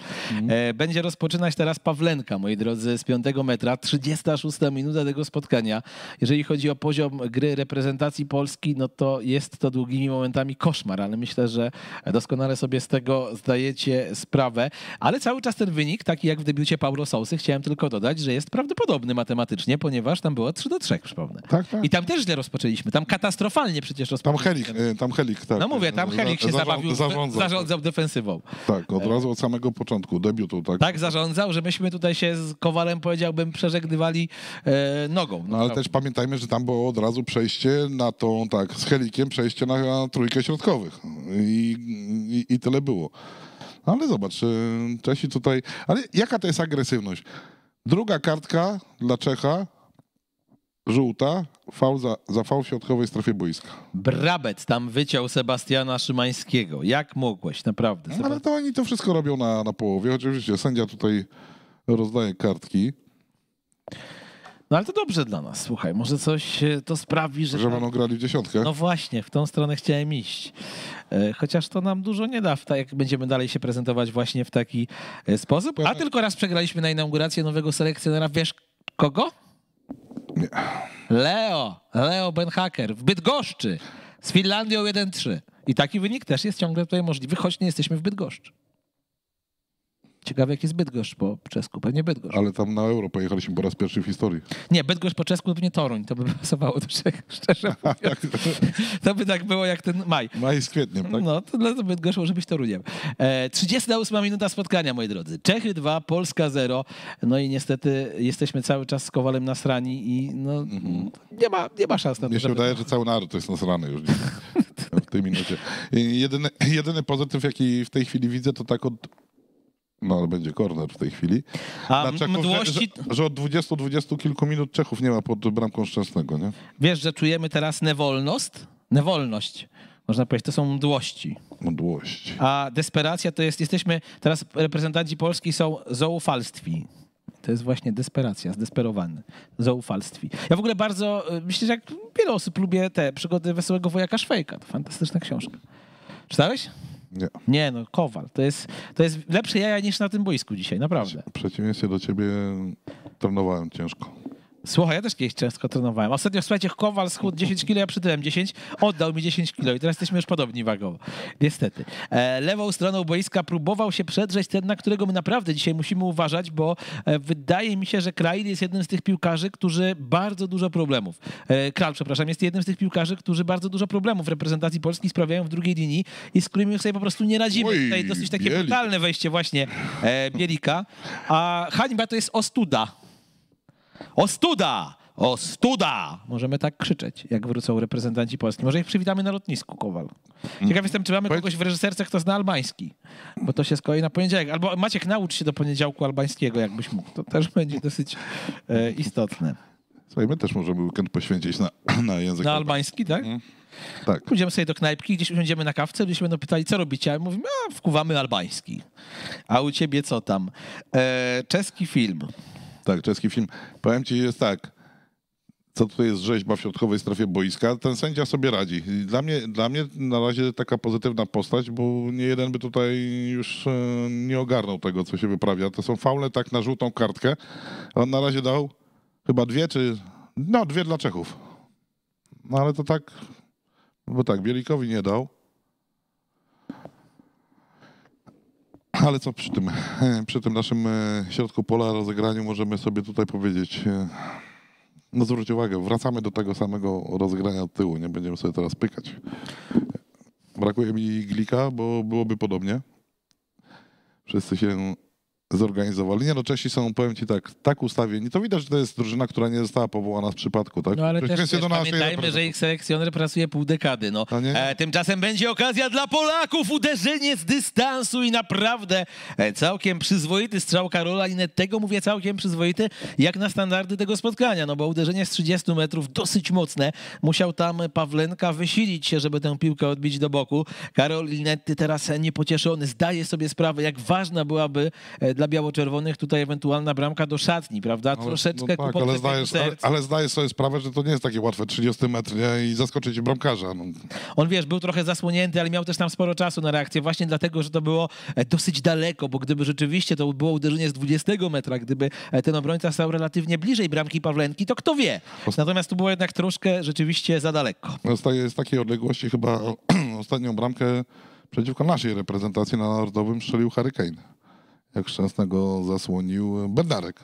Będzie rozpoczynać teraz Pawlenka, moi drodzy, z 5. metra. 36 minuta tego spotkania. Jeżeli chodzi o poziom gry reprezentacji Polski, no to jest to długimi momentami koszmar, ale myślę, że doskonale sobie z tego zdajecie sprawę. Ale cały czas ten wynik, taki jak w debiucie Paulo Sousy, chciałem tylko dodać, że jest prawdopodobny matematycznie, ponieważ tam było 3-3, przypomnę. Tak, tak. I tam też źle rozpoczęliśmy. Tam katastrofalnie przecież Tam Helik, tak. No mówię, tam Helik się zarządzał defensywą. Tak, od razu od samego początku debiutu. Tak zarządzał, że myśmy tutaj się z Kowalem, powiedziałbym, przeżegnywali nogą. No ale też pamiętajmy, że tam było od razu przejście na tą, tak, z Helikiem przejście na trójkę środkowych. I tyle było. No ale zobacz, Czesi tutaj... Ale jaka to jest agresywność? Druga kartka dla Czecha, żółta, faul za faul w środkowej strefie boiska. Brabet tam wyciął Sebastiana Szymańskiego. Jak mogłeś, naprawdę. No, ale to oni to wszystko robią na połowie. Oczywiście sędzia tutaj rozdaje kartki. No ale to dobrze dla nas, słuchaj. Może coś to sprawi, że będą grali w 10. No właśnie, w tą stronę chciałem iść. Chociaż to nam dużo nie da, jak będziemy dalej się prezentować właśnie w taki sposób. A tylko raz przegraliśmy na inaugurację nowego selekcjonera. Wiesz kogo? Nie. Leo Benhaker w Bydgoszczy z Finlandią 1-3. I taki wynik też jest ciągle tutaj możliwy, choć nie jesteśmy w Bydgoszczy. Ciekawe, jak jest Bydgoszcz po czesku, pewnie Bydgoszcz. Ale tam na euro pojechaliśmy po raz pierwszy w historii. Nie, Bydgoszcz po czesku to pewnie Toruń, to by pasowało do Czech, szczerze mówiąc. To by tak było jak ten maj. Maj z kwietniem, tak? No, to dla Bydgoszcz może być Toruniem. 38 minuta spotkania, moi drodzy. Czechy 2, Polska 0. No i niestety jesteśmy cały czas z Kowalem nasrani i no, nie ma szans na to. Mnie się wydaje, że cały naród jest nasrany już w tej minucie. Jedyny pozytyw, jaki w tej chwili widzę, to tak od... No ale będzie korner w tej chwili. A Czechów, mdłości... że od 20 kilku minut Czechów nie ma pod bramką Szczęsnego, nie? Wiesz, że czujemy teraz niewolność. Można powiedzieć, to są mdłości. Mdłości. A desperacja to jest, teraz reprezentanci Polski są zoufalstwi. To jest właśnie desperacja, zdesperowany, zaufalstwi. Ja w ogóle bardzo, myślę, że jak wiele osób lubię te przygody Wesołego Wojaka Szwejka. To fantastyczna książka. Czytałeś? Nie. Nie, no Kowal. To jest lepsze jaja niż na tym boisku dzisiaj, naprawdę. W przeciwieństwie do ciebie trenowałem ciężko. Słuchaj, ja też kiedyś często trenowałem. Ostatnio, słuchajcie, Kowal schudł 10 kg, ja przytyłem 10, oddał mi 10 kg i teraz jesteśmy już podobni wagowo. Niestety. Lewą stroną boiska próbował się przedrzeć ten, na którego my naprawdę dzisiaj musimy uważać, bo wydaje mi się, że Krajl jest jednym z tych piłkarzy, którzy bardzo dużo problemów. Kral, przepraszam, jest jednym z tych piłkarzy, którzy bardzo dużo problemów w reprezentacji Polski sprawiają w drugiej linii i z którymi sobie po prostu nie radzimy. Oj, tutaj dosyć takie brutalne wejście właśnie Bielika. A hańba to jest ostuda. Ostuda! Ostuda! Możemy tak krzyczeć, jak wrócą reprezentanci Polski. Może ich przywitamy na lotnisku, Kowal. Ciekaw jestem, czy mamy kogoś w reżyserce, kto zna albański. Bo to się skoi na poniedziałek. Albo Maciek, naucz się do poniedziałku albańskiego, jakbyś mógł. To też będzie dosyć istotne. Słuchaj, my też możemy weekend poświęcić na język na albański, tak? Hmm. Tak. Pójdziemy sobie do knajpki, gdzieś usiądziemy na kawce, gdzieś będą pytali, co robicie, a mówimy, a wkuwamy albański. A u ciebie co tam? Czeski film. Tak, czeski film. Powiem ci, jest tak, co tutaj jest rzeźba w środkowej strefie boiska, ten sędzia sobie radzi. Dla mnie na razie taka pozytywna postać, bo nie jeden by tutaj już nie ogarnął tego, co się wyprawia. To są faule tak na żółtą kartkę. On na razie dał chyba dwie dla Czechów. No ale to tak, bo tak, Bielikowi nie dał. Ale co przy tym naszym środku pola rozegraniu możemy sobie tutaj powiedzieć, no zwróć uwagę, wracamy do tego samego rozegrania od tyłu, nie będziemy sobie teraz pykać. Brakuje mi Glika, bo byłoby podobnie. Wszyscy się zorganizowali. Nie, no Czesi są, powiem ci tak, tak ustawieni. To widać, że to jest drużyna, która nie została powołana w przypadku, tak? No ale też pamiętajmy, że ich selekcjoner pracuje pół dekady. No. Nie. Tymczasem będzie okazja dla Polaków, uderzenie z dystansu i naprawdę całkiem przyzwoity strzał Karola Linettego, mówię całkiem przyzwoity, jak na standardy tego spotkania, no bo uderzenie z 30 metrów dosyć mocne. Musiał tam Pawlenka wysilić się, żeby tę piłkę odbić do boku. Karol Linetty teraz niepocieszony, zdaje sobie sprawę, jak ważna byłaby dla biało-czerwonych tutaj ewentualna bramka do szatni, prawda? Ale, troszeczkę no tak, ale zdajesz sobie sprawę, że to nie jest takie łatwe 30 metr, nie? I zaskoczyć bramkarza. No. On, wiesz, był trochę zasłonięty, ale miał też tam sporo czasu na reakcję, właśnie dlatego, że to było dosyć daleko, bo gdyby rzeczywiście to było uderzenie z 20 metra, gdyby ten obrońca stał relatywnie bliżej bramki Pawlenki, to kto wie. Natomiast tu było jednak troszkę rzeczywiście za daleko. Z takiej odległości chyba ostatnią bramkę przeciwko naszej reprezentacji na Narodowym strzelił Harry Kane. Jak Szczęsnego zasłonił Bednarek.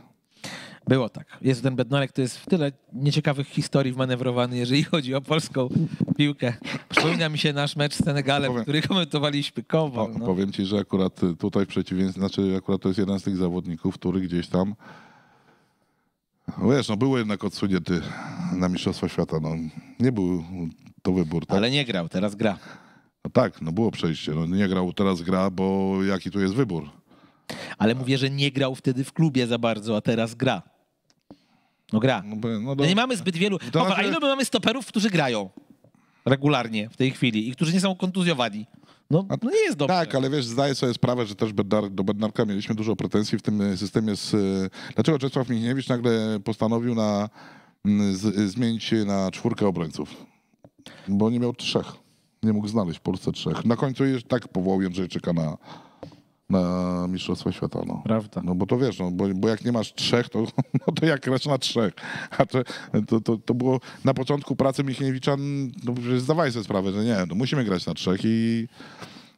Było tak. Jest ten Bednarek, to jest w tyle nieciekawych historii wmanewrowany, jeżeli chodzi o polską piłkę. Przypomina mi się nasz mecz z Senegalem, który komentowaliśmy. Kowal, no. Powiem ci, że akurat tutaj w przeciwieństwie, znaczy akurat to jest jeden z tych zawodników, który gdzieś tam, wiesz, no był jednak odsunięty na Mistrzostwa Świata. No, nie był to wybór. Tak? Ale nie grał, teraz gra. No tak, no było przejście. No, nie grał, teraz gra, bo jaki tu jest wybór? Ale mówię, że nie grał wtedy w klubie za bardzo, a teraz gra. No gra. No nie mamy zbyt wielu. Popatrz, a ile my mamy stoperów, którzy grają regularnie w tej chwili i którzy nie są kontuzjowani? No nie jest dobrze. Tak, ale wiesz, zdaję sobie sprawę, że też do Bednarka mieliśmy dużo pretensji w tym systemie. Dlaczego Czesław Michniewicz nagle postanowił zmienić się na czwórkę obrońców? Bo nie miał trzech. Nie mógł znaleźć w Polsce trzech. Na końcu tak powołał Jędrzejczyka na Mistrzostwa Świata. No. Prawda. No bo to wiesz, no, bo jak nie masz trzech, to jak grasz na trzech. A to było na początku pracy Michniewicza, no przecież zdawaj sobie sprawę, że nie, no musimy grać na trzech i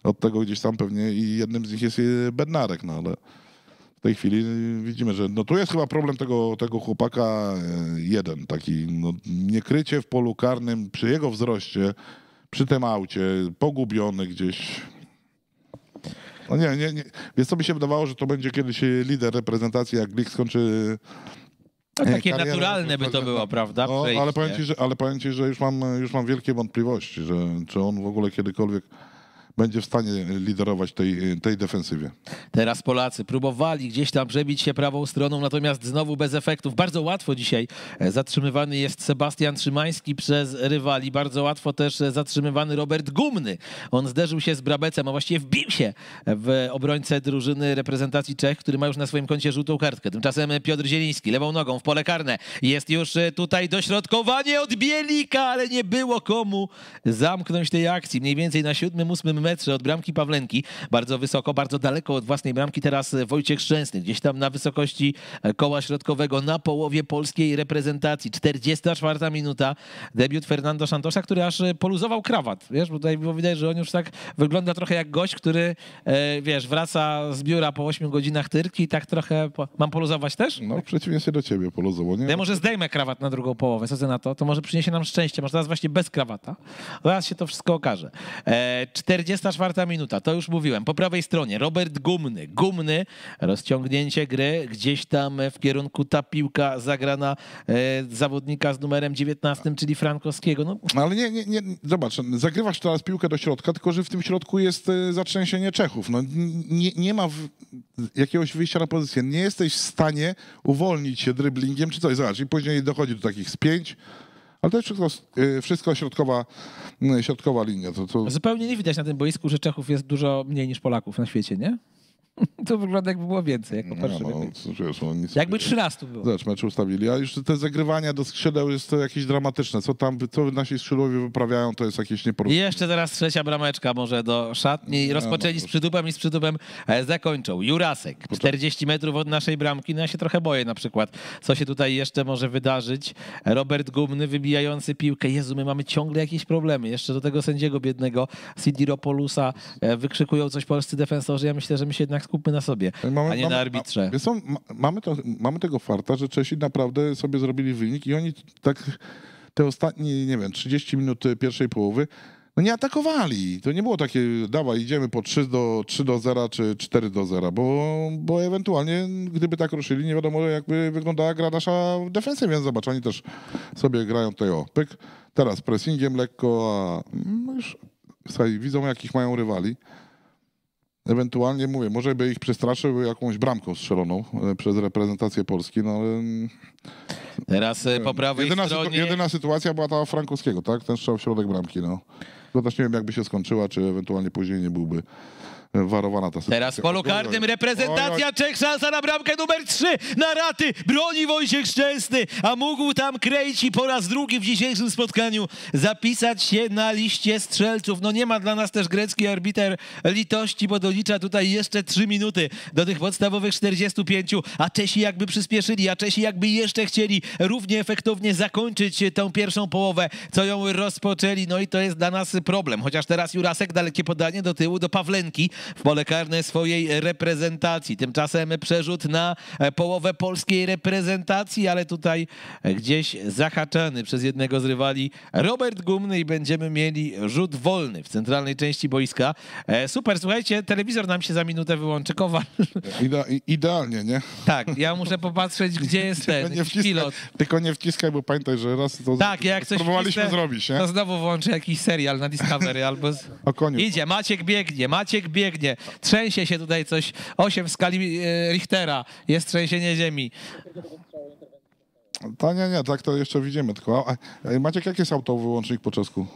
od tego gdzieś tam pewnie i jednym z nich jest Bednarek, no ale w tej chwili widzimy, że no tu jest chyba problem tego chłopaka jeden taki, no niekrycie w polu karnym przy jego wzroście, przy tym aucie, pogubiony gdzieś. No nie. Więc to mi się wydawało, że to będzie kiedyś lider reprezentacji, jak Glik skończy. No, takie karierę, naturalne by to było, prawda? No, ale powiem ci, że już mam wielkie wątpliwości, że czy on w ogóle kiedykolwiek będzie w stanie liderować tej defensywie. Teraz Polacy próbowali gdzieś tam przebić się prawą stroną, natomiast znowu bez efektów. Bardzo łatwo dzisiaj zatrzymywany jest Sebastian Szymański przez rywali. Bardzo łatwo też zatrzymywany Robert Gumny. On zderzył się z Brabecem, a właściwie wbił się w obrońcę drużyny reprezentacji Czech, który ma już na swoim koncie żółtą kartkę. Tymczasem Piotr Zieliński lewą nogą w pole karne. Jest już tutaj dośrodkowanie od Bielika, ale nie było komu zamknąć tej akcji. Mniej więcej na 7-8 metrze od bramki Pawlenki, bardzo wysoko, bardzo daleko od własnej bramki teraz Wojciech Szczęsny, gdzieś tam na wysokości koła środkowego, na połowie polskiej reprezentacji. 44 minuta, debiut Fernando Santosa, który aż poluzował krawat, wiesz, bo tutaj było widać, że on już tak wygląda trochę jak gość, który, wiesz, wraca z biura po 8 godzinach tyrki i tak trochę... Mam poluzować też? No, przeciwnie się do ciebie poluzowo, nie? Ja może zdejmę krawat na drugą połowę, co ty na to? To może przyniesie nam szczęście, może teraz właśnie bez krawata. Zaraz się to wszystko okaże. 44 minuta, to już mówiłem. Po prawej stronie Robert Gumny. Gumny, rozciągnięcie gry, gdzieś tam w kierunku ta piłka zagrana zawodnika z numerem 19, czyli Frankowskiego. No. Ale nie, zobacz, zagrywasz teraz piłkę do środka, tylko że w tym środku jest zatrzęsienie Czechów. No, nie ma jakiegoś wyjścia na pozycję. Nie jesteś w stanie uwolnić się dryblingiem czy coś. Zobacz, i później dochodzi do takich spięć. Ale to jest wszystko środkowa linia. To... Zupełnie nie widać na tym boisku, że Czechów jest dużo mniej niż Polaków na świecie, nie? To wygląda, jakby było więcej. Jak jakby 13 było. Zobacz, mecz ustawili, a już te zagrywania do skrzydeł jest to jakieś dramatyczne. Co nasi skrzydłowie wyprawiają, to jest jakieś nieporozumienie. I jeszcze teraz trzecia brameczka może do szatni. Rozpoczęli z przydupem i z przydupem zakończą. Jurasek, 40 metrów od naszej bramki. No ja się trochę boję na przykład, co się tutaj jeszcze może wydarzyć. Robert Gumny wybijający piłkę. Jezu, my mamy ciągle jakieś problemy. Jeszcze do tego sędziego biednego Sidiropoulosa wykrzykują coś polscy defensorzy. Ja myślę, że my się jednak skupmy na sobie, a nie na arbitrze. Mamy tego farta, że Czesi naprawdę sobie zrobili wynik i oni tak te ostatnie, nie wiem, 30 minut pierwszej połowy, no nie atakowali. To nie było takie, dawaj, idziemy po 3 do 0 czy 4 do 0, bo ewentualnie, gdyby tak ruszyli, nie wiadomo, jakby wyglądała gra nasza defensywa, więc zobacz, oni też sobie grają tutaj, o, pyk, teraz pressingiem lekko, a już, słuchaj, widzą, jakich mają rywali. Ewentualnie, mówię, może by ich przestraszył jakąś bramką strzeloną przez reprezentację Polski, no ale... Teraz po prawej stronie... Jedyna sytuacja była ta Frankowskiego, tak? Ten strzał w środek bramki, no. Bo też nie wiem, jakby się skończyła, czy ewentualnie później nie byłby warowana ta sytuacja. Teraz w polu karnym reprezentacja Czech, szansa na bramkę numer 3, na raty, broni Wojciech Szczęsny, a mógł tam Krejci po raz drugi w dzisiejszym spotkaniu zapisać się na liście strzelców. No nie ma dla nas też grecki arbiter litości, bo dolicza tutaj jeszcze 3 minuty do tych podstawowych 45, a Czesi jakby przyspieszyli, a Czesi jakby jeszcze chcieli równie efektownie zakończyć tą pierwszą połowę, co ją rozpoczęli. No i to jest dla nas problem, chociaż teraz Jurasek, dalekie podanie do tyłu do Pawlenki, w pole karne swojej reprezentacji. Tymczasem przerzut na połowę polskiej reprezentacji, ale tutaj gdzieś zahaczany przez jednego z rywali Robert Gumny i będziemy mieli rzut wolny w centralnej części boiska. Super, słuchajcie, telewizor nam się za minutę wyłączy. Kowal. Idealnie, nie? Tak, ja muszę popatrzeć, gdzie jest ten pilot. Tylko nie wciskaj, bo pamiętaj, że raz to tak, jak coś próbowaliśmy zrobić, nie? To znowu włączy jakiś serial na Discovery albo... O koniu. Idzie, Maciek biegnie. Trzęsie się tutaj coś, 8 w skali Richtera, jest trzęsienie ziemi. Ta, nie, tak to jeszcze widzimy. Tylko, Maciek, jak jest autowyłącznik po czesku?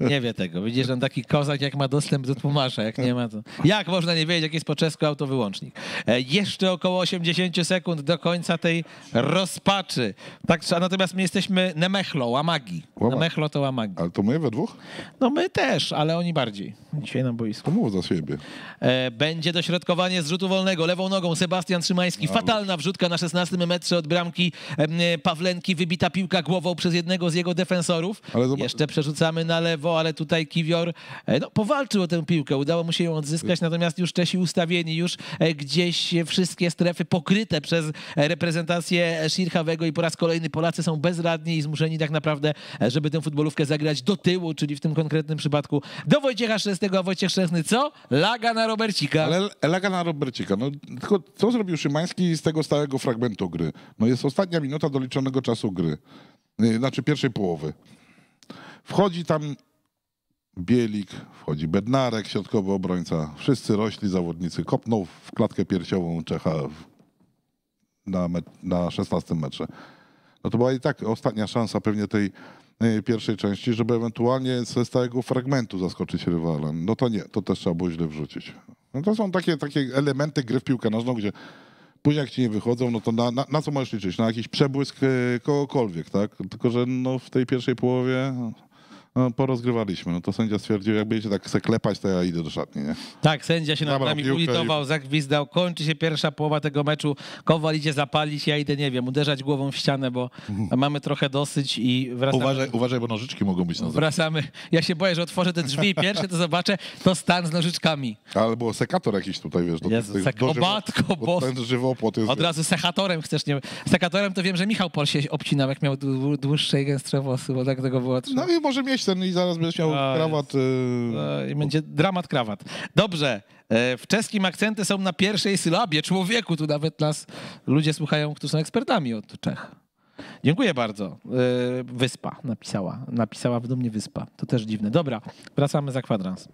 Nie wie tego. Widzisz, on taki kozak, jak ma dostęp do tłumacza, jak nie ma to. Jak można nie wiedzieć, jak jest po czesku autowyłącznik? Jeszcze około 80 sekund do końca tej rozpaczy. Tak, natomiast my jesteśmy Nemechlo, Łamagi. Nemechlo to Łamagi. Ale to my we dwóch? No my też, ale oni bardziej. Dzisiaj na boisku. Mów za siebie. Będzie dośrodkowanie z rzutu wolnego. Lewą nogą Sebastian Szymański. Fatalna wrzutka na 16 metrze od bramki Pawlenki. Wybita piłka głową przez jednego z jego defensorów. Jeszcze przerzucamy na lewo, ale tutaj Kiwior no, powalczył o tę piłkę, udało mu się ją odzyskać, natomiast już Czesi ustawieni, już gdzieś wszystkie strefy pokryte przez reprezentację Szilhavego i po raz kolejny Polacy są bezradni i zmuszeni tak naprawdę, żeby tę futbolówkę zagrać do tyłu, czyli w tym konkretnym przypadku do Wojciecha Szczęsnego, a Wojciech Szczęsny co? Laga na Robercika. Ale laga na Robercika, no tylko co zrobił Szymański z tego stałego fragmentu gry? No jest ostatnia minuta doliczonego czasu gry, znaczy pierwszej połowy. Wchodzi tam Bielik, wchodzi Bednarek, środkowy obrońca. Wszyscy rośli zawodnicy. Kopnął w klatkę piersiową Czecha na 16 metrze. No to była i tak ostatnia szansa pewnie tej pierwszej części, żeby ewentualnie ze stałego fragmentu zaskoczyć rywala. No to nie, to też trzeba było źle wrzucić. No to są takie elementy gry w piłkę nożną, gdzie później jak ci nie wychodzą, no to na co możesz liczyć? Na jakiś przebłysk kogokolwiek, tak? Tylko że no w tej pierwszej połowie... no, porozgrywaliśmy. No to sędzia stwierdził, jak będziecie tak se klepać, to ja idę do szatni, nie? Tak, sędzia się nad nami ulitował, zagwizdał, kończy się pierwsza połowa tego meczu, Kowal idzie zapalić, ja idę, nie wiem, uderzać głową w ścianę, bo mamy trochę dosyć i wracamy. Uważaj, uważaj, bo nożyczki mogą być na zewnątrz. Wracamy. Ja się boję, że otworzę te drzwi i pierwsze to zobaczę, to stan z nożyczkami. Albo sekator jakiś tutaj, wiesz. Jezu, o matko, bo ten żywopłot jest... Od razu sekatorem chcesz, nie? Sekatorem to wiem, że Michał Pol się obcinał, jak miał dłuższe i gęstsze włosy, bo tak tego było trzeba. No i może mieć ten i zaraz będziesz miał krawat. No i będzie dramat krawat. Dobrze. W czeskim akcenty są na pierwszej sylabie. Człowieku, tu nawet nas ludzie słuchają, którzy są ekspertami od Czech. Dziękuję bardzo. Wyspa napisała. Napisała w dumnie Wyspa. To też dziwne. Dobra, wracamy za kwadrans.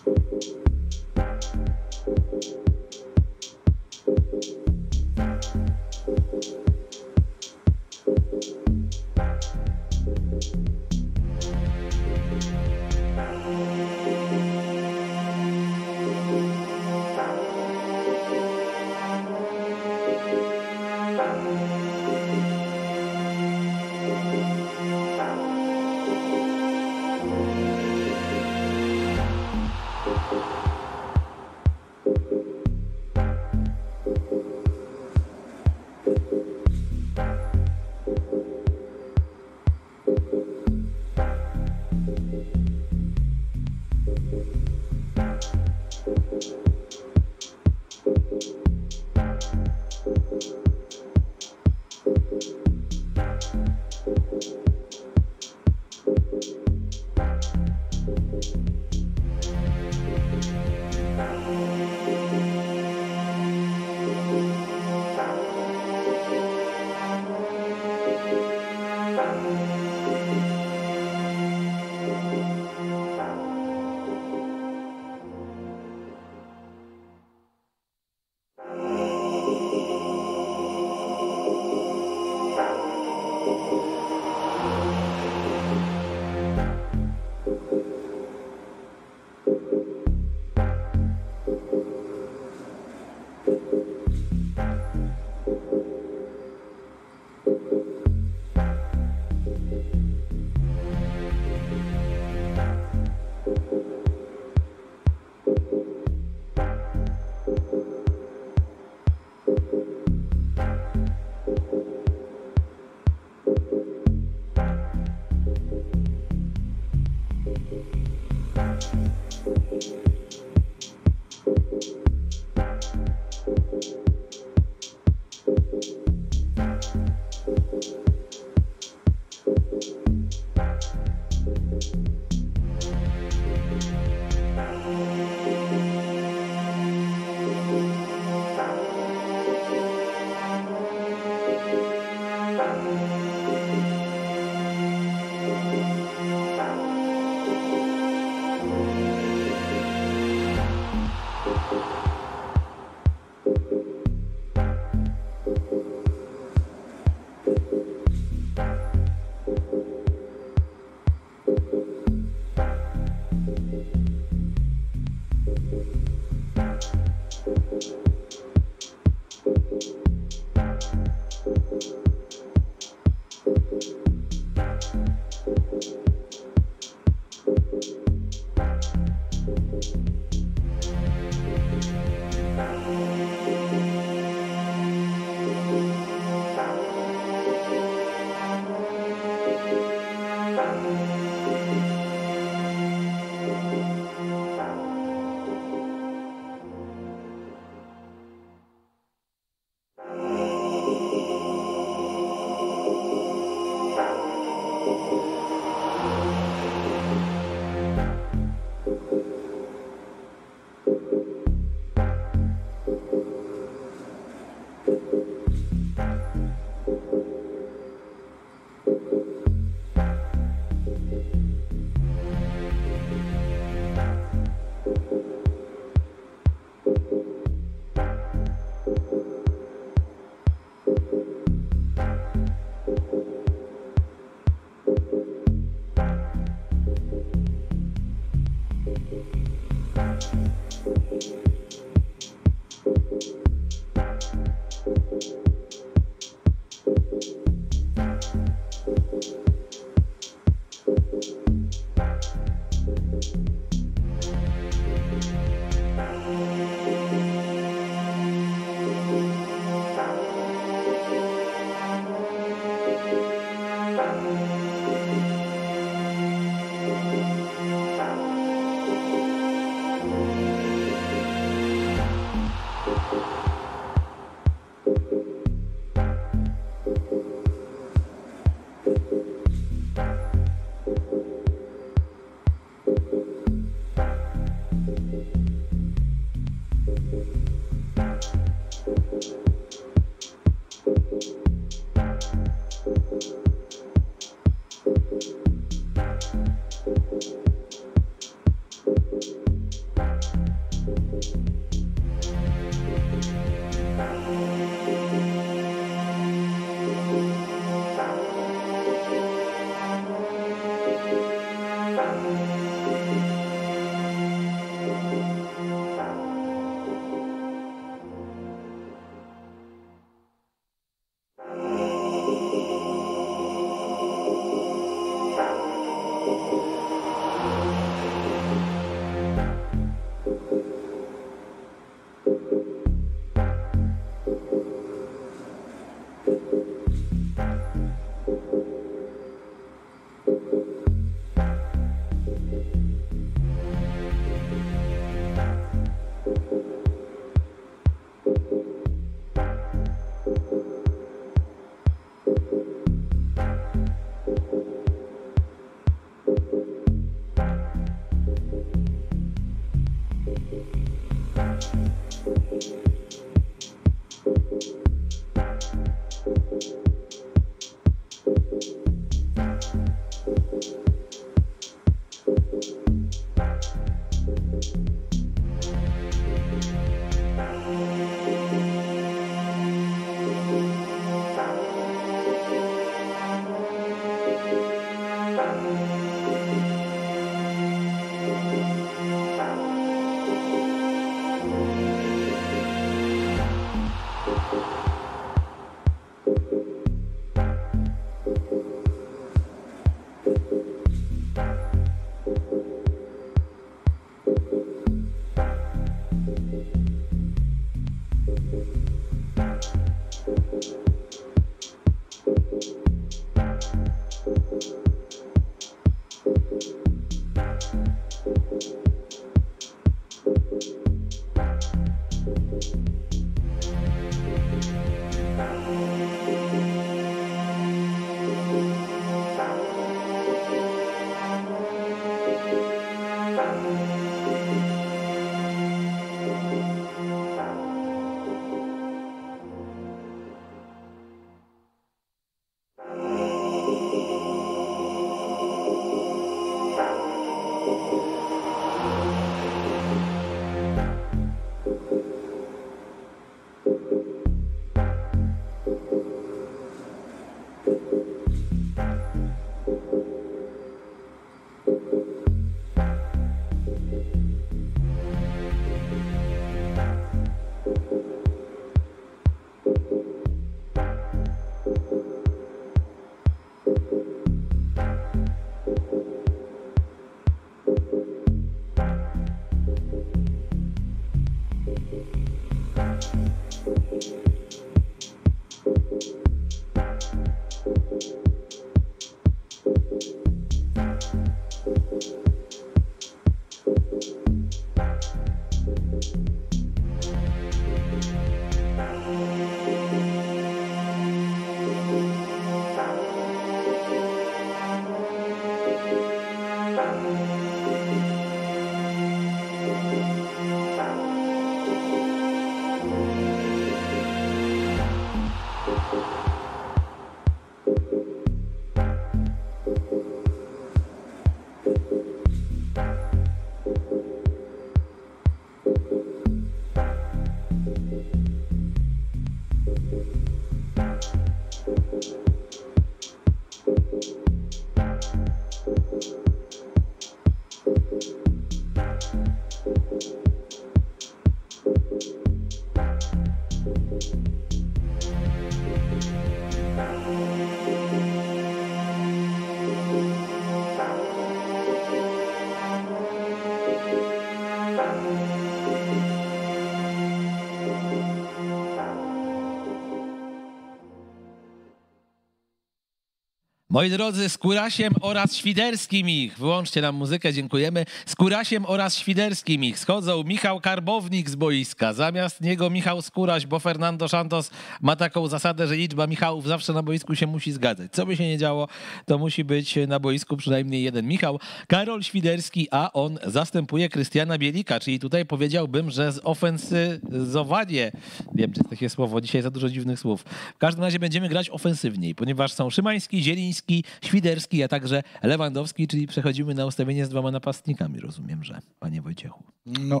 Moi drodzy, Skórasiem oraz Świderskim ich, wyłączcie nam muzykę, dziękujemy. Skórasiem oraz Świderskim ich schodzą Michał Karbownik z boiska, zamiast niego Michał Skóraś, bo Fernando Santos ma taką zasadę, że liczba Michałów zawsze na boisku się musi zgadzać. Co by się nie działo, to musi być na boisku przynajmniej jeden Michał. Karol Świderski, a on zastępuje Krystiana Bielika, czyli tutaj powiedziałbym, że zofensyzowanie, wiem, czy takie słowo, dzisiaj za dużo dziwnych słów. W każdym razie będziemy grać ofensywniej, ponieważ są Szymański, Zieliński, Świderski, a także Lewandowski, czyli przechodzimy na ustawienie z dwoma napastnikami, rozumiem, że, panie Wojciechu. No,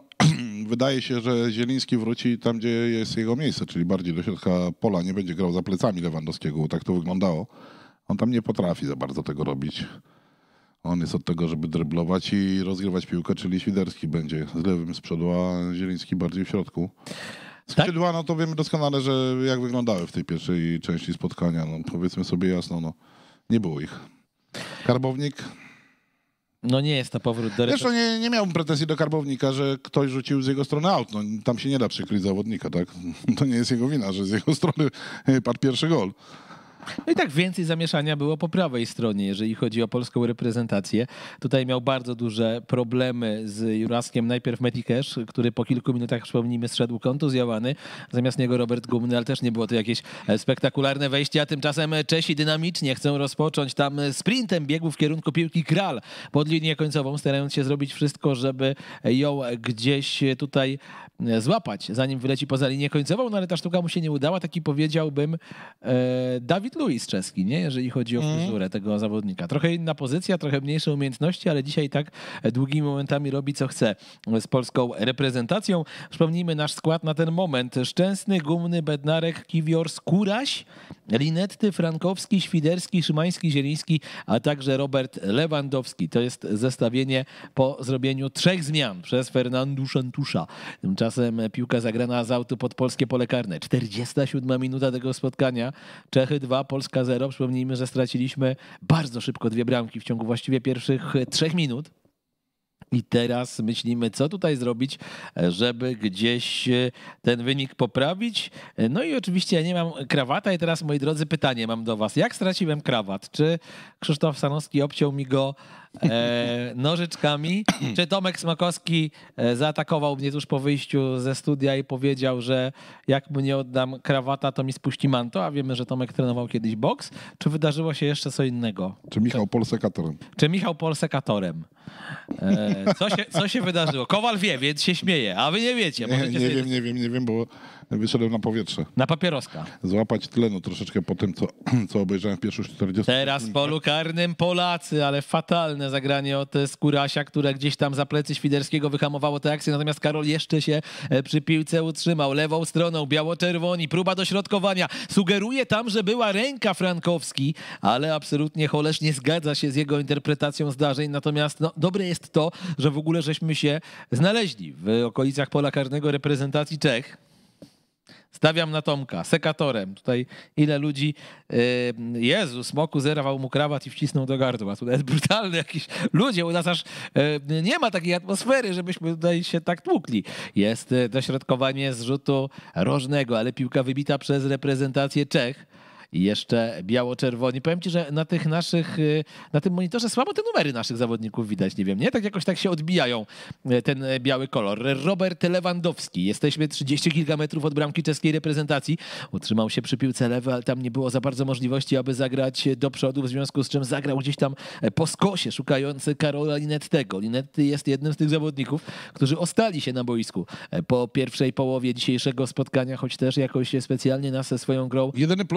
wydaje się, że Zieliński wróci tam, gdzie jest jego miejsce, czyli bardziej do środka pola, nie będzie grał za plecami Lewandowskiego, tak to wyglądało. On tam nie potrafi za bardzo tego robić. On jest od tego, żeby dryblować i rozgrywać piłkę, czyli Świderski będzie z lewym z przodu, a Zieliński bardziej w środku. Skrzydła, tak? No to wiemy doskonale, że jak wyglądały w tej pierwszej części spotkania, no powiedzmy sobie jasno, no. Nie było ich. Karbownik? No nie jest to powrót do... Zresztą nie miałbym pretensji do Karbownika, że ktoś rzucił z jego strony aut. No, tam się nie da przykryć zawodnika, tak? To nie jest jego wina, że z jego strony padł pierwszy gol. No i tak więcej zamieszania było po prawej stronie, jeżeli chodzi o polską reprezentację. Tutaj miał bardzo duże problemy z Juraskiem. Najpierw Metikesz, który po kilku minutach, przypomnijmy, zszedł kontuzjowany. Zamiast niego Robert Gumny, ale też nie było to jakieś spektakularne wejście, a tymczasem Czesi dynamicznie chcą rozpocząć. Tam sprintem biegł w kierunku piłki Kral pod linię końcową, starając się zrobić wszystko, żeby ją gdzieś tutaj złapać, zanim wyleci poza linię końcową, no ale ta sztuka mu się nie udała. Taki, powiedziałbym, David Luiz czeski, nie? Jeżeli chodzi o fryzurę tego zawodnika. Trochę inna pozycja, trochę mniejsze umiejętności, ale dzisiaj tak długimi momentami robi, co chce z polską reprezentacją. Przypomnijmy nasz skład na ten moment. Szczęsny, Gumny, Bednarek, Kiwior, Skóraś, Linetty, Frankowski, Świderski, Szymański, Zieliński, a także Robert Lewandowski. To jest zestawienie po zrobieniu trzech zmian przez Fernando Santosa. Tymczasem piłka zagrana z autu pod polskie pole karne. 47 minuta tego spotkania. Czechy 2, Polska 0. Przypomnijmy, że straciliśmy bardzo szybko dwie bramki w ciągu właściwie pierwszych 3 minut. I teraz myślimy, co tutaj zrobić, żeby gdzieś ten wynik poprawić. No i oczywiście ja nie mam krawata i teraz, moi drodzy, pytanie mam do was. Jak straciłem krawat? Czy Krzysztof Sanowski obciął mi go nożyczkami? Czy Tomek Smakowski zaatakował mnie tuż po wyjściu ze studia i powiedział, że jak mu nie oddam krawata, to mi spuści manto, a wiemy, że Tomek trenował kiedyś boks? Czy wydarzyło się jeszcze co innego? Czy Michał Pol sekatorem? Czy Michał Pol sekatorem? Co się wydarzyło? Kowal wie, więc się śmieje, a wy nie wiecie. Nie wiem, bo wyszedłem na powietrze. Na papieroska. Złapać tlenu troszeczkę po tym, co obejrzałem w pierwszych 40. Teraz w polu karnym Polacy, ale fatalne zagranie od Skórasia, które gdzieś tam za plecy Świderskiego wyhamowało tę akcję, natomiast Karol jeszcze się przy piłce utrzymał. Lewą stroną biało-czerwoni, próba dośrodkowania. Sugeruje tam, że była ręka Frankowski, ale absolutnie Holesz nie zgadza się z jego interpretacją zdarzeń, natomiast no, dobre jest to, że w ogóle żeśmy się znaleźli w okolicach pola karnego reprezentacji Czech. Stawiam na Tomka, sekatorem. Tutaj ile ludzi... Jezu, Smoku zerwał mu krawat i wcisnął do gardła. Tutaj jest brutalny jakiś... Ludzie, u nas aż nie ma takiej atmosfery, żebyśmy tutaj się tak tłukli. Jest dośrodkowanie z rzutu rożnego, ale piłka wybita przez reprezentację Czech. jeszcze biało-czerwoni. Powiem ci, że na tych naszych, na tym monitorze słabo te numery naszych zawodników widać, nie wiem, nie? Tak jakoś tak się odbijają ten biały kolor. Robert Lewandowski, jesteśmy 30 kilka metrów od bramki czeskiej reprezentacji, utrzymał się przy piłce lewej, ale tam nie było za bardzo możliwości, aby zagrać do przodu, w związku z czym zagrał gdzieś tam po skosie, szukający Karola Linettego. Linetty jest jednym z tych zawodników, którzy ostali się na boisku po pierwszej połowie dzisiejszego spotkania, choć też jakoś specjalnie nas swoją grą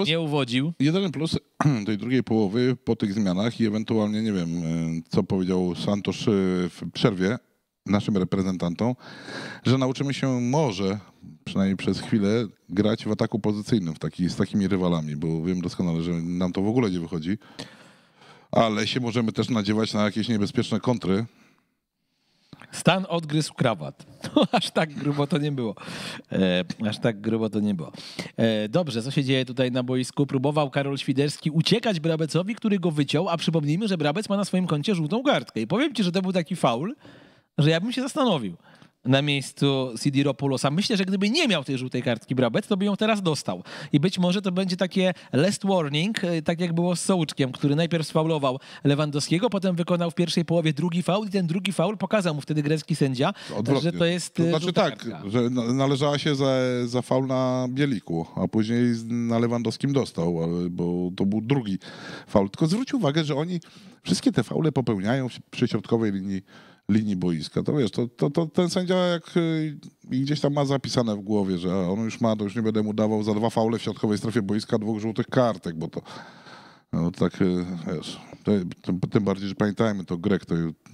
nie uwodził. Jeden plus tej drugiej połowy po tych zmianach i ewentualnie, nie wiem, co powiedział Santos w przerwie naszym reprezentantom, że nauczymy się może, przynajmniej przez chwilę, grać w ataku pozycyjnym z takimi rywalami, bo wiem doskonale, że nam to w ogóle nie wychodzi, ale się możemy też nadziewać na jakieś niebezpieczne kontry. Stan odgryzł krawat. No, aż tak grubo to nie było. Dobrze, co się dzieje tutaj na boisku? Próbował Karol Świderski uciekać Brabecowi, który go wyciął, a przypomnijmy, że Brabec ma na swoim koncie żółtą kartkę. I powiem ci, że to był taki faul, że ja bym się zastanowił na miejscu Sidiropoulosa. Myślę, że gdyby nie miał tej żółtej kartki Brabec, to by ją teraz dostał. I być może to będzie takie last warning, tak jak było z Souczkiem, który najpierw sfaulował Lewandowskiego, potem wykonał w pierwszej połowie drugi faul i ten drugi faul pokazał mu wtedy grecki sędzia, odwrotnie, że to jest to znaczy tak, kartka, że należała się za faul na Bieliku, a później na Lewandowskim dostał, bo to był drugi faul. Tylko zwróć uwagę, że oni wszystkie te faule popełniają przy środkowej linii boiska. To wiesz, to ten sędzia jak gdzieś tam ma zapisane w głowie, że on już ma, to już nie będę mu dawał za dwa faule w środkowej strefie boiska dwóch żółtych kartek, bo to no tak, wiesz, tym bardziej, że pamiętajmy, to Grek,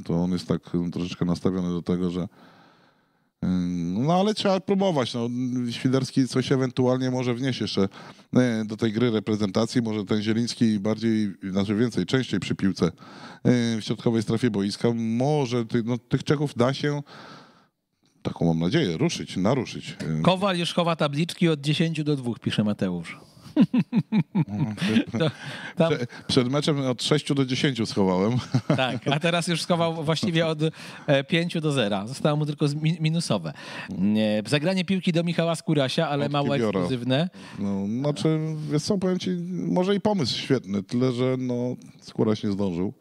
to on jest tak troszeczkę nastawiony do tego, że no ale trzeba próbować. No, Świderski coś ewentualnie może wniesie jeszcze do tej gry reprezentacji. Może ten Zieliński bardziej, znaczy więcej, częściej przy piłce w środkowej strefie boiska. Może tych Czechów da się, taką mam nadzieję, naruszyć. Kowal już chowa tabliczki od 10 do 2, pisze Mateusz. Przed meczem od 6 do 10 schowałem. Tak, a teraz już schował właściwie od 5 do 0. Zostało mu tylko minusowe. Zagranie piłki do Michała Skórasia, ale od mało Kiwiora. Ekskluzywne. No, znaczy, wiesz co, powiem ci, może i pomysł świetny, tyle że no, Skóraś nie zdążył.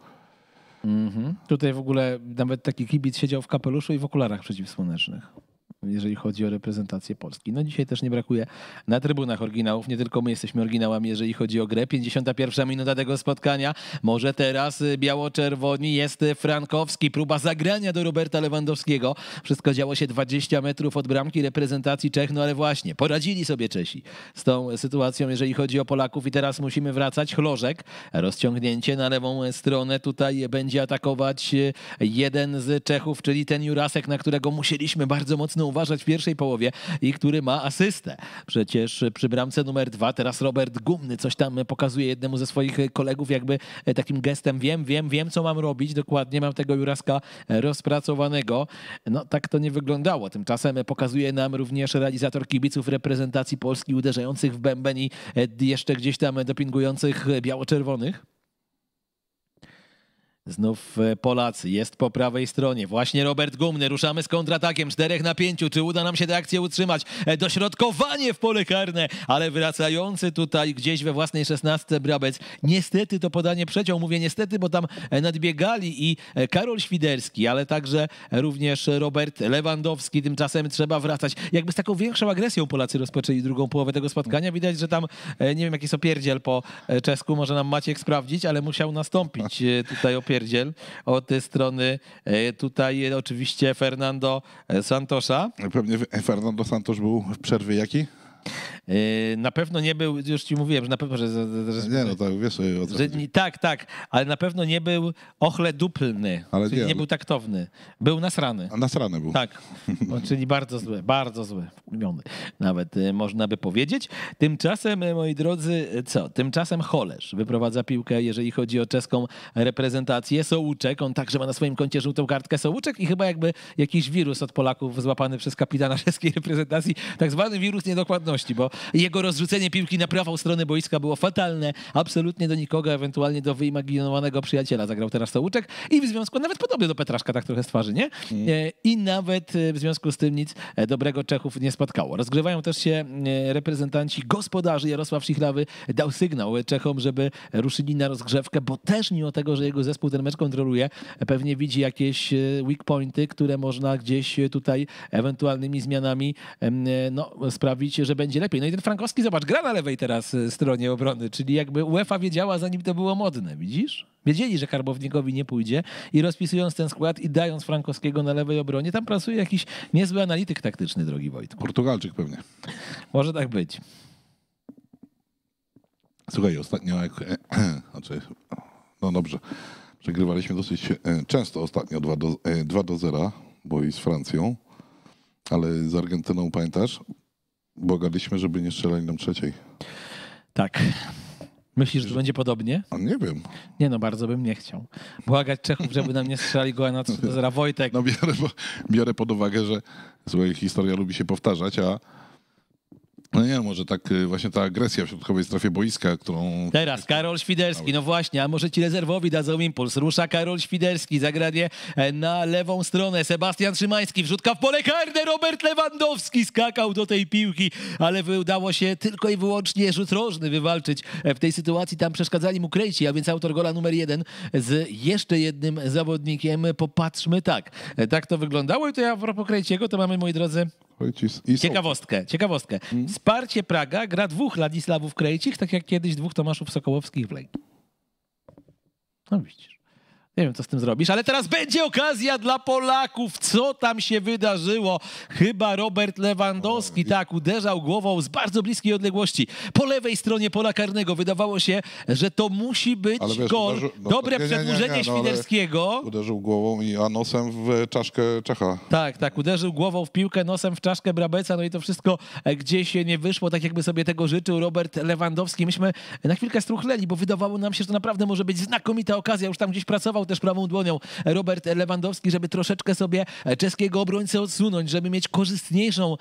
Tutaj w ogóle nawet taki kibic siedział w kapeluszu i w okularach przeciwsłonecznych, jeżeli chodzi o reprezentację Polski. No dzisiaj też nie brakuje na trybunach oryginałów, nie tylko my jesteśmy oryginałami, jeżeli chodzi o grę. 51 minuta tego spotkania, może teraz biało-czerwoni, jest Frankowski, próba zagrania do Roberta Lewandowskiego. Wszystko działo się 20 metrów od bramki reprezentacji Czech, no ale właśnie, poradzili sobie Czesi z tą sytuacją, jeżeli chodzi o Polaków i teraz musimy wracać. Chlożek, rozciągnięcie na lewą stronę, tutaj będzie atakować jeden z Czechów, czyli ten Jurasek, na którego musieliśmy bardzo mocno uważać w pierwszej połowie i który ma asystę. Przecież przy bramce numer 2 teraz Robert Gumny coś tam pokazuje jednemu ze swoich kolegów, jakby takim gestem wiem co mam robić, dokładnie mam tego Juraska rozpracowanego. No tak to nie wyglądało. Tymczasem pokazuje nam również realizator kibiców reprezentacji Polski uderzających w bęben i jeszcze gdzieś tam dopingujących biało-czerwonych. Znów Polacy, jest po prawej stronie, właśnie Robert Gumny, ruszamy z kontratakiem, 4 na 5, czy uda nam się tę akcję utrzymać, dośrodkowanie w pole karne, ale wracający tutaj gdzieś we własnej 16 Brabec, niestety to podanie przeciął, mówię niestety, bo tam nadbiegali i Karol Świderski, ale także również Robert Lewandowski, tymczasem trzeba wracać, jakby z taką większą agresją Polacy rozpoczęli drugą połowę tego spotkania, widać, że tam, nie wiem jaki jest opierdziel po czesku, może nam Maciek sprawdzić, ale musiał nastąpić tutaj opierdziel od tej strony tutaj oczywiście Fernando Santosza. Pewnie Fernando Santos był w przerwie jaki? Na pewno nie był, już ci mówiłem, że na pewno, że nie, no tak, wiesz, że tak, ale na pewno nie był ochleduplny, ale czyli nie był taktowny, był nasrany. A nasrany był. Tak, czyli bardzo zły, nawet można by powiedzieć. Tymczasem, moi drodzy, co? Tymczasem Holerz wyprowadza piłkę, jeżeli chodzi o czeską reprezentację. Souczek, on także ma na swoim koncie żółtą kartkę. Souczek i chyba jakby jakiś wirus od Polaków złapany przez kapitana czeskiej reprezentacji, tak zwany wirus niedokładności, bo Jego rozrzucenie piłki na prawą stronę boiska było fatalne, absolutnie do nikogo, ewentualnie do wyimaginowanego przyjaciela zagrał teraz Souček i w związku, nawet podobnie do Petraszka, tak trochę z twarzy, nie? I nawet w związku z tym nic dobrego Czechów nie spotkało. Rozgrywają też się reprezentanci gospodarzy. Jarosław Šilhavý dał sygnał Czechom, żeby ruszyli na rozgrzewkę, bo też mimo tego, że jego zespół ten mecz kontroluje, pewnie widzi jakieś weak pointy, które można gdzieś tutaj ewentualnymi zmianami no, sprawić, że będzie lepiej. No i ten Frankowski, zobacz, gra na lewej teraz stronie obrony, czyli jakby UEFA wiedziała, zanim to było modne, widzisz? Wiedzieli, że Karbownikowi nie pójdzie i rozpisując ten skład i dając Frankowskiego na lewej obronie, tam pracuje jakiś niezły analityk taktyczny, drogi Wojtku. Portugalczyk pewnie. Może tak być. Słuchaj, ostatnio jak... No dobrze, przegrywaliśmy dosyć często ostatnio 2-0, bo i z Francją, ale z Argentyną, pamiętasz, błagaliśmy, żeby nie strzelali nam trzeciej. Tak. Myślisz, że będzie podobnie? A nie wiem. Nie no, bardzo bym nie chciał. Błagać Czechów, żeby nam nie strzelali goła na 3-0. Wojtek. No biorę pod uwagę, że słuchaj, historia lubi się powtarzać, a no nie, może tak właśnie ta agresja w środkowej strefie boiska, którą... Teraz Karol Świderski, no właśnie, a może ci rezerwowi dadzą impuls. Rusza Karol Świderski, zagranie na lewą stronę. Sebastian Szymański, wrzutka w pole karne, Robert Lewandowski skakał do tej piłki, ale udało się tylko i wyłącznie rzut rożny wywalczyć. W tej sytuacji tam przeszkadzali mu Krejci, a więc autor gola numer 1 z jeszcze jednym zawodnikiem. Popatrzmy tak. Tak to wyglądało i to ja a propos Krejciego, to mamy, moi drodzy... Ciekawostkę. Sparcie Praga gra 2 Ladisławów Krejcich, tak jak kiedyś 2 Tomaszów Sokołowskich w Legii. No widzisz. Nie wiem, co z tym zrobisz, ale teraz będzie okazja dla Polaków. Co tam się wydarzyło? Chyba Robert Lewandowski tak uderzał głową z bardzo bliskiej odległości. Po lewej stronie pola karnego wydawało się, że to musi być gol. Dobre przedłużenie Świderskiego. Uderzył głową i nosem w czaszkę Czecha. Tak, tak. Uderzył głową w piłkę, nosem w czaszkę Brabeca. No i to wszystko gdzieś nie wyszło, tak jakby sobie tego życzył Robert Lewandowski. Myśmy na chwilkę struchleli, bo wydawało nam się, że to naprawdę może być znakomita okazja. Już tam gdzieś pracował też prawą dłonią Robert Lewandowski, żeby troszeczkę sobie czeskiego obrońcę odsunąć, żeby mieć korzystniejszą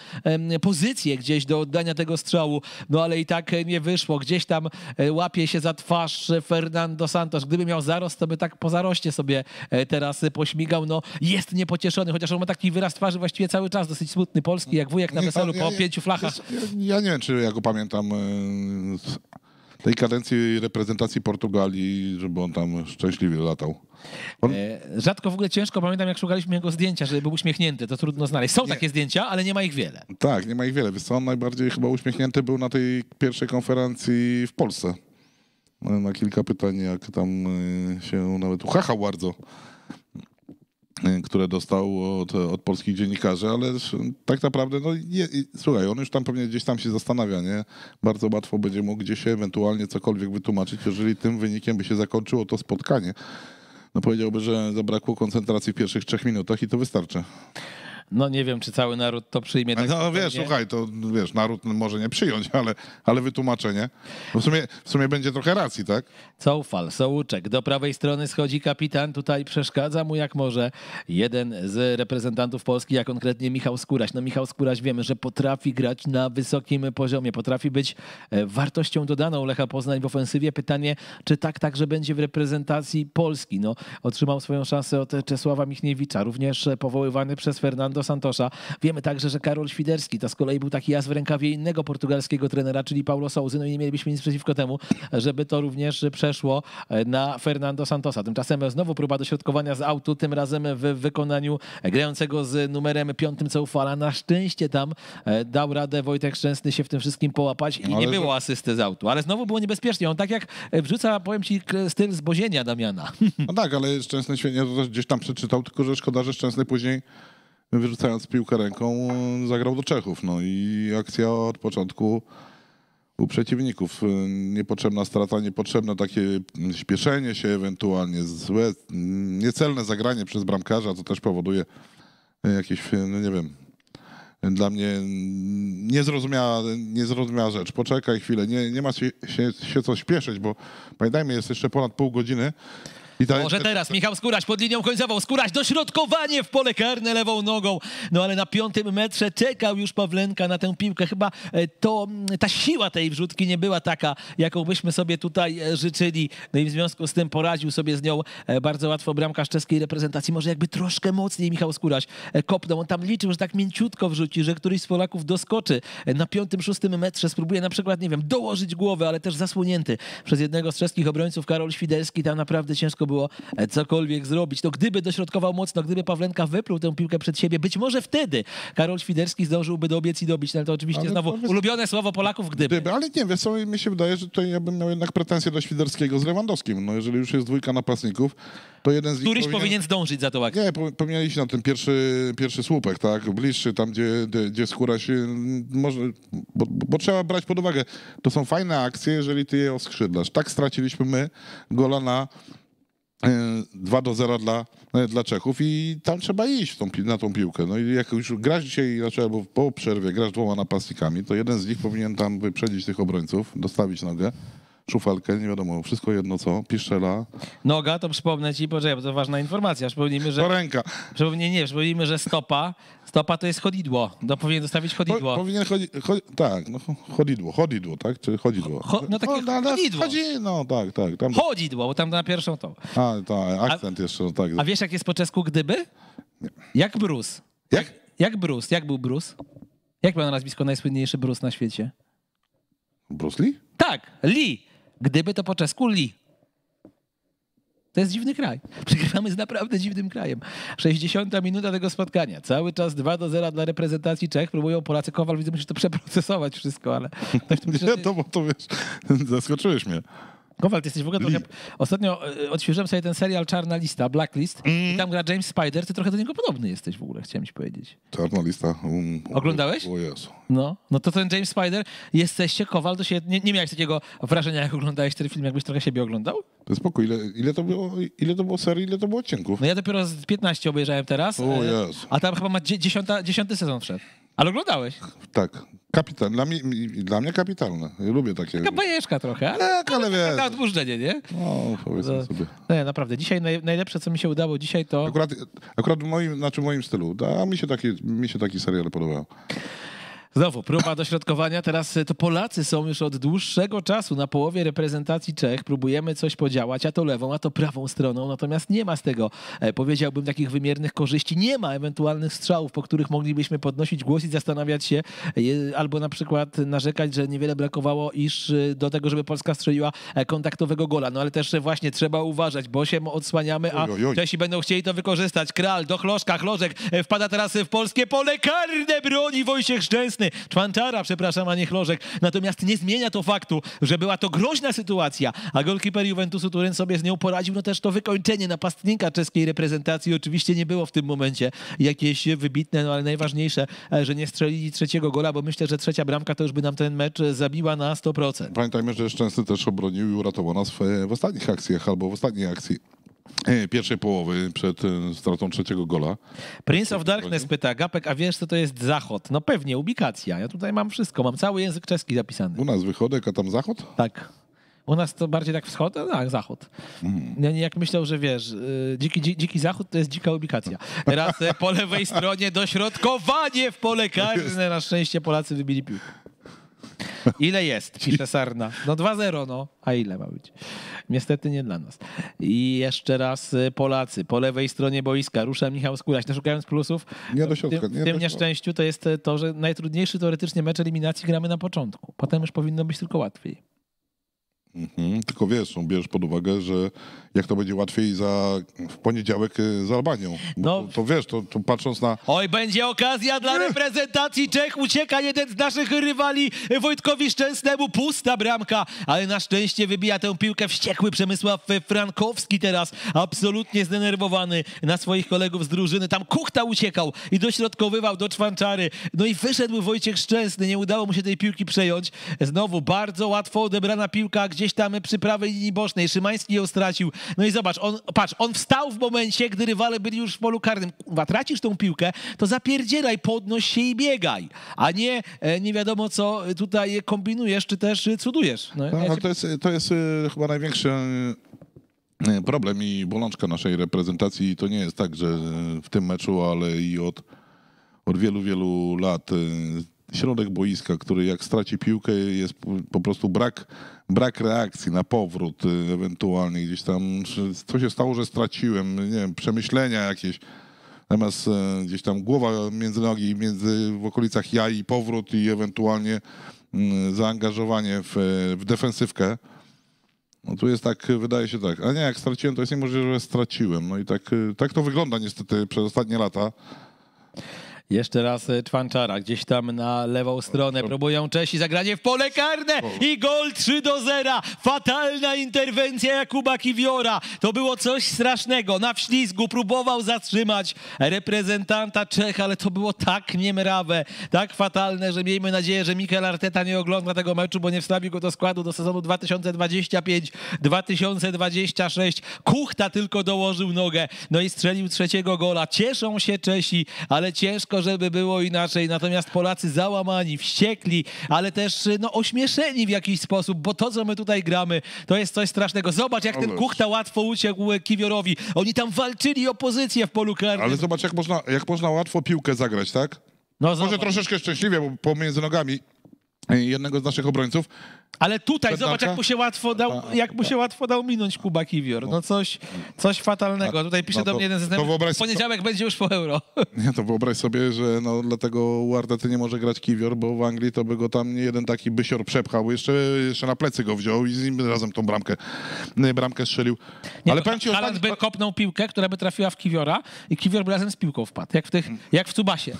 pozycję gdzieś do oddania tego strzału. No ale i tak nie wyszło. Gdzieś tam łapie się za twarz Fernando Santos. Gdyby miał zarost, to by tak po zaroście sobie teraz pośmigał. No jest niepocieszony, chociaż on ma taki wyraz twarzy właściwie cały czas, dosyć smutny, polski, jak wujek na weselu po 5 flachach. Ja nie wiem, czy ja go pamiętam... tej kadencji reprezentacji Portugalii, żeby on tam szczęśliwie latał. On... Rzadko, w ogóle ciężko pamiętam, jak szukaliśmy jego zdjęcia, żeby był uśmiechnięty, to trudno znaleźć. Są takie zdjęcia, ale nie ma ich wiele. Tak, nie ma ich wiele. Wiesz co, on najbardziej chyba uśmiechnięty był na tej pierwszej konferencji w Polsce. Na kilka pytań, jak tam się nawet uchachał bardzo, które dostał od polskich dziennikarzy, ale tak naprawdę, no słuchaj, on już tam pewnie gdzieś tam się zastanawia, nie? Bardzo łatwo będzie mógł gdzieś ewentualnie cokolwiek wytłumaczyć, jeżeli tym wynikiem by się zakończyło to spotkanie. No powiedziałby, że zabrakło koncentracji w pierwszych 3 minutach i to wystarczy. No nie wiem, czy cały naród to przyjmie. Tak no wiesz, słuchaj, to wiesz, naród może nie przyjąć, ale wytłumaczenie. Bo w sumie będzie trochę racji, tak? Coufal, Souczek, do prawej strony schodzi kapitan, tutaj przeszkadza mu jak może jeden z reprezentantów Polski, a konkretnie Michał Skóraś. No Michał Skóraś wiemy, że potrafi grać na wysokim poziomie, potrafi być wartością dodaną Lecha Poznań w ofensywie. Pytanie, czy tak także będzie w reprezentacji Polski? No otrzymał swoją szansę od Czesława Michniewicza, również powoływany przez Fernando Santosza. Wiemy także, że Karol Świderski to z kolei był taki as w rękawie innego portugalskiego trenera, czyli Paulo Sousy. No i nie mielibyśmy nic przeciwko temu, żeby to również przeszło na Fernando Santosa. Tymczasem znowu próba dośrodkowania z autu, tym razem w wykonaniu grającego z numerem 5 Coufala. Na szczęście tam dał radę Wojciech Szczęsny się w tym wszystkim połapać i nie było asysty z autu. Ale znowu było niebezpiecznie. On tak jak wrzuca, powiem ci, styl zbozienia Damiana. No tak, ale Szczęsny świetnie gdzieś tam przeczytał, tylko że szkoda, że Szczęsny później wyrzucając piłkę ręką, zagrał do Czechów. No i akcja od początku u przeciwników. Niepotrzebna strata, niepotrzebne takie śpieszenie się ewentualnie, złe, niecelne zagranie przez bramkarza, to też powoduje jakieś, no nie wiem, dla mnie niezrozumiała rzecz. Poczekaj chwilę, nie ma się co śpieszyć, bo pamiętajmy, jest jeszcze ponad pół godziny Może teraz Michał Skóraś pod linią końcową. Skóraś dośrodkowanie w pole karne lewą nogą. No ale na 5. metrze czekał już Pawlenka na tę piłkę. Chyba ta siła tej wrzutki nie była taka, jaką byśmy sobie tutaj życzyli. No i w związku z tym poradził sobie z nią bardzo łatwo bramkarz czeskiej reprezentacji. Może jakby troszkę mocniej Michał Skóraś kopnął. On tam liczył, że tak mięciutko wrzuci, że któryś z Polaków doskoczy. Na 5-6 metrze spróbuje na przykład, nie wiem, dołożyć głowę, ale też zasłonięty przez jednego z czeskich obrońców, Karol Świderski. Tam naprawdę ciężko było cokolwiek zrobić. No gdyby dośrodkował mocno, gdyby Pawlenka wypluł tę piłkę przed siebie, być może wtedy Karol Świderski zdążyłby dobiec i dobić. No ale to oczywiście ale znowu ulubione słowo Polaków, gdyby. Ale nie, wiesz co, mi się wydaje, że tutaj ja bym miał jednak pretensje do Świderskiego z Lewandowskim. No jeżeli już jest dwójka napastników, to jeden z nich powinien zdążyć za tą akcję. Nie, powinien iść na ten pierwszy słupek, tak? Bliższy, tam gdzie skóra się może, bo trzeba brać pod uwagę. To są fajne akcje, jeżeli ty je oskrzydlasz. Tak straciliśmy my gola na 2-0 dla Czechów i tam trzeba iść na tą piłkę. No i jak już grasz dzisiaj, znaczy albo po przerwie grasz dwoma napastnikami, to jeden z nich powinien tam wyprzedzić tych obrońców, dostawić nogę, szufalkę, nie wiadomo, wszystko jedno co, piszczela. Noga, to przypomnę ci, poczekaj, bo to ważna informacja, przypomnijmy, że... To ręka. Przypomnijmy, że stopa to jest chodidło, to powinien dostawić chodidło. Powinien, tak, chodidło, tak, czy chodzidło? Takie chodidło. Tak. Tam... Chodidło, bo tam na pierwszą to. Akcent jeszcze, tak. A wiesz jak jest po czesku gdyby? Nie. Jak Bruce. Jak był Bruce? Jak miał na nazwisko najsłynniejszy Bruce na świecie? Bruce Lee? Tak, Lee. Gdyby to po czesku Lee. To jest dziwny kraj. Przegrywamy z naprawdę dziwnym krajem. 60. minuta tego spotkania. Cały czas 2-0 dla reprezentacji Czech. Próbują Polacy. Kowal, widzę, musisz to przeprocesować wszystko, ale... Nie, to bo to wiesz, zaskoczyłeś mnie. Kowal, ty jesteś w ogóle trochę... Ostatnio odświeżyłem sobie ten serial Czarna Lista, Blacklist, i tam gra James Spider, ty trochę do niego podobny jesteś w ogóle, chciałem ci powiedzieć. Czarna Lista... Oglądałeś? O Jezu. No to ten James Spider, jesteście, Kowal, to się... Nie miałeś takiego wrażenia, jak oglądałeś ten film, jakbyś trochę siebie oglądał? To spoko, ile to było serii, ile to było odcinków? No ja dopiero z 15 obejrzałem teraz, a tam chyba ma 10. sezon wszedł. Ale oglądałeś? Tak. Kapitalne. Dla mnie kapitalne. Ja lubię takie... Taka bajeczka trochę, ale wiesz. Na odmurzenie, nie? No, powiedzmy sobie. Nie, naprawdę. Dzisiaj najlepsze, co mi się udało dzisiaj to... Akurat w moim stylu. A mi się taki serial podobał. Znowu próba dośrodkowania, teraz to Polacy są już od dłuższego czasu na połowie reprezentacji Czech, próbujemy coś podziałać, a to lewą, a to prawą stroną, natomiast nie ma z tego, powiedziałbym, takich wymiernych korzyści, nie ma ewentualnych strzałów, po których moglibyśmy podnosić głos i zastanawiać się, albo na przykład narzekać, że niewiele brakowało do tego, żeby Polska strzeliła kontaktowego gola, no ale też właśnie trzeba uważać, bo się odsłaniamy, a Czesi będą chcieli to wykorzystać. Kral do Chlożka, Chlożek wpada teraz w polskie pole karne, broni Wojciech Szczęsny. Czwantara, przepraszam, a nie Chlożek. Natomiast nie zmienia to faktu, że była to groźna sytuacja, a golkiper Juventusu Turyn sobie z nią poradził. No też to wykończenie napastnika czeskiej reprezentacji oczywiście nie było w tym momencie jakieś wybitne, no ale najważniejsze, że nie strzelili trzeciego gola, bo myślę, że trzecia bramka to już by nam ten mecz zabiła na 100%. Pamiętajmy, że Szczęsny też obronił i uratował nas w ostatnich akcjach albo w ostatniej akcji pierwszej połowy przed stratą trzeciego gola. Prince of Darkness pyta, Gapek, a wiesz co to jest zachód? No pewnie, ubikacja. Ja tutaj mam wszystko, mam cały język czeski zapisany. U nas wychodek, a tam zachód? Tak. U nas to bardziej tak wschód, a tak zachód. Jak myślał, że wiesz, dziki zachód to jest dzika ubikacja. Teraz po lewej stronie dośrodkowanie w pole karne. Na szczęście Polacy wybili piłkę. Ile jest? Pisze Sarna. No 2-0, no. A ile ma być? Niestety nie dla nas. I jeszcze raz Polacy. Po lewej stronie boiska rusza Michał Skóraś. No szukając plusów, w tym nieszczęściu to jest to, że najtrudniejszy teoretycznie mecz eliminacji gramy na początku. Potem już powinno być tylko łatwiej. Tylko wiesz, bierz pod uwagę, że jak to będzie łatwiej w poniedziałek z Albanią. No, to wiesz, to patrząc na... Oj, będzie okazja dla reprezentacji Czech. Ucieka jeden z naszych rywali Wojtkowi Szczęsnemu. Pusta bramka, ale na szczęście wybija tę piłkę wściekły Przemysław Frankowski teraz. Absolutnie zdenerwowany na swoich kolegów z drużyny. Tam Kuchta uciekał i dośrodkowywał do Czwanczary. No i wyszedł Wojciech Szczęsny. Nie udało mu się tej piłki przejąć. Znowu bardzo łatwo odebrana piłka, gdzieś tam przy prawej linii bocznej. Szymański ją stracił. No i zobacz, on wstał w momencie, gdy rywale byli już w polu karnym. Kurwa, tracisz tą piłkę, to zapierdzielaj, podnoś się i biegaj. A nie wiadomo, co tutaj kombinujesz, czy też cudujesz. No, to jest chyba największy problem i bolączka naszej reprezentacji. I to nie jest tak, że w tym meczu, ale i od wielu, wielu lat środek boiska, który jak straci piłkę, jest po prostu brak reakcji na powrót, ewentualnie gdzieś tam, co się stało, że straciłem, nie wiem, przemyślenia jakieś. Natomiast gdzieś tam głowa między nogi, w okolicach jaj i powrót i ewentualnie zaangażowanie w defensywkę. No tu jest tak, wydaje się tak, a nie, jak straciłem, to jest niemożliwe, że straciłem. No i tak to wygląda niestety przez ostatnie lata. Jeszcze raz Czwanczara, gdzieś tam na lewą stronę, próbują Czesi, zagranie w pole karne i gol 3-0. Fatalna interwencja Jakuba Kiwiora, to było coś strasznego, na wślizgu próbował zatrzymać reprezentanta Czech, ale to było tak niemrawe, tak fatalne, że miejmy nadzieję, że Mikel Arteta nie ogląda tego meczu, bo nie wstawił go do składu do sezonu 2025-2026. Kuchta tylko dołożył nogę, no i strzelił trzeciego gola. Cieszą się Czesi, ale ciężko, żeby było inaczej, natomiast Polacy załamani, wściekli, ale też no, ośmieszeni w jakiś sposób, bo to, co my tutaj gramy, to jest coś strasznego. Zobacz, jak ten Kuchta łatwo uciekł Kiwiorowi. Oni tam walczyli o pozycję w polu karnym. Ale zobacz, jak można łatwo piłkę zagrać, tak? No, może troszeczkę szczęśliwie, bo pomiędzy nogami jednego z naszych obrońców. Ale tutaj Petanka? Zobacz, jak mu się łatwo dał minąć Kuba Kiwior. No coś fatalnego. Tutaj pisze do mnie jeden z w poniedziałek będzie już po Euro. Nie, to wyobraź sobie, że no, dlatego u Artety nie może grać Kiwior, bo w Anglii to by go tam nie jeden taki bysior przepchał. Jeszcze na plecy go wziął i z nim razem tą bramkę strzelił. Nie, ale powiem ci, Haaland by kopnął piłkę, która by trafiła w Kiwiora i Kiwior by razem z piłką wpadł. Jak w Cubasie.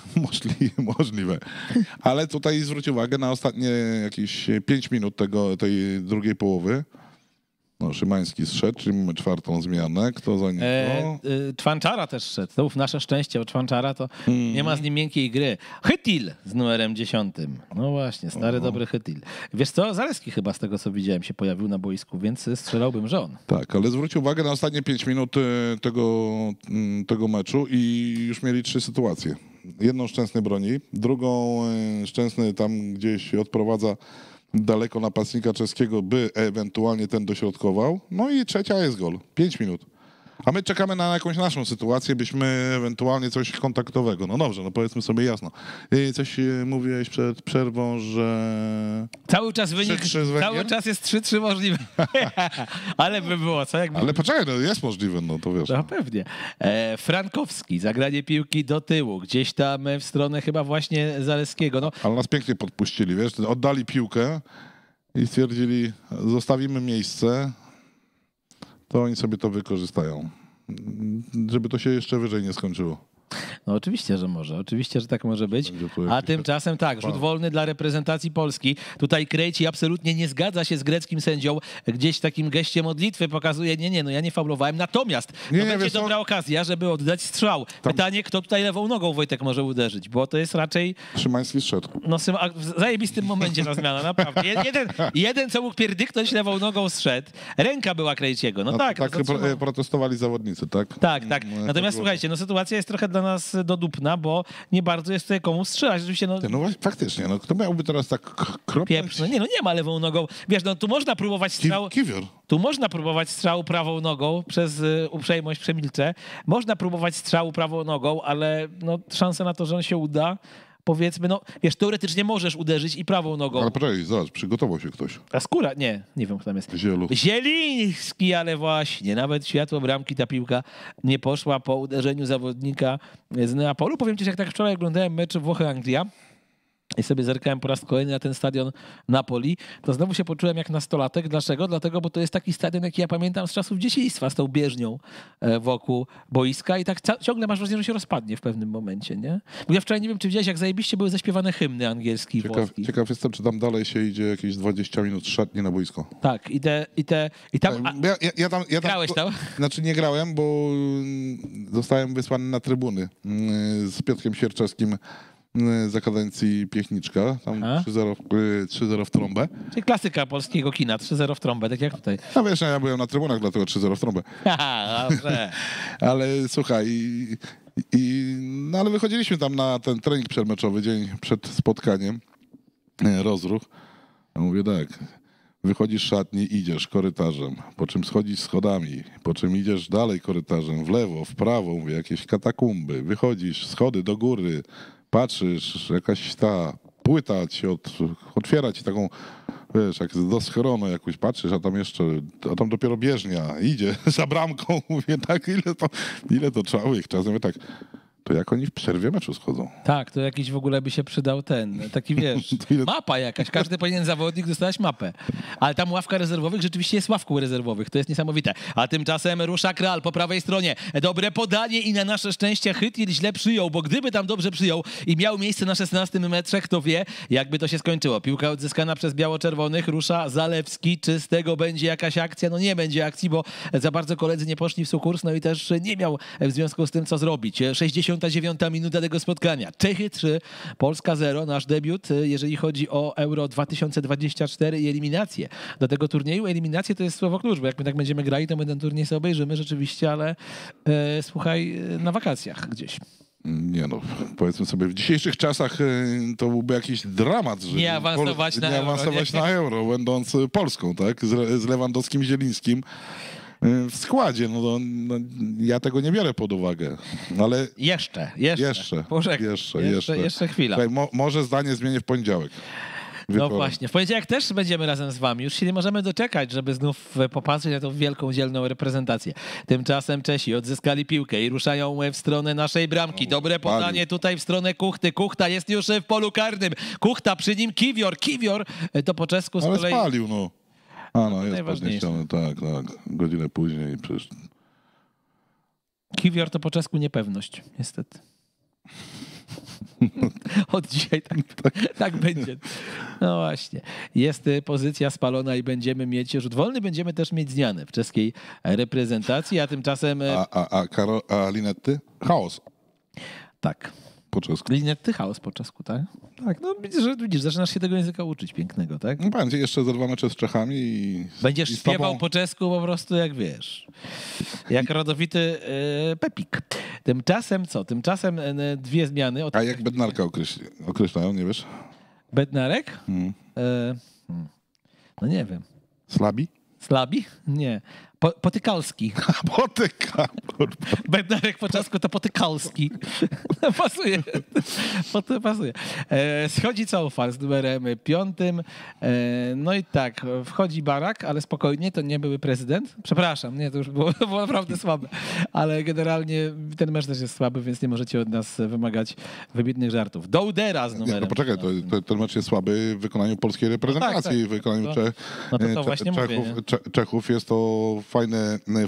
Możliwe. Ale tutaj zwróć uwagę na ostatnie jakieś 5 minut tej drugiej połowy. No, Szymański zszedł, czyli mamy czwartą zmianę. Kto za niego? Czwanczara też szedł. To nasze szczęście, bo Czwanczara to nie ma z nim miękkiej gry. Chytil z numerem 10. No właśnie, stary dobry Chytil. Wiesz co, Zalewski chyba z tego, co widziałem, się pojawił na boisku, więc strzelałbym, że on. Tak, ale zwróć uwagę na ostatnie 5 minut tego meczu i już mieli 3 sytuacje. Jedną Szczęsny broni, drugą Szczęsny tam gdzieś odprowadza daleko napastnika czeskiego, by ewentualnie ten dośrodkował. No i trzecia jest gol. 5 minut. A my czekamy na jakąś naszą sytuację, byśmy ewentualnie coś kontaktowego. No dobrze, no powiedzmy sobie jasno. Coś mówiłeś przed przerwą, że... Cały czas wynik, cały czas jest 3-3 możliwe. Ale by było, co jakby... Ale poczekaj, no jest możliwe, no to wiesz. No pewnie. Frankowski, zagranie piłki do tyłu, gdzieś tam w stronę chyba właśnie Zaleskiego. No. Ale nas pięknie podpuścili, wiesz, oddali piłkę i stwierdzili, zostawimy miejsce. To oni sobie to wykorzystają, żeby to się jeszcze wyżej nie skończyło. No oczywiście, że może. Oczywiście, że tak może być. A tymczasem tak, rzut wolny dla reprezentacji Polski. Tutaj Krejci absolutnie nie zgadza się z greckim sędzią. Gdzieś takim geście modlitwy pokazuje, nie, no ja nie faulowałem. Natomiast to będzie dobra okazja, żeby oddać strzał. Pytanie, kto tutaj lewą nogą Wojtek może uderzyć, bo to jest raczej... Szymański szedł. No w zajebistym momencie ta zmiana, naprawdę. Jeden, co mógł pierdyknąć lewą nogą, zszedł. Ręka była Krejciego. No tak. Tak protestowali zawodnicy, tak? Tak. Natomiast słuchajcie, no sytuacja jest trochę dla nas do dupna, bo nie bardzo jest tutaj komu strzelać. Oczywiście, faktycznie, no kto miałby teraz tak kropnąć? Nie, no nie ma lewą nogą. Wiesz, no tu można próbować strzał... Kiwior. Tu można próbować strzału prawą nogą, przez uprzejmość przemilczę. Można próbować strzału prawą nogą, ale no szanse na to, że on się uda, powiedzmy, no wiesz, teoretycznie możesz uderzyć i prawą nogą. Ale poczekaj, zobacz, przygotował się ktoś. A Skóra? Nie wiem, kto tam jest. Zieliński, ale właśnie, nawet światło bramki ta piłka nie poszła po uderzeniu zawodnika z Neapolu. Powiem ci, że jak tak wczoraj oglądałem mecz Włochy-Anglia i sobie zerkałem po raz kolejny na ten stadion Napoli, to znowu się poczułem jak nastolatek. Dlaczego? Dlatego, bo to jest taki stadion, jaki ja pamiętam z czasów dzieciństwa, z tą bieżnią wokół boiska i tak ciągle masz wrażenie, że się rozpadnie w pewnym momencie, nie? Bo ja wczoraj nie wiem, czy widziałeś, jak zajebiście były zaśpiewane hymny angielskie i włoskie. Ciekaw jestem, czy tam dalej się idzie jakieś 20 minut szatni na boisko. Tak, i tam... Ja tam grałeś tam? Znaczy nie grałem, bo zostałem wysłany na trybuny z Piotrkiem Sierczewskim za kadencji Piechniczka, tam 3-0 w trąbę. Czyli klasyka polskiego kina, 3-0 w trąbę, tak jak tutaj. No wiesz, ja byłem na trybunach, dlatego 3-0 w trąbę. Ale słuchaj, no ale wychodziliśmy tam na ten trening przedmeczowy, dzień przed spotkaniem, rozruch. Ja mówię tak, Wychodzisz z szatni, idziesz korytarzem, po czym schodzisz schodami, po czym idziesz dalej korytarzem, w lewo, w prawo, mówię, jakieś katakumby, wychodzisz, schody do góry, patrzysz, jakaś ta płyta ci otwiera ci taką, wiesz, jak do schronu jakoś patrzysz, a tam jeszcze, a tam dopiero bieżnia idzie za bramką, mówię, tak, ile to czołych, czasem ja tak... To jak oni w przerwie meczu schodzą? Tak, to jakiś w ogóle by się przydał ten, taki wiesz, mapa jakaś, każdy powinien zawodnik dostać mapę. Ale tam ławka rezerwowych rzeczywiście jest ławką rezerwowych, to jest niesamowite. A tymczasem rusza Kral po prawej stronie, dobre podanie i na nasze szczęście Chytil źle przyjął, bo gdyby tam dobrze przyjął i miał miejsce na 16 metrze, kto wie, jakby to się skończyło. Piłka odzyskana przez biało-czerwonych, rusza Zalewski, czy z tego będzie jakaś akcja? No nie będzie akcji, bo za bardzo koledzy nie poszli w sukurs, no i też nie miał w związku z tym co zrobić. 69. minuta tego spotkania. Czechy 3, Polska 0, nasz debiut, jeżeli chodzi o Euro 2024 i eliminację do tego turnieju. Eliminacje to jest słowo klucz, bo jak my tak będziemy grali, to my ten turniej sobie obejrzymy rzeczywiście, ale słuchaj, na wakacjach gdzieś. Nie no, powiedzmy sobie, w dzisiejszych czasach to byłby jakiś dramat, że nie awansować na Euro. Będąc Polską, tak? Z Lewandowskim, Zielińskim w składzie, no ja tego nie biorę pod uwagę, ale... Jeszcze chwila. Słuchaj, może zdanie zmienię w poniedziałek. Wieczorem. No właśnie, w poniedziałek też będziemy razem z wami. Już się nie możemy doczekać, żeby znów popatrzeć na tą wielką, dzielną reprezentację. Tymczasem Czesi odzyskali piłkę i ruszają w stronę naszej bramki. Dobre podanie tutaj w stronę Kuchty. Kuchta jest już w polu karnym. Kuchta, przy nim Kiwior. Kiwior to po czesku z kolei... Ale spalił, no. A no, jest podniesiony, tak, godzinę później przecież. Kiwior to po czesku niepewność, niestety. Od dzisiaj tak będzie. No właśnie. Jest pozycja spalona i będziemy mieć rzut wolny, będziemy też mieć zmiany w czeskiej reprezentacji, a tymczasem... A Linetty? Chaos. Tak. Po czesku. Linetty chaos po czesku, tak? Tak, no widzisz, zaczynasz się tego języka uczyć pięknego, tak? No będzie jeszcze za dwa mecze z Czechami i... Będziesz śpiewał po czesku po prostu jak wiesz, jak rodowity Pepik. Tymczasem co? Tymczasem dwie zmiany... A jak Bednarka określają, nie wiesz? Bednarek? No nie wiem. Slabi? Slabi? Nie. Potykalski. Bednarek po czesku to Potykalski. Pasuje. Pasuje. Schodzi Coufal z numerem 5. No i tak, wchodzi Barak, ale spokojnie, to nie były prezydent. Przepraszam, nie, to już było naprawdę słabe. Ale generalnie ten mecz też jest słaby, więc nie możecie od nas wymagać wybitnych żartów. Doudera z numerem. No poczekaj, ten mecz jest słaby w wykonaniu polskiej reprezentacji. W wykonaniu Czechów jest to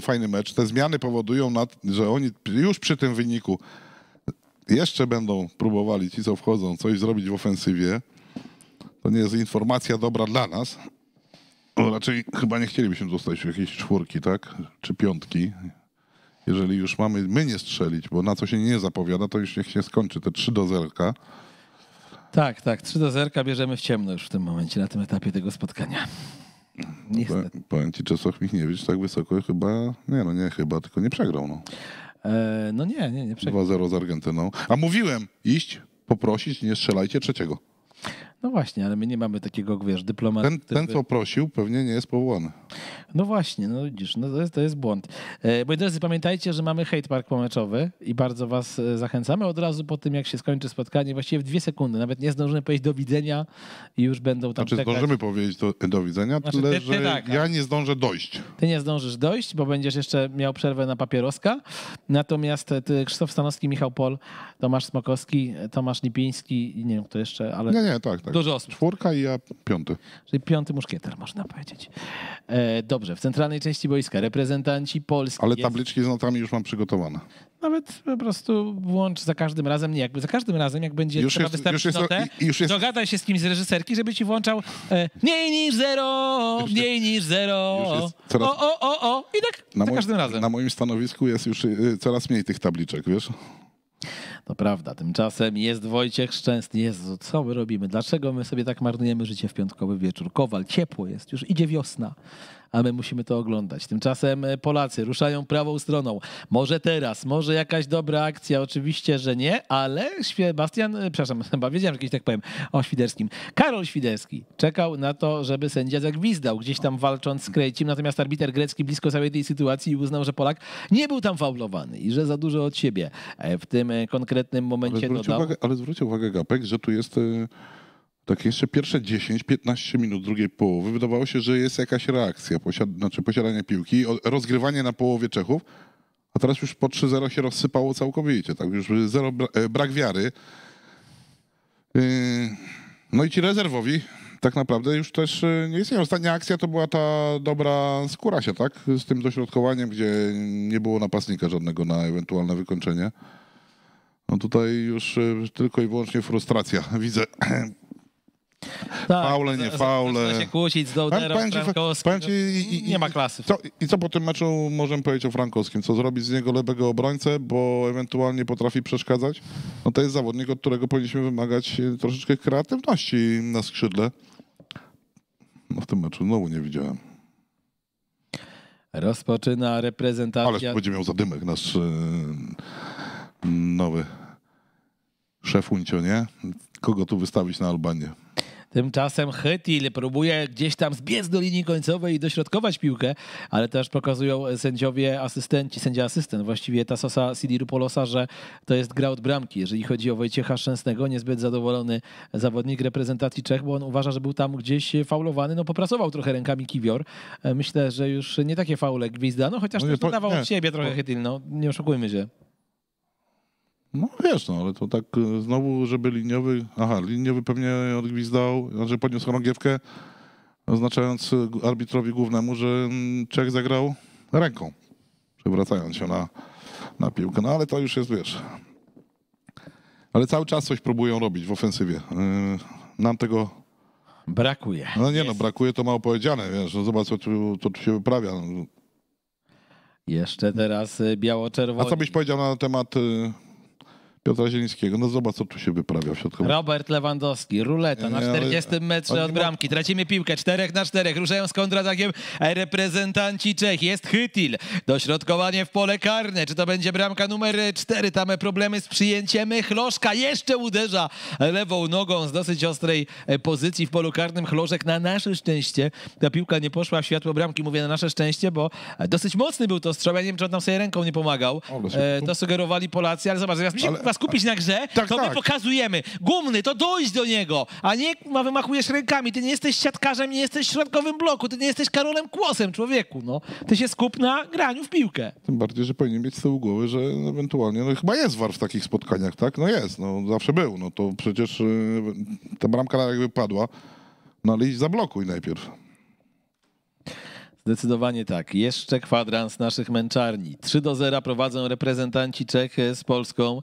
fajny mecz. Te zmiany powodują, że oni już przy tym wyniku jeszcze będą próbowali, ci co wchodzą, coś zrobić w ofensywie. To nie jest informacja dobra dla nas. Bo raczej chyba nie chcielibyśmy dostać jakiejś 4, tak? Czy 5. Jeżeli już mamy my nie strzelić, bo na co się nie zapowiada, to już niech się skończy te 3-0. Tak, 3-0 bierzemy w ciemno już w tym momencie, na tym etapie tego spotkania. Powiem ci, Czesław Michniewicz tak wysoko chyba, tylko nie przegrał. No, nie przegrał. 2-0 z Argentyną. A mówiłem, iść, poprosić, nie strzelajcie 3. No właśnie, ale my nie mamy takiego, wiesz, dyplomata. Ten co prosił, pewnie nie jest powołany. No właśnie, no widzisz, no to jest błąd. Moi drodzy, pamiętajcie, że mamy Hejt Park pomeczowy i bardzo was zachęcamy od razu po tym, jak się skończy spotkanie, właściwie w 2 sekundy, nawet nie zdążymy powiedzieć do widzenia i już będą tam czekać. Zdążymy powiedzieć do widzenia, tyle, że tak, ja nie zdążę dojść. Ty nie zdążysz dojść, bo będziesz jeszcze miał przerwę na papieroska, natomiast ty, Krzysztof Stanowski, Michał Pol, Tomasz Smokowski, Tomasz Lipiński i nie wiem kto jeszcze, ale... Nie, tak. Dużo osób. 4 i ja 5. Czyli 5 muszkieter, można powiedzieć. Dobrze, w centralnej części boiska reprezentanci Polski... Ale tabliczki z notami już mam przygotowane. Nawet po prostu włącz za każdym razem, jak będzie trzeba wystawić notę, dogadaj się z kimś z reżyserki, żeby ci włączał mniej niż zero. I tak za każdym razem. Na moim stanowisku jest już coraz mniej tych tabliczek, wiesz? To prawda, tymczasem jest Wojciech Szczęsny. Jezu, co my robimy? Dlaczego my sobie tak marnujemy życie w piątkowy wieczór? Kowal, ciepło jest, już idzie wiosna. a my musimy to oglądać. Tymczasem Polacy ruszają prawą stroną. Może teraz, może jakaś dobra akcja, oczywiście, że nie, ale Sebastian, przepraszam, chyba wiedziałem, że kiedyś tak powiem o Świderskim. Karol Świderski czekał na to, żeby sędzia zagwizdał, gdzieś tam walcząc z Krejcim, natomiast arbiter grecki blisko całej tej sytuacji uznał, że Polak nie był tam faulowany i że za dużo od siebie w tym konkretnym momencie dodał. Ale zwróć uwagę, Gapek, że tu jest... Tak, jeszcze pierwsze 10-15 minut drugiej połowy wydawało się, że jest jakaś reakcja, posiadanie piłki, rozgrywanie na połowie Czechów, a teraz już po 3-0 się rozsypało całkowicie, tak już brak wiary. No i ci rezerwowi tak naprawdę już też nie istnieją. Ostatnia akcja to była ta dobra z Kurasia, tak? Z tym dośrodkowaniem, gdzie nie było napastnika żadnego na ewentualne wykończenie. No tutaj już tylko i wyłącznie frustracja, widzę. Tak, faule, nie faule. Się kłócić z Dołderem, Frankowskim. Nie ma klasy. I co po tym meczu możemy powiedzieć o Frankowskim? Co zrobić z niego lewego obrońcę, bo ewentualnie potrafi przeszkadzać? No to jest zawodnik, od którego powinniśmy wymagać troszeczkę kreatywności na skrzydle. No w tym meczu znowu nie widziałem. Rozpoczyna reprezentacja. Ale będzie miał zadymek nasz nowy szef Uncio, nie? Kogo tu wystawić na Albanię? Tymczasem Chetil próbuje gdzieś tam zbiec do linii końcowej i dośrodkować piłkę, ale też pokazują sędziowie asystenci, sędzia-asystent właściwie Tasosa Sidiropoulosa, że to jest gra od bramki. Jeżeli chodzi o Wojciecha Szczęsnego, niezbyt zadowolony zawodnik reprezentacji Czech, bo on uważa, że był tam gdzieś faulowany, no popracował trochę rękami Kiwior. Myślę, że już nie takie faule gwizdano, chociaż no też dawał od siebie trochę Chetil, no nie oszukujmy się. No wiesz, no ale to tak znowu, żeby liniowy, liniowy pewnie odgwizdał, znaczy podniósł chorągiewkę, oznaczając arbitrowi głównemu, że Czech zagrał ręką, przywracając się na piłkę, no ale to już jest, wiesz. Ale cały czas coś próbują robić w ofensywie, nam tego brakuje. No nie, no brakuje to mało powiedziane, wiesz, no zobacz co tu się wyprawia. Jeszcze teraz biało-czerwony. A co byś powiedział na temat Piotra Zielińskiego? No zobacz, co tu się wyprawia w środku. Robert Lewandowski, ruleta na 40 metrze od bramki. Tracimy piłkę, 4 na 4. Ruszają z kontratakiem reprezentanci Czech. Jest Chytil. Dośrodkowanie w pole karne. Czy to będzie bramka numer 4? Tam problemy z przyjęciem. Chloszka jeszcze uderza lewą nogą z dosyć ostrej pozycji w polu karnym. Chloszek, na nasze szczęście ta piłka nie poszła w światło bramki. Mówię na nasze szczęście, bo dosyć mocny był to strzał. Ja nie wiem, czy on tam sobie ręką nie pomagał. To sugerowali Polacy, ale zobacz, zamiast skupić na grze, tak, to my pokazujemy. Gumny, to dojdź do niego, a nie wymachujesz rękami. Ty nie jesteś siatkarzem, nie jesteś w środkowym bloku, ty nie jesteś Karolem Kłosem, człowieku. No. Ty się skup na graniu w piłkę. Tym bardziej, że powinien mieć z tyłu głowy, że ewentualnie, no chyba jest VAR w takich spotkaniach, tak? No jest, no zawsze był. No to przecież ta bramka jakby padła, no ale idź zablokuj najpierw. Zdecydowanie tak. Jeszcze kwadrans naszych męczarni. 3-0 prowadzą reprezentanci Czech z Polską.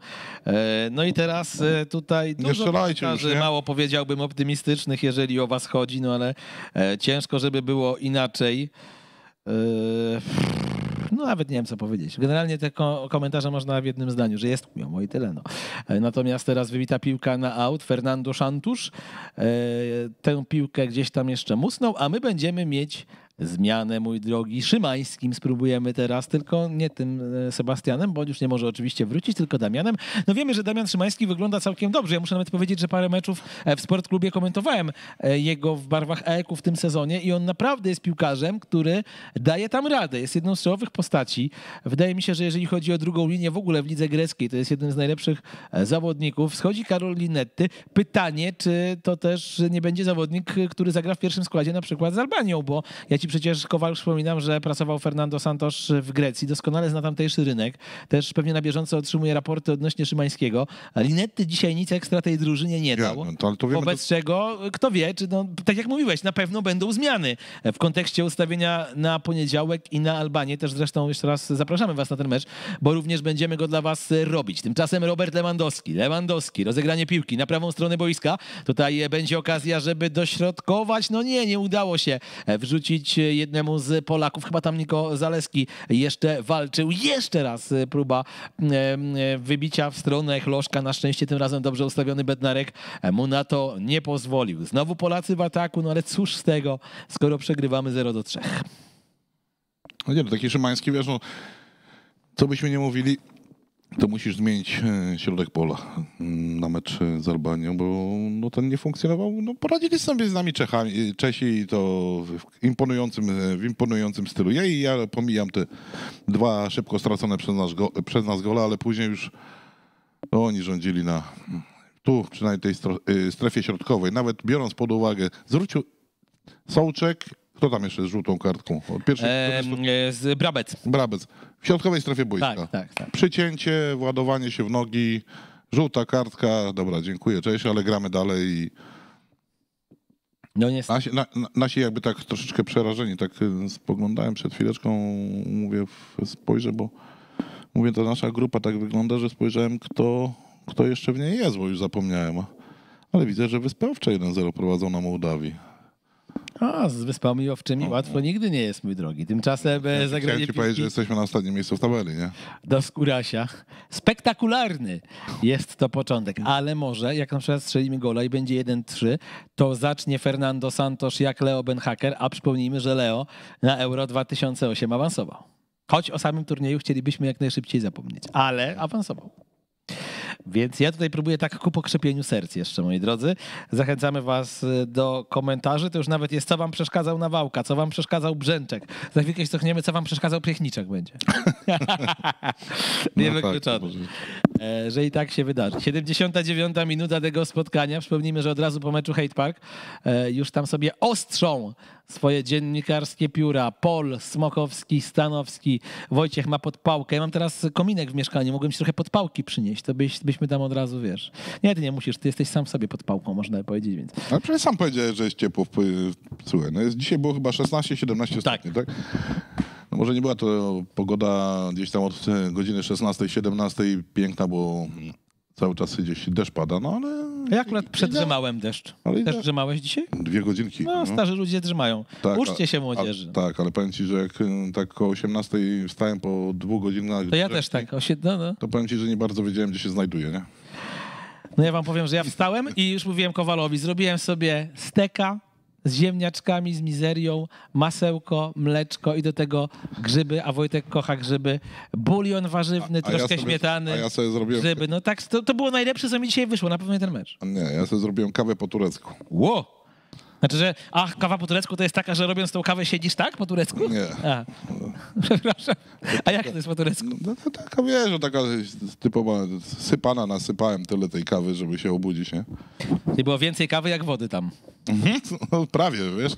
No i teraz tutaj dużo komentarzy, mało powiedziałbym optymistycznych, jeżeli o was chodzi, no ale ciężko, żeby było inaczej. No nawet nie wiem, co powiedzieć. Generalnie te komentarze można w jednym zdaniu, że jest i tyle. No. Natomiast teraz wybita piłka na aut. Fernando Santos tę piłkę gdzieś tam jeszcze musnął, a my będziemy mieć zmianę, mój drogi. Szymańskim spróbujemy teraz, tylko nie tym Sebastianem, bo już nie może oczywiście wrócić, tylko Damianem. No wiemy, że Damian Szymański wygląda całkiem dobrze. Ja muszę nawet powiedzieć, że parę meczów w Sportklubie komentowałem jego w barwach EK-u w tym sezonie i on naprawdę jest piłkarzem, który daje tam radę. Jest jedną z czołowych postaci. Wydaje mi się, że jeżeli chodzi o drugą linię w ogóle w lidze greckiej, to jest jeden z najlepszych zawodników. Wschodzi Karol Linetty. Pytanie, czy to też nie będzie zawodnik, który zagra w pierwszym składzie na przykład z Albanią, bo ja ci przecież, Kowal, wspominam, że pracował Fernando Santos w Grecji, doskonale zna tamtejszy rynek, też pewnie na bieżąco otrzymuje raporty odnośnie Szymańskiego. Linetty dzisiaj nic ekstra tej drużynie nie dał, wobec czego, kto wie, czy no, tak jak mówiłeś, na pewno będą zmiany w kontekście ustawienia na poniedziałek i na Albanię, też zresztą jeszcze raz zapraszamy was na ten mecz, bo również będziemy go dla was robić. Tymczasem Robert Lewandowski, rozegranie piłki na prawą stronę boiska, tutaj będzie okazja, żeby dośrodkować, no nie udało się wrzucić jednemu z Polaków, chyba tam Niko Zalewski jeszcze walczył. Jeszcze raz próba wybicia w stronę Chloszka, na szczęście tym razem dobrze ustawiony Bednarek mu na to nie pozwolił. Znowu Polacy w ataku, no ale cóż z tego, skoro przegrywamy 0-3. No nie, no taki Szymański, wiesz, no, co byśmy nie mówili, to musisz zmienić środek pola na mecz z Albanią, bo no, ten nie funkcjonował. No, poradzili sobie z nami Czesi i to w imponującym stylu. Ja pomijam te dwa szybko stracone przez nas gole, ale później już no, oni rządzili przynajmniej tej strefie środkowej. Nawet biorąc pod uwagę, zwrócił Souczek, kto tam jeszcze z żółtą kartką? Od pierwszej Brabec. W środkowej strefie boiska. Tak. Przycięcie, władowanie się w nogi, żółta kartka. Dobra, dziękuję, cześć, ale gramy dalej. I... No nie. Nasi jakby tak troszeczkę przerażeni, tak spoglądałem przed chwileczką, mówię, spojrzę, bo mówię, ta nasza grupa tak wygląda, że spojrzałem, kto jeszcze w niej jest, bo już zapomniałem. Ale widzę, że Wyspy Owcze 1-0 prowadzą na Mołdawii. A, z Wyspami Owczymi łatwo nigdy nie jest, mój drogi. Tymczasem ja zagranie chciałem ci powiedzieć, że jesteśmy na ostatnim miejscu w tabeli, nie? Do Skórasia. Spektakularny jest to początek, ale może jak na przykład strzelimy gola i będzie 1-3, to zacznie Fernando Santos jak Leo Benhaker, a przypomnijmy, że Leo na Euro 2008 awansował. Choć o samym turnieju chcielibyśmy jak najszybciej zapomnieć, ale awansował. Więc ja tutaj próbuję tak ku pokrzepieniu serc jeszcze, moi drodzy. Zachęcamy was do komentarzy. To już nawet jest, co wam przeszkadzał Nawałka, co wam przeszkadzał Brzęczek. Za chwilkę się cofniemy, co wam przeszkadzał Piechniczek będzie. Niewykluczone, że i tak się wydarzy. 79. minuta tego spotkania. Przypomnijmy, że od razu po meczu Hejt Park już tam sobie ostrzą swoje dziennikarskie pióra. Pol, Smokowski, Stanowski, Wojciech ma podpałkę. Ja mam teraz kominek w mieszkaniu, mogłem ci trochę podpałki przynieść, to byśmy tam od razu, wiesz. Nie, ty nie musisz, ty jesteś sam sobie podpałką, można powiedzieć, więc. Ale przecież sam powiedziałeś, że jest ciepło. Słuchaj, no jest, dzisiaj było chyba 16-17 stopni, tak? No może nie była to pogoda gdzieś tam od godziny 16-17 piękna, bo cały czas gdzieś deszcz pada, no ale... Ja akurat przedrzymałem deszcz. Też drzymałeś dzisiaj? 2 godzinki. No, starzy ludzie drzymają. Tak, uczcie się, młodzieży. Tak, ale powiem ci, że jak tak koło 18 wstałem po 2 godzinach... To ja też tak. To powiem ci, że nie bardzo wiedziałem, gdzie się znajduję, nie? No ja wam powiem, że ja wstałem i już mówiłem Kowalowi, zrobiłem sobie steka z ziemniaczkami, z mizerią, masełko, mleczko i do tego grzyby, a Wojtek kocha grzyby, bulion warzywny, troszkę śmietany, grzyby. No tak, to było najlepsze, co mi dzisiaj wyszło, na pewno ten mecz. Nie, ja sobie zrobiłem kawę po turecku. Ło! Znaczy, że kawa po turecku to jest taka, że robiąc tą kawę siedzisz tak po turecku? Nie. A. Przepraszam. A jak to jest po turecku? No, to taka, wiesz, taka typowa sypana, nasypałem tyle tej kawy, żeby się obudzić, nie? Czyli było więcej kawy jak wody tam. No, prawie, wiesz.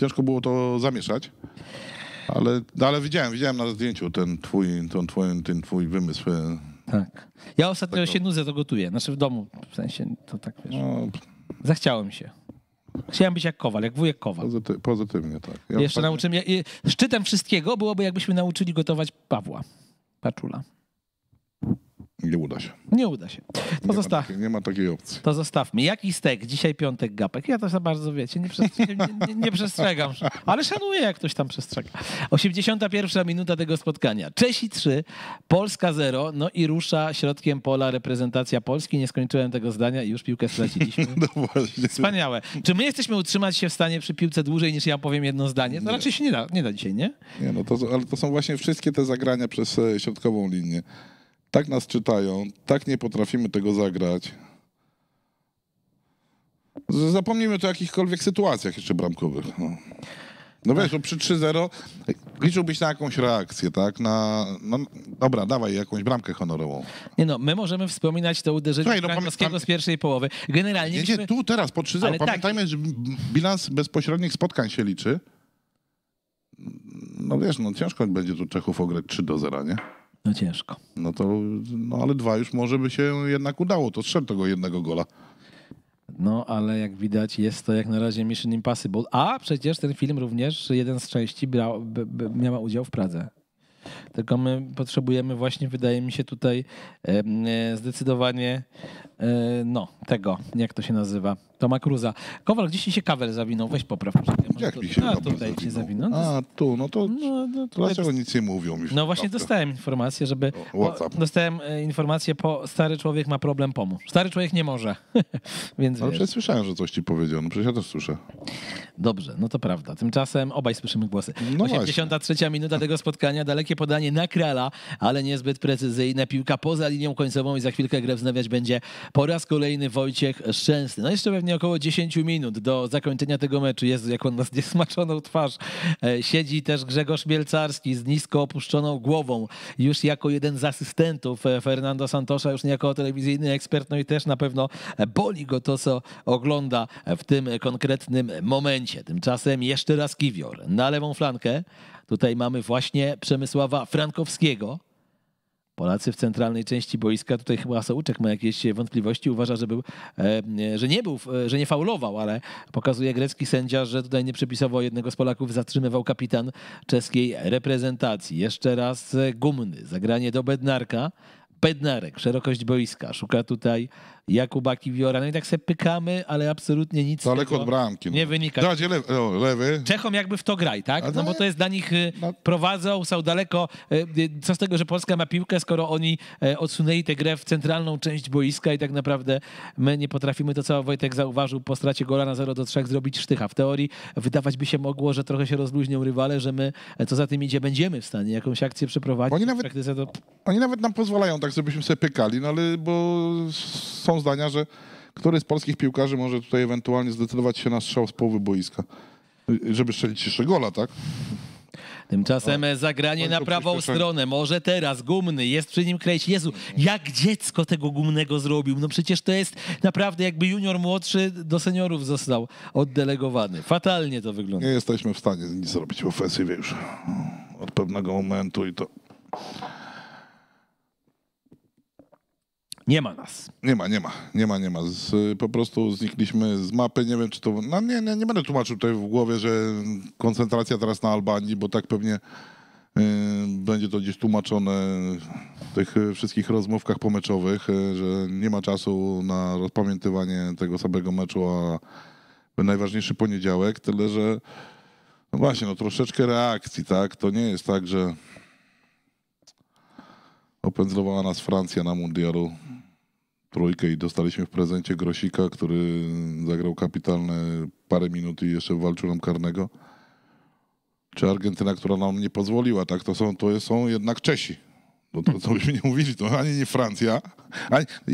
Ciężko było to zamieszać. Ale widziałem na zdjęciu ten twój wymysł. Tak. Ja ostatnio się nudzę, to gotuję. Znaczy w domu, w sensie, to tak, wiesz. No. Zachciałem się. Chciałem być jak Kowal, jak wujek Kowal. Pozytywnie, tak. Ja jeszcze nauczymy. Szczytem wszystkiego byłoby, jakbyśmy nauczyli gotować Pawła Paczula. Nie uda się. Nie uda się. Nie ma takiej opcji. To zostawmy. Jaki stek? Dzisiaj piątek Gapek. Ja to za bardzo, wiecie, nie przestrzegam. Ale szanuję, jak ktoś tam przestrzega. 81. minuta tego spotkania. Czesi 3, Polska 0. No i rusza środkiem pola reprezentacja Polski. Nie skończyłem tego zdania i już piłkę straciliśmy. No właśnie. Wspaniałe. Czy my jesteśmy utrzymać się w stanie przy piłce dłużej, niż ja powiem jedno zdanie? No raczej się nie da dzisiaj, nie? Nie, no ale to są właśnie wszystkie te zagrania przez środkową linię. Tak nas czytają, tak nie potrafimy tego zagrać. Zapomnijmy o jakichkolwiek sytuacjach jeszcze bramkowych. No wiesz, przy 3-0 liczyłbyś na jakąś reakcję, tak? Dobra, dawaj jakąś bramkę honorową. Nie no, my możemy wspominać to uderzenie Frankowskiego z pierwszej połowy. Generalnie... Nie, tu teraz po 3-0. Pamiętajmy, że bilans bezpośrednich spotkań się liczy. No wiesz, no ciężko będzie tu Czechów ograć 3-0, nie? No ciężko. Ale 2 już może by się jednak udało, to strzel tego jednego gola. No ale jak widać jest to jak na razie Mission Impossible, a przecież ten film również, jeden z części miała udział w Pradze. Tylko my potrzebujemy właśnie, wydaje mi się tutaj zdecydowanie no tego, jak to się nazywa, Toma Cruza. Kowal, gdzieś ci się kabel zawinął, weź popraw. Jak mi się tutaj się zawinął? A, tu, no to dlaczego nic nie mówią? No właśnie dostałem informację, żeby... Dostałem informację, stary człowiek ma problem, pomóż. Stary człowiek nie może. Więc ale przecież słyszałem, że coś ci powiedział, no przecież ja też słyszę. Dobrze, no to prawda. Tymczasem obaj słyszymy głosy. No 83. minuta tego spotkania, dalekie podanie na Krala, ale niezbyt precyzyjne. Piłka poza linią końcową i za chwilkę grę wznawiać będzie po raz kolejny Wojciech Szczęsny. No jeszcze pewnie około 10 minut do zakończenia tego meczu. Jezu, jak on ma zniesmaczoną twarz. Siedzi też Grzegorz Mielcarski z nisko opuszczoną głową. Już jako jeden z asystentów Fernando Santosza, już nie jako telewizyjny ekspert, no i też na pewno boli go to, co ogląda w tym konkretnym momencie. Tymczasem jeszcze raz Kiwior na lewą flankę. Tutaj mamy właśnie Przemysława Frankowskiego. Polacy w centralnej części boiska, tutaj chyba Souczek ma jakieś wątpliwości, uważa, że nie faulował, ale pokazuje grecki sędzia, że tutaj nie przepisował jednego z Polaków, zatrzymywał kapitan czeskiej reprezentacji. Jeszcze raz Gumny, zagranie do Bednarka. Bednarek, szerokość boiska, szuka tutaj Jakuba Kiwiora. No i tak sobie pykamy, ale absolutnie nic daleko od bramki, nie wynika. Dadzie lewy. Czechom jakby w to graj, tak? No bo to jest dla nich, prowadzą, są daleko. Co z tego, że Polska ma piłkę, skoro oni odsunęli tę grę w centralną część boiska i tak naprawdę my nie potrafimy, to co Wojtek zauważył, po stracie gola na 0-3 zrobić sztycha. W teorii wydawać by się mogło, że trochę się rozluźnią rywale, że my, co za tym idzie, będziemy w stanie jakąś akcję przeprowadzić. Oni nawet nam pozwalają tak, żebyśmy sobie pykali, no ale bo są zdania, że który z polskich piłkarzy może tutaj ewentualnie zdecydować się na strzał z połowy boiska, żeby strzelić jeszcze gola, tak? Tymczasem zagranie na prawą stronę, może teraz Gumny, jest przy nim Krejci. Jezu, jak dziecko tego Gumnego zrobił, no przecież to jest naprawdę jakby junior młodszy do seniorów został oddelegowany. Fatalnie to wygląda. Nie jesteśmy w stanie nic zrobić w ofensywie już od pewnego momentu i to... Nie ma nas. Nie ma. Po prostu znikliśmy z mapy, nie wiem czy to... No nie będę tłumaczył tutaj w głowie, że koncentracja teraz na Albanii, bo tak pewnie będzie to gdzieś tłumaczone w tych wszystkich rozmówkach pomeczowych, że nie ma czasu na rozpamiętywanie tego samego meczu, a najważniejszy poniedziałek, tyle że no właśnie, no troszeczkę reakcji, tak? To nie jest tak, że opędzlowała nas Francja na mundialu. Trójkę i dostaliśmy w prezencie Grosika, który zagrał kapitalne parę minut i jeszcze walczył nam karnego. Czy Argentyna, która nam nie pozwoliła, tak? To są jednak Czesi. No to co byśmy nie mówili, to ani nie Francja,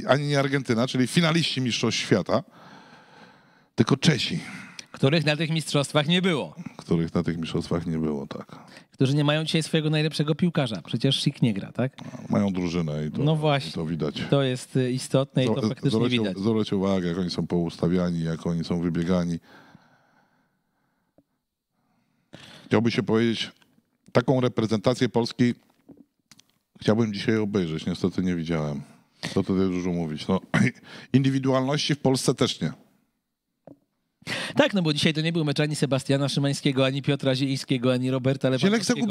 ani nie Argentyna, czyli finaliści Mistrzostw Świata, tylko Czesi. Których na tych mistrzostwach nie było. Których na tych mistrzostwach nie było, tak. Którzy nie mają dzisiaj swojego najlepszego piłkarza. Przecież Szyk nie gra, tak? Mają drużynę i to, no właśnie, i to widać. To jest istotne i to faktycznie widać. Zwróć uwagę, jak oni są poustawiani, jak oni są wybiegani. Chciałby się powiedzieć, taką reprezentację Polski chciałbym dzisiaj obejrzeć. Niestety nie widziałem. Co tutaj dużo mówić. No, indywidualności w Polsce też nie. Tak, no bo dzisiaj to nie był mecz ani Sebastiana Szymańskiego, ani Piotra Zielińskiego, ani Roberta Lewandowskiego.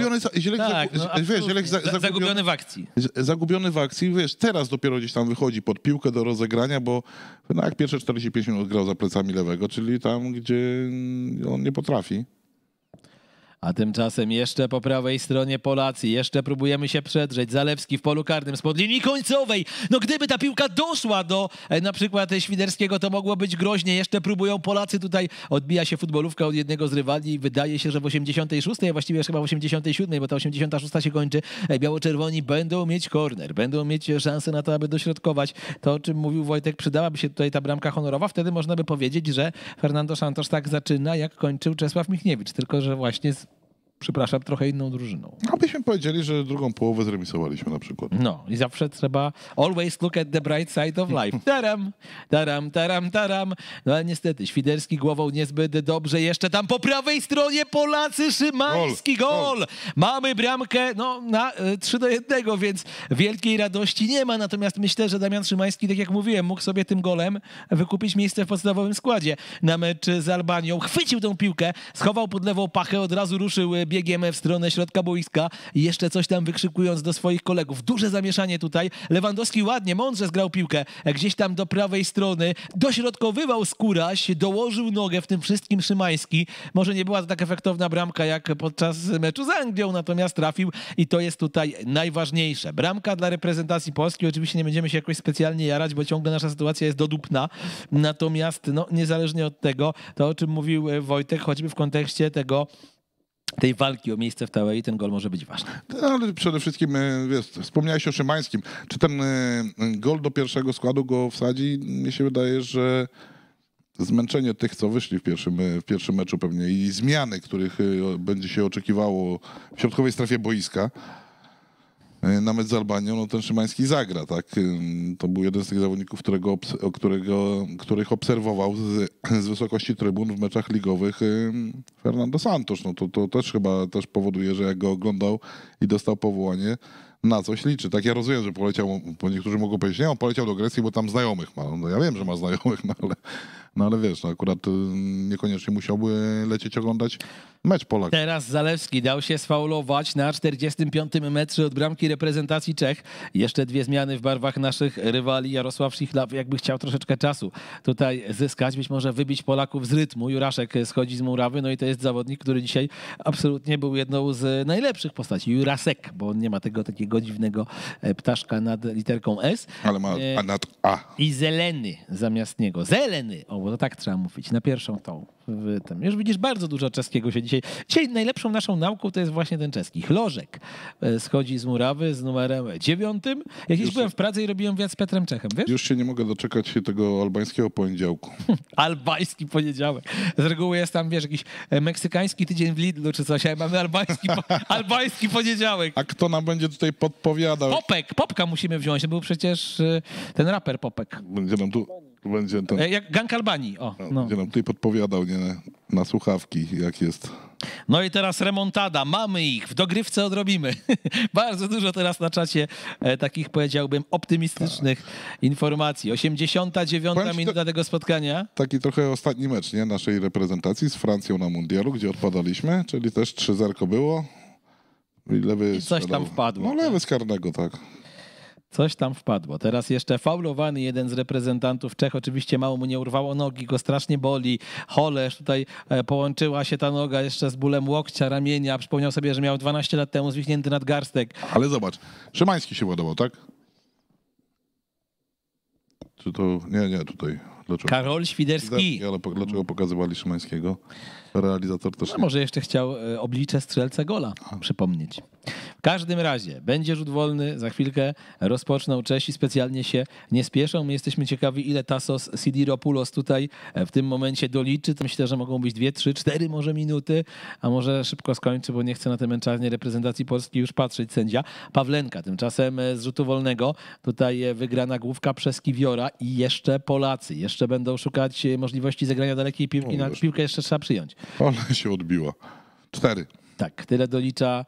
Zielek zagubiony w akcji. Zagubiony w akcji, wiesz, teraz dopiero gdzieś tam wychodzi pod piłkę do rozegrania, bo no, jak pierwsze 45 minut grał za plecami lewego, czyli tam, gdzie on nie potrafi. A tymczasem jeszcze po prawej stronie Polacy, jeszcze próbujemy się przedrzeć. Zalewski w polu karnym spod linii końcowej. No gdyby ta piłka doszła do na przykład Świderskiego, to mogło być groźnie. Jeszcze próbują Polacy, tutaj odbija się futbolówka od jednego z rywali i wydaje się, że w 86, a właściwie chyba w 87, bo ta 86 się kończy, biało-czerwoni będą mieć korner, będą mieć szansę na to, aby dośrodkować. To, o czym mówił Wojtek, przydałaby się tutaj ta bramka honorowa. Wtedy można by powiedzieć, że Fernando Santos tak zaczyna, jak kończył Czesław Michniewicz, tylko że właśnie przepraszam, trochę inną drużyną. A byśmy powiedzieli, że drugą połowę zremisowaliśmy na przykład. No i zawsze trzeba always look at the bright side of life. Taram, taram, taram, taram. No ale niestety, Świderski głową niezbyt dobrze. Jeszcze tam po prawej stronie Polacy, Szymański, gol. Mamy bramkę no, na 3-1, więc wielkiej radości nie ma. Natomiast myślę, że Damian Szymański, tak jak mówiłem, mógł sobie tym golem wykupić miejsce w podstawowym składzie na mecz z Albanią. Chwycił tą piłkę, schował pod lewą pachę, od razu ruszył biegiem w stronę środka boiska, jeszcze coś tam wykrzykując do swoich kolegów. Duże zamieszanie tutaj. Lewandowski ładnie, mądrze zgrał piłkę gdzieś tam do prawej strony. Dośrodkowywał Skóraś, dołożył nogę, w tym wszystkim Szymański. Może nie była to tak efektowna bramka jak podczas meczu z Anglią, natomiast trafił i to jest tutaj najważniejsze. Bramka dla reprezentacji Polski. Oczywiście nie będziemy się jakoś specjalnie jarać, bo ciągle nasza sytuacja jest dodupna. Natomiast no, niezależnie od tego, to o czym mówił Wojtek, choćby w kontekście tej walki o miejsce w tabeli, ten gol może być ważny. Ale przede wszystkim, wiesz, wspomniałeś o Szymańskim. Czy ten gol do pierwszego składu go wsadzi? Mnie się wydaje, że zmęczenie tych, co wyszli w pierwszym meczu pewnie i zmiany, których będzie się oczekiwało w środkowej strefie boiska, na mecz z Albanią, no ten Szymański zagra, tak? To był jeden z tych zawodników, których obserwował z wysokości trybun w meczach ligowych Fernando Santos. No to też chyba też powoduje, że jak go oglądał i dostał powołanie, na coś liczy. Tak, ja rozumiem, że poleciał, bo niektórzy mogą powiedzieć, nie, on poleciał do Grecji, bo tam znajomych ma. No, ja wiem, że ma znajomych, no ale wiesz, no, akurat niekoniecznie musiałby lecieć oglądać mecz Polak. Teraz Zalewski dał się sfaulować na 45. metrze od bramki reprezentacji Czech. Jeszcze dwie zmiany w barwach naszych rywali. Jarosław Šilhavý jakby chciał troszeczkę czasu tutaj zyskać, być może wybić Polaków z rytmu. Juraszek schodzi z murawy, no i to jest zawodnik, który dzisiaj absolutnie był jedną z najlepszych postaci. Jurasek, bo on nie ma tego takiego dziwnego ptaszka nad literką S. Ale ma a nad A. I Zeleny zamiast niego. Zeleny! O, bo to tak trzeba mówić. Na pierwszą tą. Już widzisz, bardzo dużo czeskiego się dzisiaj... Dzisiaj najlepszą naszą nauką to jest właśnie ten czeski. Chlożek schodzi z murawy z numerem 9. Jak już byłem w Pradze i robiłem wywiad z Piotrem Czechem, wiesz? Już się nie mogę doczekać tego albańskiego poniedziałku. Albański poniedziałek. Z reguły jest tam, wiesz, jakiś meksykański tydzień w Lidlu czy coś, ale mamy albański poniedziałek. A kto nam będzie tutaj podpowiadał? Popek, Popka musimy wziąć, to był przecież ten raper Popek. Będzie nam tu... Będzie ten... Jak Gang Albanii. O, no. Będzie nam tutaj podpowiadał, nie, na słuchawki, jak jest. No i teraz remontada. Mamy ich. W dogrywce odrobimy. Bardzo dużo teraz na czacie takich, powiedziałbym, optymistycznych informacji. 89. minuta tego spotkania. Taki trochę ostatni mecz, nie, naszej reprezentacji z Francją na mundialu, gdzie odpadaliśmy, czyli też 3-0 było. I coś tam wpadło. No lewy z karnego, tak. Coś tam wpadło. Teraz jeszcze faulowany jeden z reprezentantów Czech. Oczywiście mało mu nie urwało nogi, go strasznie boli. Holesz, tutaj połączyła się ta noga jeszcze z bólem łokcia, ramienia. Przypomniał sobie, że miał 12 lat temu zwichnięty nadgarstek. Ale zobacz, Szymański się ładował, tak? Czy to... Nie, tutaj... Dlaczego? Karol Świderski. Ale dlaczego pokazywali Szymańskiego? Realizator też. No, może jeszcze chciał oblicze strzelca gola przypomnieć. W każdym razie będzie rzut wolny, za chwilkę rozpoczną Czesi, specjalnie się nie spieszą. My jesteśmy ciekawi, ile Tasos Sidiropoulos tutaj w tym momencie doliczy. Myślę, że mogą być 2, 3, 4 może minuty, a może szybko skończy, bo nie chce na tę męczarnię reprezentacji Polski już patrzeć sędzia. Pawlenka tymczasem z rzutu wolnego. Tutaj wygrana główka przez Kiwiora i jeszcze Polacy. Jeszcze będą szukać możliwości zagrania dalekiej piłki, na piłkę jeszcze trzeba przyjąć. Ale się odbiła. 4. Tak, tyle dolicza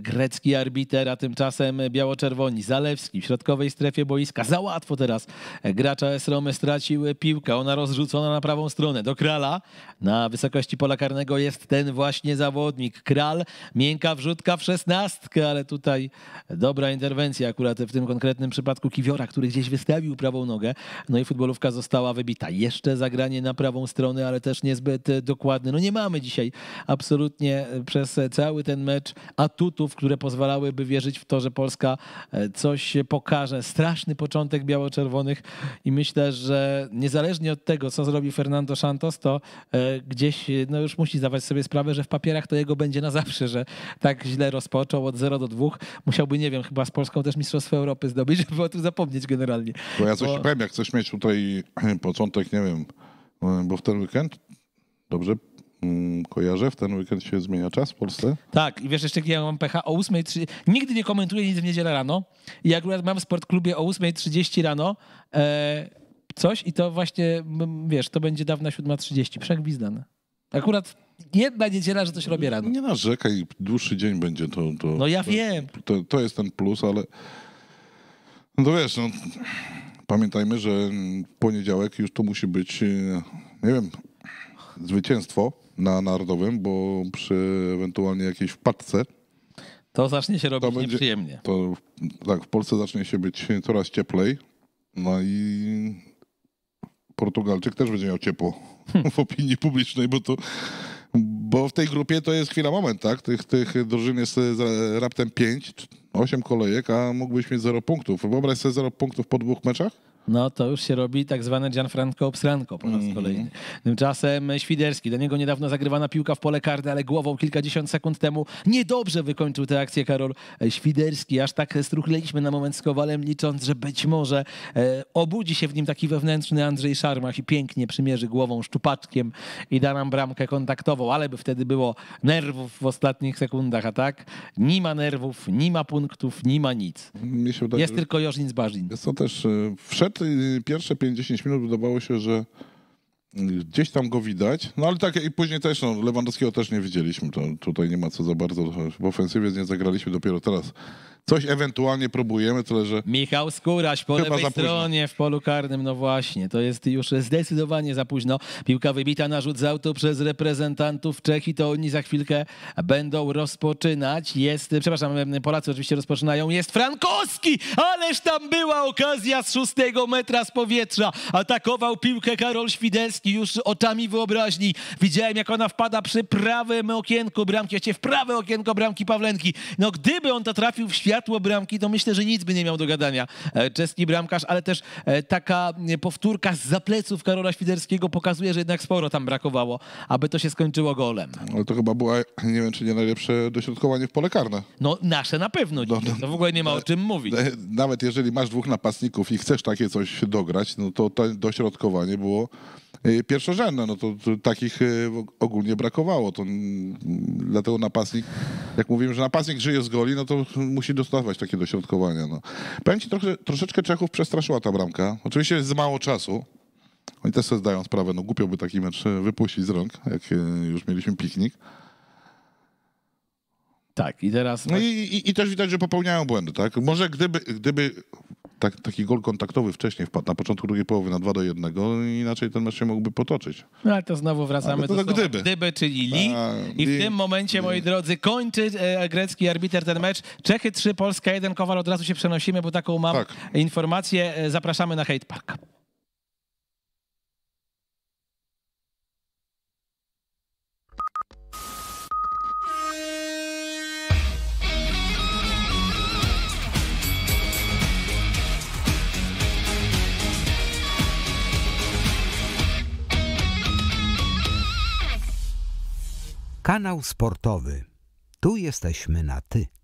grecki arbiter, a tymczasem biało-czerwoni. Zalewski w środkowej strefie boiska. Za łatwo teraz gracza AS Romy stracił piłkę. Ona rozrzucona na prawą stronę do Krala. Na wysokości pola karnego jest ten właśnie zawodnik. Kral, miękka wrzutka w 16, ale tutaj dobra interwencja akurat w tym konkretnym przypadku Kiwiora, który gdzieś wystawił prawą nogę. No i futbolówka została wybita. Jeszcze zagranie na prawą stronę, ale też niezbyt dokładne. No nie mamy dzisiaj absolutnie przez cały ten mecz atutów, które pozwalałyby wierzyć w to, że Polska coś pokaże. Straszny początek biało-czerwonych i myślę, że niezależnie od tego, co zrobi Fernando Santos, to gdzieś no już musi zdawać sobie sprawę, że w papierach to jego będzie na zawsze, że tak źle rozpoczął od 0-2. Musiałby, nie wiem, chyba z Polską też Mistrzostwo Europy zdobyć, żeby o tym zapomnieć generalnie. Bo ja coś powiem, jak chcesz mieć tutaj początek, nie wiem, bo w ten weekend, dobrze, kojarzę, w ten weekend się zmienia czas w Polsce. Tak, i wiesz, jeszcze kiedy ja mam PH o 8:30, nigdy nie komentuję nic w niedzielę rano i akurat mam w Sportklubie o 8:30 rano coś i to właśnie, wiesz, to będzie dawna 7:30, przegwizdane. Akurat jedna niedziela, że coś robię rano. Nie narzekaj, dłuższy dzień będzie to. No ja wiem. To jest ten plus, ale no to wiesz, no, pamiętajmy, że w poniedziałek już to musi być, nie wiem, zwycięstwo na Narodowym, bo przy ewentualnie jakiejś wpadce to zacznie się robić to nieprzyjemnie. To, tak, w Polsce zacznie się być coraz cieplej. No i Portugalczyk też będzie miał ciepło w opinii publicznej, bo w tej grupie to jest chwila moment, tak? Tych drużyn jest raptem 5, 8 kolejek, a mógłbyś mieć 0 punktów. Wyobraź sobie 0 punktów po 2 meczach? No to już się robi tak zwane Gianfranco Obsranco po raz kolejny. Tymczasem Świderski, do niego niedawno zagrywana piłka w pole karne, ale głową kilkadziesiąt sekund temu niedobrze wykończył tę akcję Karol Świderski. Aż tak struchleliśmy na moment z Kowalem, licząc, że być może obudzi się w nim taki wewnętrzny Andrzej Szarmach i pięknie przymierzy głową, szczupaczkiem i da nam bramkę kontaktową, ale by wtedy było nerwów w ostatnich sekundach, a tak? Nie ma nerwów, nie ma punktów, nie ma nic. Wydaje, jest tylko Jożnic Barzin. Jest to też wszedł. Pierwsze 5-10 minut wydawało się, że gdzieś tam go widać, no ale tak i później też, no, Lewandowskiego też nie widzieliśmy, to tutaj nie ma co za bardzo, w ofensywie nie zagraliśmy, dopiero teraz coś ewentualnie próbujemy, tyle że... Michał Skóraś po lewej stronie w polu karnym, no właśnie, to jest już zdecydowanie za późno, piłka wybita na rzut z autu przez reprezentantów Czech i to oni za chwilkę będą rozpoczynać, Polacy oczywiście rozpoczynają, jest Frankowski, ależ tam była okazja z 6 metra z powietrza, atakował piłkę Karol Świderski już oczami wyobraźni, widziałem jak ona wpada przy prawym okienku bramki, właściwie w prawe okienko bramki Pawlenki, no gdyby on to trafił w światło bramki, to myślę, że nic by nie miał do gadania czeski bramkarz, ale też taka powtórka z zapleców Karola Świderskiego pokazuje, że jednak sporo tam brakowało, aby to się skończyło golem. Ale to chyba było, nie wiem, czy nie najlepsze dośrodkowanie w pole karne. No nasze na pewno, to w ogóle nie ma o czym mówić. Nawet jeżeli masz dwóch napastników i chcesz takie coś dograć, no to dośrodkowanie było pierwszorzędne, no to takich ogólnie brakowało. To dlatego napastnik, jak mówimy, że napastnik żyje z goli, no to musi dostawać takie dośrodkowania. No. Powiem ci, troszeczkę Czechów przestraszyła ta bramka. Oczywiście jest za mało czasu. Oni też sobie zdają sprawę, no głupio by taki mecz wypuścić z rąk, jak już mieliśmy piknik. Tak, i teraz... No i też widać, że popełniają błędy, tak? Może gdyby taki gol kontaktowy wcześniej wpadł na początku drugiej połowy na 2-1, inaczej ten mecz się mógłby potoczyć. No ale to znowu wracamy do gdyby, czyli li. I w tym momencie, moi drodzy, kończy grecki arbiter ten mecz. Czechy 3, Polska 1, Kowal, od razu się przenosimy, bo taką mam informację. Zapraszamy na Hejt Park. Kanał Sportowy. Tu jesteśmy na ty.